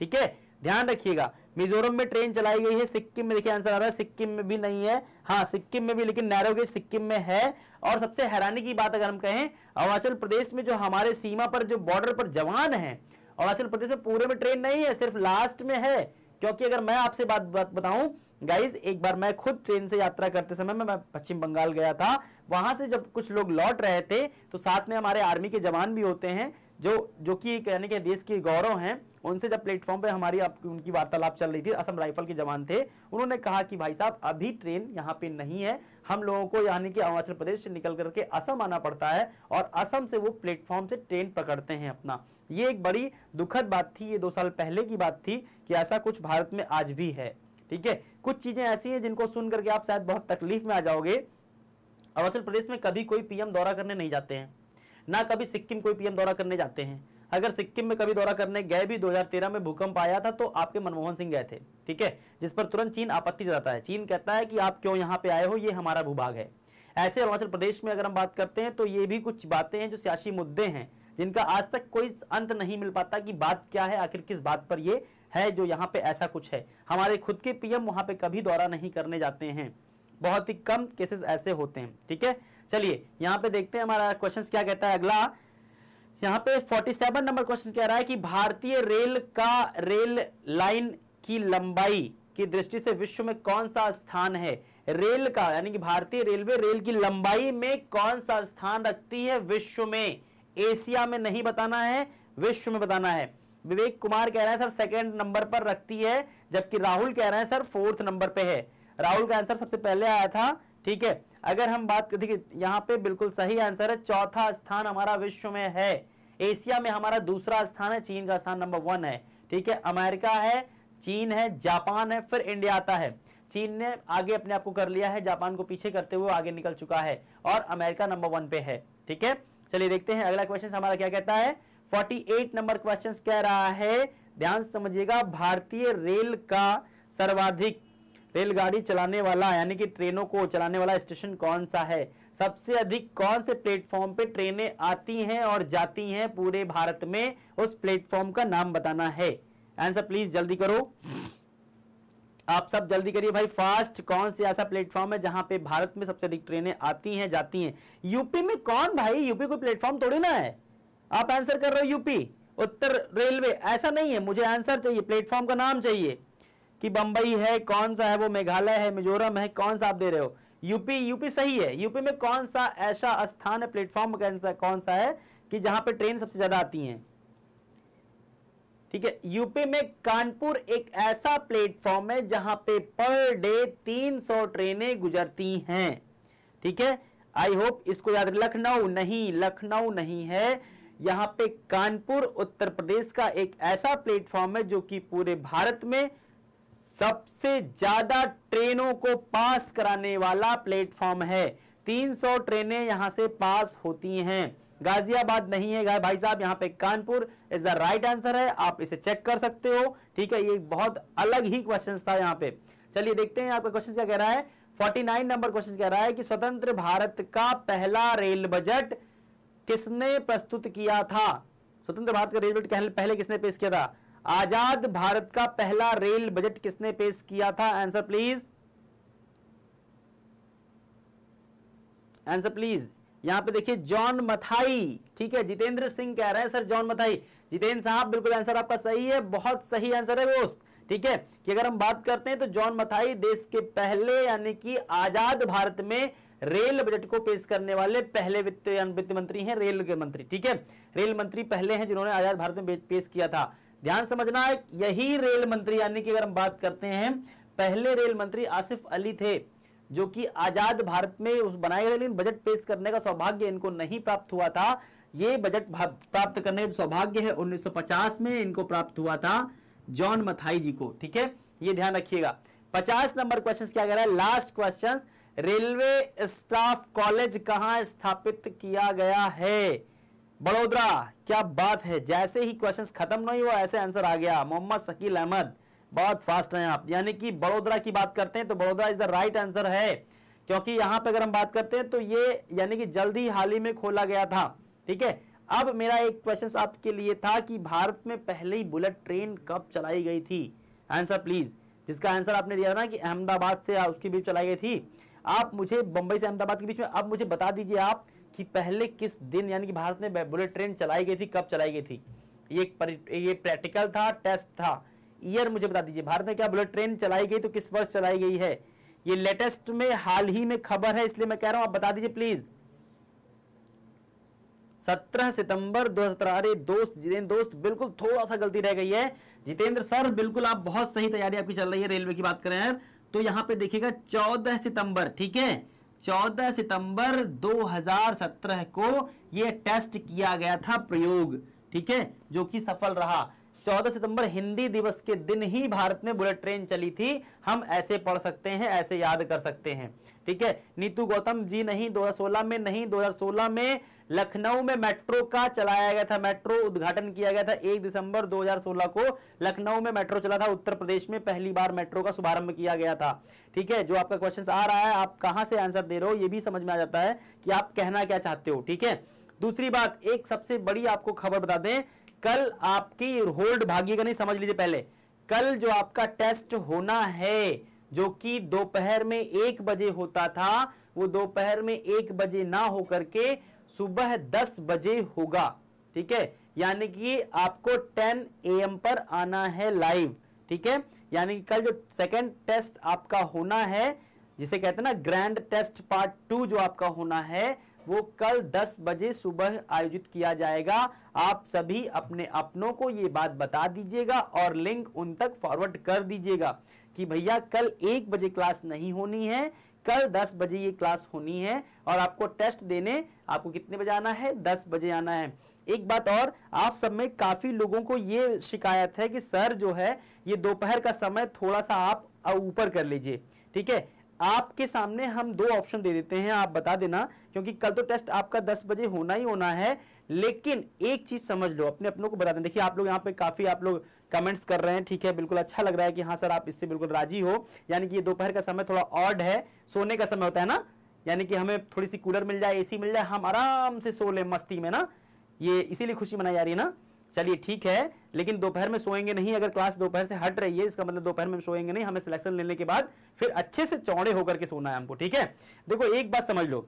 ठीक है, ध्यान रखिएगा, मिजोरम में ट्रेन चलाई गई है। सिक्किम में देखिए आंसर आ रहा है, सिक्किम में भी नहीं है, हाँ सिक्किम में भी, लेकिन नैरो गेज सिक्किम में है। और सबसे हैरानी की बात अगर हम कहें, अरुणाचल प्रदेश में जो हमारे सीमा पर जो बॉर्डर पर जवान हैं, अरुणाचल प्रदेश में पूरे में ट्रेन नहीं है, सिर्फ लास्ट में है। क्योंकि अगर मैं आपसे बात बात बताऊं गाइज, एक बार मैं खुद ट्रेन से यात्रा करते समय मैं, मैं पश्चिम बंगाल गया था, वहां से जब कुछ लोग लौट रहे थे तो साथ में हमारे आर्मी के जवान भी होते हैं जो जो कि यानी कि देश के गौरव हैं, उनसे जब प्लेटफॉर्म पे हमारी आप, उनकी वार्तालाप चल रही थी, असम राइफल के जवान थे, उन्होंने कहा कि भाई साहब अभी ट्रेन यहाँ पे नहीं है, हम लोगों को यानी कि अरुणाचल प्रदेश से निकल करके असम आना पड़ता है और असम से वो प्लेटफॉर्म से ट्रेन पकड़ते हैं अपना। ये एक बड़ी दुखद बात थी, ये दो साल पहले की बात थी कि ऐसा कुछ भारत में आज भी है, ठीक है। कुछ चीजें ऐसी हैं जिनको सुन करके आप शायद बहुत तकलीफ में आ जाओगे। अरुणाचल प्रदेश में कभी कोई पीएम दौरा करने नहीं जाते हैं, ना कभी सिक्किम कोई पीएम दौरा करने जाते हैं। अगर सिक्किम में कभी दौरा करने गए भी, दो हज़ार तेरह में भूकंप आया था तो आपके मनमोहन सिंह गए थे, ठीक है, जिस पर तुरंत चीन आपत्ति जताता है। चीन कहता है कि आप क्यों यहाँ पे आए हो, ये हमारा भूभाग है। ऐसे अरुणाचल प्रदेश में अगर हम बात करते हैं तो ये भी कुछ बातें हैं जो सियासी मुद्दे हैं, जिनका आज तक कोई अंत नहीं मिल पाता कि बात क्या है, आखिर किस बात पर ये है जो यहाँ पे ऐसा कुछ है। हमारे खुद के पीएम वहाँ पे कभी दौरा नहीं करने जाते हैं, बहुत ही कम केसेस ऐसे होते हैं, ठीक है। चलिए यहाँ पे देखते हैं हमारा क्वेश्चन क्या कहता है। अगला यहाँ पे सैंतालीस नंबर क्वेश्चन कह रहा है कि भारतीय रेल का रेल लाइन की लंबाई की दृष्टि से विश्व में कौन सा स्थान है। रेल का यानी कि भारतीय रेलवे रेल की लंबाई में कौन सा स्थान रखती है विश्व में। एशिया में नहीं बताना है, विश्व में बताना है। विवेक कुमार कह रहे हैं सर सेकंड नंबर पर रखती है, जबकि राहुल कह रहे हैं सर फोर्थ नंबर पे है। राहुल का आंसर सबसे पहले आया था, ठीक है। अगर हम बात देखिए यहाँ पे बिल्कुल सही आंसर है, चौथा स्थान हमारा विश्व में है। एशिया में हमारा दूसरा स्थान है, चीन का स्थान नंबर वन है, ठीक है। अमेरिका है, चीन है, जापान है, फिर इंडिया आता है। चीन ने आगे अपने आप को कर लिया है, जापान को पीछे करते हुए आगे निकल चुका है और अमेरिका नंबर वन पे है, ठीक है। चलिए देखते हैं अगला क्वेश्चन हमारा क्या कहता है। अड़तालीस नंबर क्वेश्चन कह रहा है, ध्यान समझिएगा, भारतीय रेल का सर्वाधिक रेलगाड़ी चलाने वाला यानी कि ट्रेनों को चलाने वाला स्टेशन कौन सा है। सबसे अधिक कौन से प्लेटफॉर्म पे ट्रेनें आती हैं और जाती हैं पूरे भारत में, उस प्लेटफॉर्म का नाम बताना है। आंसर प्लीज जल्दी करो, आप सब जल्दी करिए भाई फास्ट। कौन से ऐसा प्लेटफॉर्म है जहां पे भारत में सबसे अधिक ट्रेनें आती हैं जाती हैं। यूपी में कौन भाई, यूपी कोई प्लेटफॉर्म थोड़ी ना है। आप आंसर कर रहे हो यूपी, उत्तर रेलवे, ऐसा नहीं है। मुझे आंसर चाहिए, प्लेटफॉर्म का नाम चाहिए कि बंबई है, कौन सा है वो, मेघालय है, मिजोरम है, कौन सा आप दे रहे हो। यूपी, यूपी सही है। यूपी में कौन सा ऐसा स्थान है, प्लेटफॉर्म कौन सा है कि जहां पे ट्रेन सबसे ज्यादा आती हैं, ठीक है। यूपी में कानपुर एक ऐसा प्लेटफॉर्म है जहां पे पर डे तीन सौ ट्रेनें गुजरती हैं, ठीक है। आई होप इसको याद। लखनऊ नहीं, लखनऊ नहीं है, यहाँ पे कानपुर उत्तर प्रदेश का एक ऐसा प्लेटफॉर्म है जो कि पूरे भारत में सबसे ज्यादा ट्रेनों को पास कराने वाला प्लेटफॉर्म है। तीन सौ ट्रेनें यहां से पास होती हैं। गाजियाबाद नहीं है भाई साहब, यहाँ पे Kanpur is the right answer है, आप इसे चेक कर सकते हो, ठीक है। ये बहुत अलग ही क्वेश्चन था यहाँ पे। चलिए देखते हैं आपका क्वेश्चन क्या कह रहा है। उनचास नंबर क्वेश्चन कह रहा है कि स्वतंत्र भारत का पहला रेल बजट किसने प्रस्तुत किया था। स्वतंत्र भारत का रेल बजट पहले किसने पेश किया था। आजाद भारत का पहला रेल बजट किसने पेश किया था? Answer please, answer please. यहां पे देखिए जॉन मथाई, ठीक है, जितेंद्र सिंह कह रहा है सर जॉन मथाई। जितेंद्र साहब बिल्कुल आंसर आपका सही है, बहुत सही आंसर है दोस्त, ठीक है, कि अगर हम बात करते हैं तो जॉन मथाई देश के पहले यानी कि आजाद भारत में रेल बजट को पेश करने वाले पहले वित्त वित्त मंत्री हैं, रेल के मंत्री, ठीक है, रेल मंत्री पहले हैं जिन्होंने आजाद भारत में पेश किया था। ध्यान समझना है, यही रेल मंत्री यानी कि अगर हम बात करते हैं पहले रेल मंत्री आसिफ अली थे जो कि आजाद भारत में उस बनाए गए, लेकिन बजट पेश करने का सौभाग्य इनको नहीं प्राप्त हुआ था। ये बजट प्राप्त करने का सौभाग्य है उन्नीस सौ पचास में इनको प्राप्त हुआ था, जॉन मथाई जी को, ठीक है, ये ध्यान रखिएगा। पचास नंबर क्वेश्चन क्या कह रहा है, last question, railway staff college कहाँ स्थापित किया गया है? बड़ोदरा। क्या बात है, जैसे ही क्वेश्चन खत्म नहीं हुआ ऐसे आंसर आ गया। मोहम्मद शकील अहमद बहुत फास्ट हैं आप, यानी कि बड़ोदरा की बात करते हैं तो Vadodara is the right answer है, क्योंकि यहाँ पे अगर हम बात करते हैं तो ये यानी कि जल्दी हाल ही में खोला गया था, ठीक है। अब मेरा एक क्वेश्चन आपके लिए था कि भारत में पहली बुलेट ट्रेन कब चलाई गई थी? आंसर प्लीज, जिसका आंसर आपने दिया ना कि अहमदाबाद से उसके बीच चलाई गई थी, आप मुझे बंबई से अहमदाबाद के बीच में, अब मुझे बता दीजिए आप कि पहले किस दिन यानी कि भारत में बुलेट ट्रेन चलाई गई थी, कब चलाई गई थी? ये ये प्रैक्टिकल था, टेस्ट था, ईयर मुझे बता दीजिए, भारत में क्या बुलेट ट्रेन चलाई गई तो किस वर्ष चलाई गई है? ये लेटेस्ट में हाल ही में खबर है, इसलिए मैं कह रहा हूं आप बता दीजिए प्लीज। सत्रह सितंबर दो हज़ार सत्रह। अरे दोस्त जितेंद्र दोस्त बिल्कुल थोड़ा सा गलती रह गई है। जितेंद्र सर बिल्कुल आप बहुत सही तैयारी आपकी चल रही है, रेलवे की बात करें यार तो यहाँ पे देखिएगा चौदह सितंबर, ठीक है, चौदह सितंबर दो हज़ार सत्रह को ये टेस्ट किया गया था, प्रयोग, ठीक है, जो कि सफल रहा। चौदह सितंबर हिंदी दिवस के दिन ही भारत में बुलेट ट्रेन चली थी, हम ऐसे पढ़ सकते हैं, ऐसे याद कर सकते हैं, ठीक है। नीतू गौतम जी नहीं, दो हज़ार सोलह में नहीं, दो हज़ार सोलह में लखनऊ में मेट्रो का चलाया गया था, मेट्रो उद्घाटन किया गया था एक दिसंबर दो हज़ार सोलह को लखनऊ में मेट्रो चला था, उत्तर प्रदेश में पहली बार मेट्रो का शुभारंभ किया गया था, ठीक है। जो आपका क्वेश्चन आ रहा है आप कहाँ से आंसर दे रहे हो ये भी समझ में आ जाता है कि आप कहना क्या चाहते हो, ठीक है। दूसरी बात, एक सबसे बड़ी आपको खबर बता दें, कल आपकी होल्ड भागेगा नहीं, समझ लीजिए पहले, कल जो आपका टेस्ट होना है जो कि दोपहर में एक बजे होता था वो दोपहर में एक बजे ना होकर के सुबह दस बजे होगा, ठीक है, यानी कि आपको टेन ए एम पर आना है लाइव, ठीक है, यानी कि कल जो सेकंड टेस्ट आपका होना है जिसे कहते हैं ना ग्रैंड टेस्ट पार्ट टू जो आपका होना है वो कल दस बजे सुबह आयोजित किया जाएगा। आप सभी अपने अपनों को ये बात बता दीजिएगा और लिंक उन तक फॉरवर्ड कर दीजिएगा कि भैया कल एक बजे क्लास नहीं होनी है, कल दस बजे ये क्लास होनी है और आपको टेस्ट देने आपको कितने बजे आना है, दस बजे आना है। एक बात और, आप सब में काफ़ी लोगों को ये शिकायत है कि सर जो है ये दोपहर का समय थोड़ा सा आप ऊपर कर लीजिए, ठीक है। आपके सामने हम दो ऑप्शन दे देते हैं, आप बता देना, क्योंकि कल तो टेस्ट आपका दस बजे होना ही होना है, लेकिन एक चीज समझ लो, अपने अपनों को बता दें। देखिए आप लोग यहाँ पे काफी आप लोग कमेंट्स कर रहे हैं, ठीक है, बिल्कुल अच्छा लग रहा है कि हाँ सर आप इससे बिल्कुल राजी हो, यानी कि ये दोपहर का समय थोड़ा ऑड है, सोने का समय होता है ना, यानी कि हमें थोड़ी सी कूलर मिल जाए, एसी मिल जाए, हम आराम से सो लें मस्ती में ना, ये इसीलिए खुशी मनाई जा रही है ना। चलिए ठीक है, लेकिन दोपहर में सोएंगे नहीं, अगर क्लास दोपहर से हट रही है इसका मतलब दोपहर में सोएंगे नहीं, हमें सिलेक्शन लेने के बाद फिर अच्छे से चौड़े होकर के सोना है हमको, ठीक है। देखो एक बात समझ लो,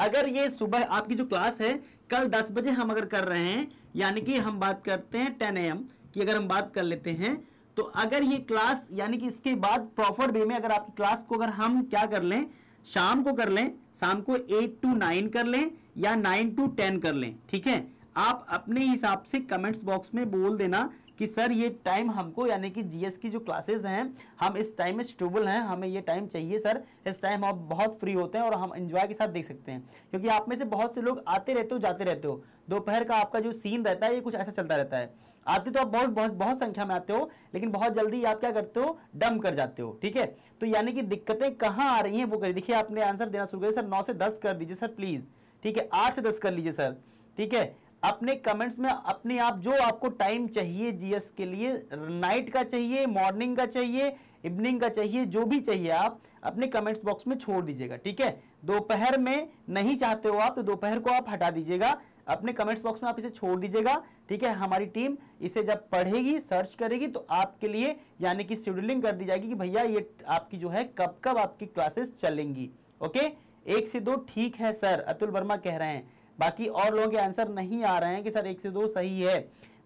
अगर ये सुबह आपकी जो क्लास है कल दस बजे हम अगर कर रहे हैं, यानी कि हम बात करते हैं टेन ए एम की, अगर हम बात कर लेते हैं तो अगर ये क्लास यानी कि इसके बाद प्रॉपर वे में अगर आपकी क्लास को अगर हम क्या कर लें, शाम को कर लें, शाम को एट टू नाइन कर लें या नाइन टू टेन कर लें, ठीक है। आप अपने हिसाब से कमेंट्स बॉक्स में बोल देना कि सर ये टाइम हमको यानी कि जीएस की जो क्लासेस हैं हम इस टाइम में स्टेबल हैं, हमें ये टाइम चाहिए सर, इस टाइम हम बहुत फ्री होते हैं और हम एंजॉय के साथ देख सकते हैं, क्योंकि आप में से बहुत से लोग आते रहते हो जाते रहते हो, दोपहर का आपका जो सीन रहता है ये कुछ ऐसा चलता रहता है, आते तो आप बहुत बहुत बहुत संख्या में आते हो लेकिन बहुत जल्दी आप क्या करते हो, डम कर जाते हो, ठीक है। तो यानी कि दिक्कतें कहाँ आ रही हैं वो करिए। देखिए आपने आंसर देना शुरू करिए, सर नौ से दस कर दीजिए सर प्लीज़, ठीक है, आठ से दस कर लीजिए सर, ठीक है। अपने कमेंट्स में अपने आप जो आपको टाइम चाहिए जीएस के लिए, नाइट का चाहिए, मॉर्निंग का चाहिए, इवनिंग का चाहिए, जो भी चाहिए आप अपने कमेंट्स बॉक्स में छोड़ दीजिएगा, ठीक है। दोपहर में नहीं चाहते हो आप तो दोपहर को आप हटा दीजिएगा, अपने कमेंट्स बॉक्स में आप इसे छोड़ दीजिएगा, ठीक है। हमारी टीम इसे जब पढ़ेगी, सर्च करेगी तो आपके लिए यानी कि शेड्यूलिंग कर दी जाएगी कि भैया ये आपकी जो है कब कब आपकी क्लासेस चलेंगी। ओके, एक से दो ठीक है सर, अतुल वर्मा कह रहे हैं। बाकी और लोगों के आंसर नहीं आ रहे हैं कि सर एक से दो सही है।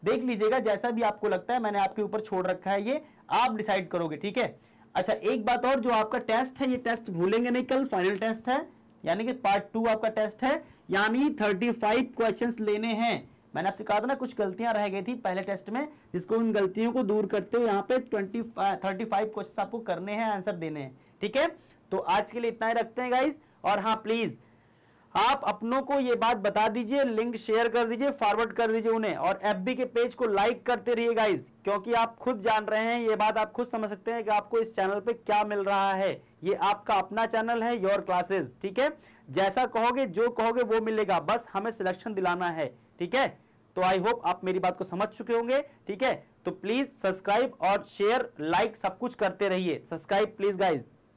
देख लीजिएगा जैसा भी आपको लगता है, मैंने आपके ऊपर छोड़ रखा है, ये आप डिसाइड करोगे, ठीक है। अच्छा, एक बात और, जो आपका टेस्ट है ये टेस्ट भूलेंगे नहीं, कल फाइनल टेस्ट है यानी कि पार्ट टू आपका टेस्ट है, यानी पैंतीस क्वेश्चंस लेने हैं। मैंने आपसे कहा था ना कुछ गलतियां रह गई थी पहले टेस्ट में, जिसको उन गलतियों को दूर करते हुए यहाँ पे पच्चीस पैंतीस क्वेश्चंस आपको करने हैं, आंसर देने हैं, ठीक है। तो आज के लिए इतना ही रखते हैं गाइज। और हाँ प्लीज आप अपनों को ये बात बता दीजिए, लिंक शेयर कर दीजिए, फॉरवर्ड कर दीजिए उन्हें, और एफबी के पेज को लाइक करते रहिए गाइज, क्योंकि आप खुद जान रहे हैं ये बात, आप खुद समझ सकते हैं कि आपको इस चैनल पे क्या मिल रहा है। ये आपका अपना चैनल है योर क्लासेस, ठीक है। जैसा कहोगे जो कहोगे वो मिलेगा, बस हमें सिलेक्शन दिलाना है, ठीक है। तो आई होप आप मेरी बात को समझ चुके होंगे, ठीक है। तो प्लीज सब्सक्राइब और शेयर लाइक सब कुछ करते रहिए। Subscribe please guys.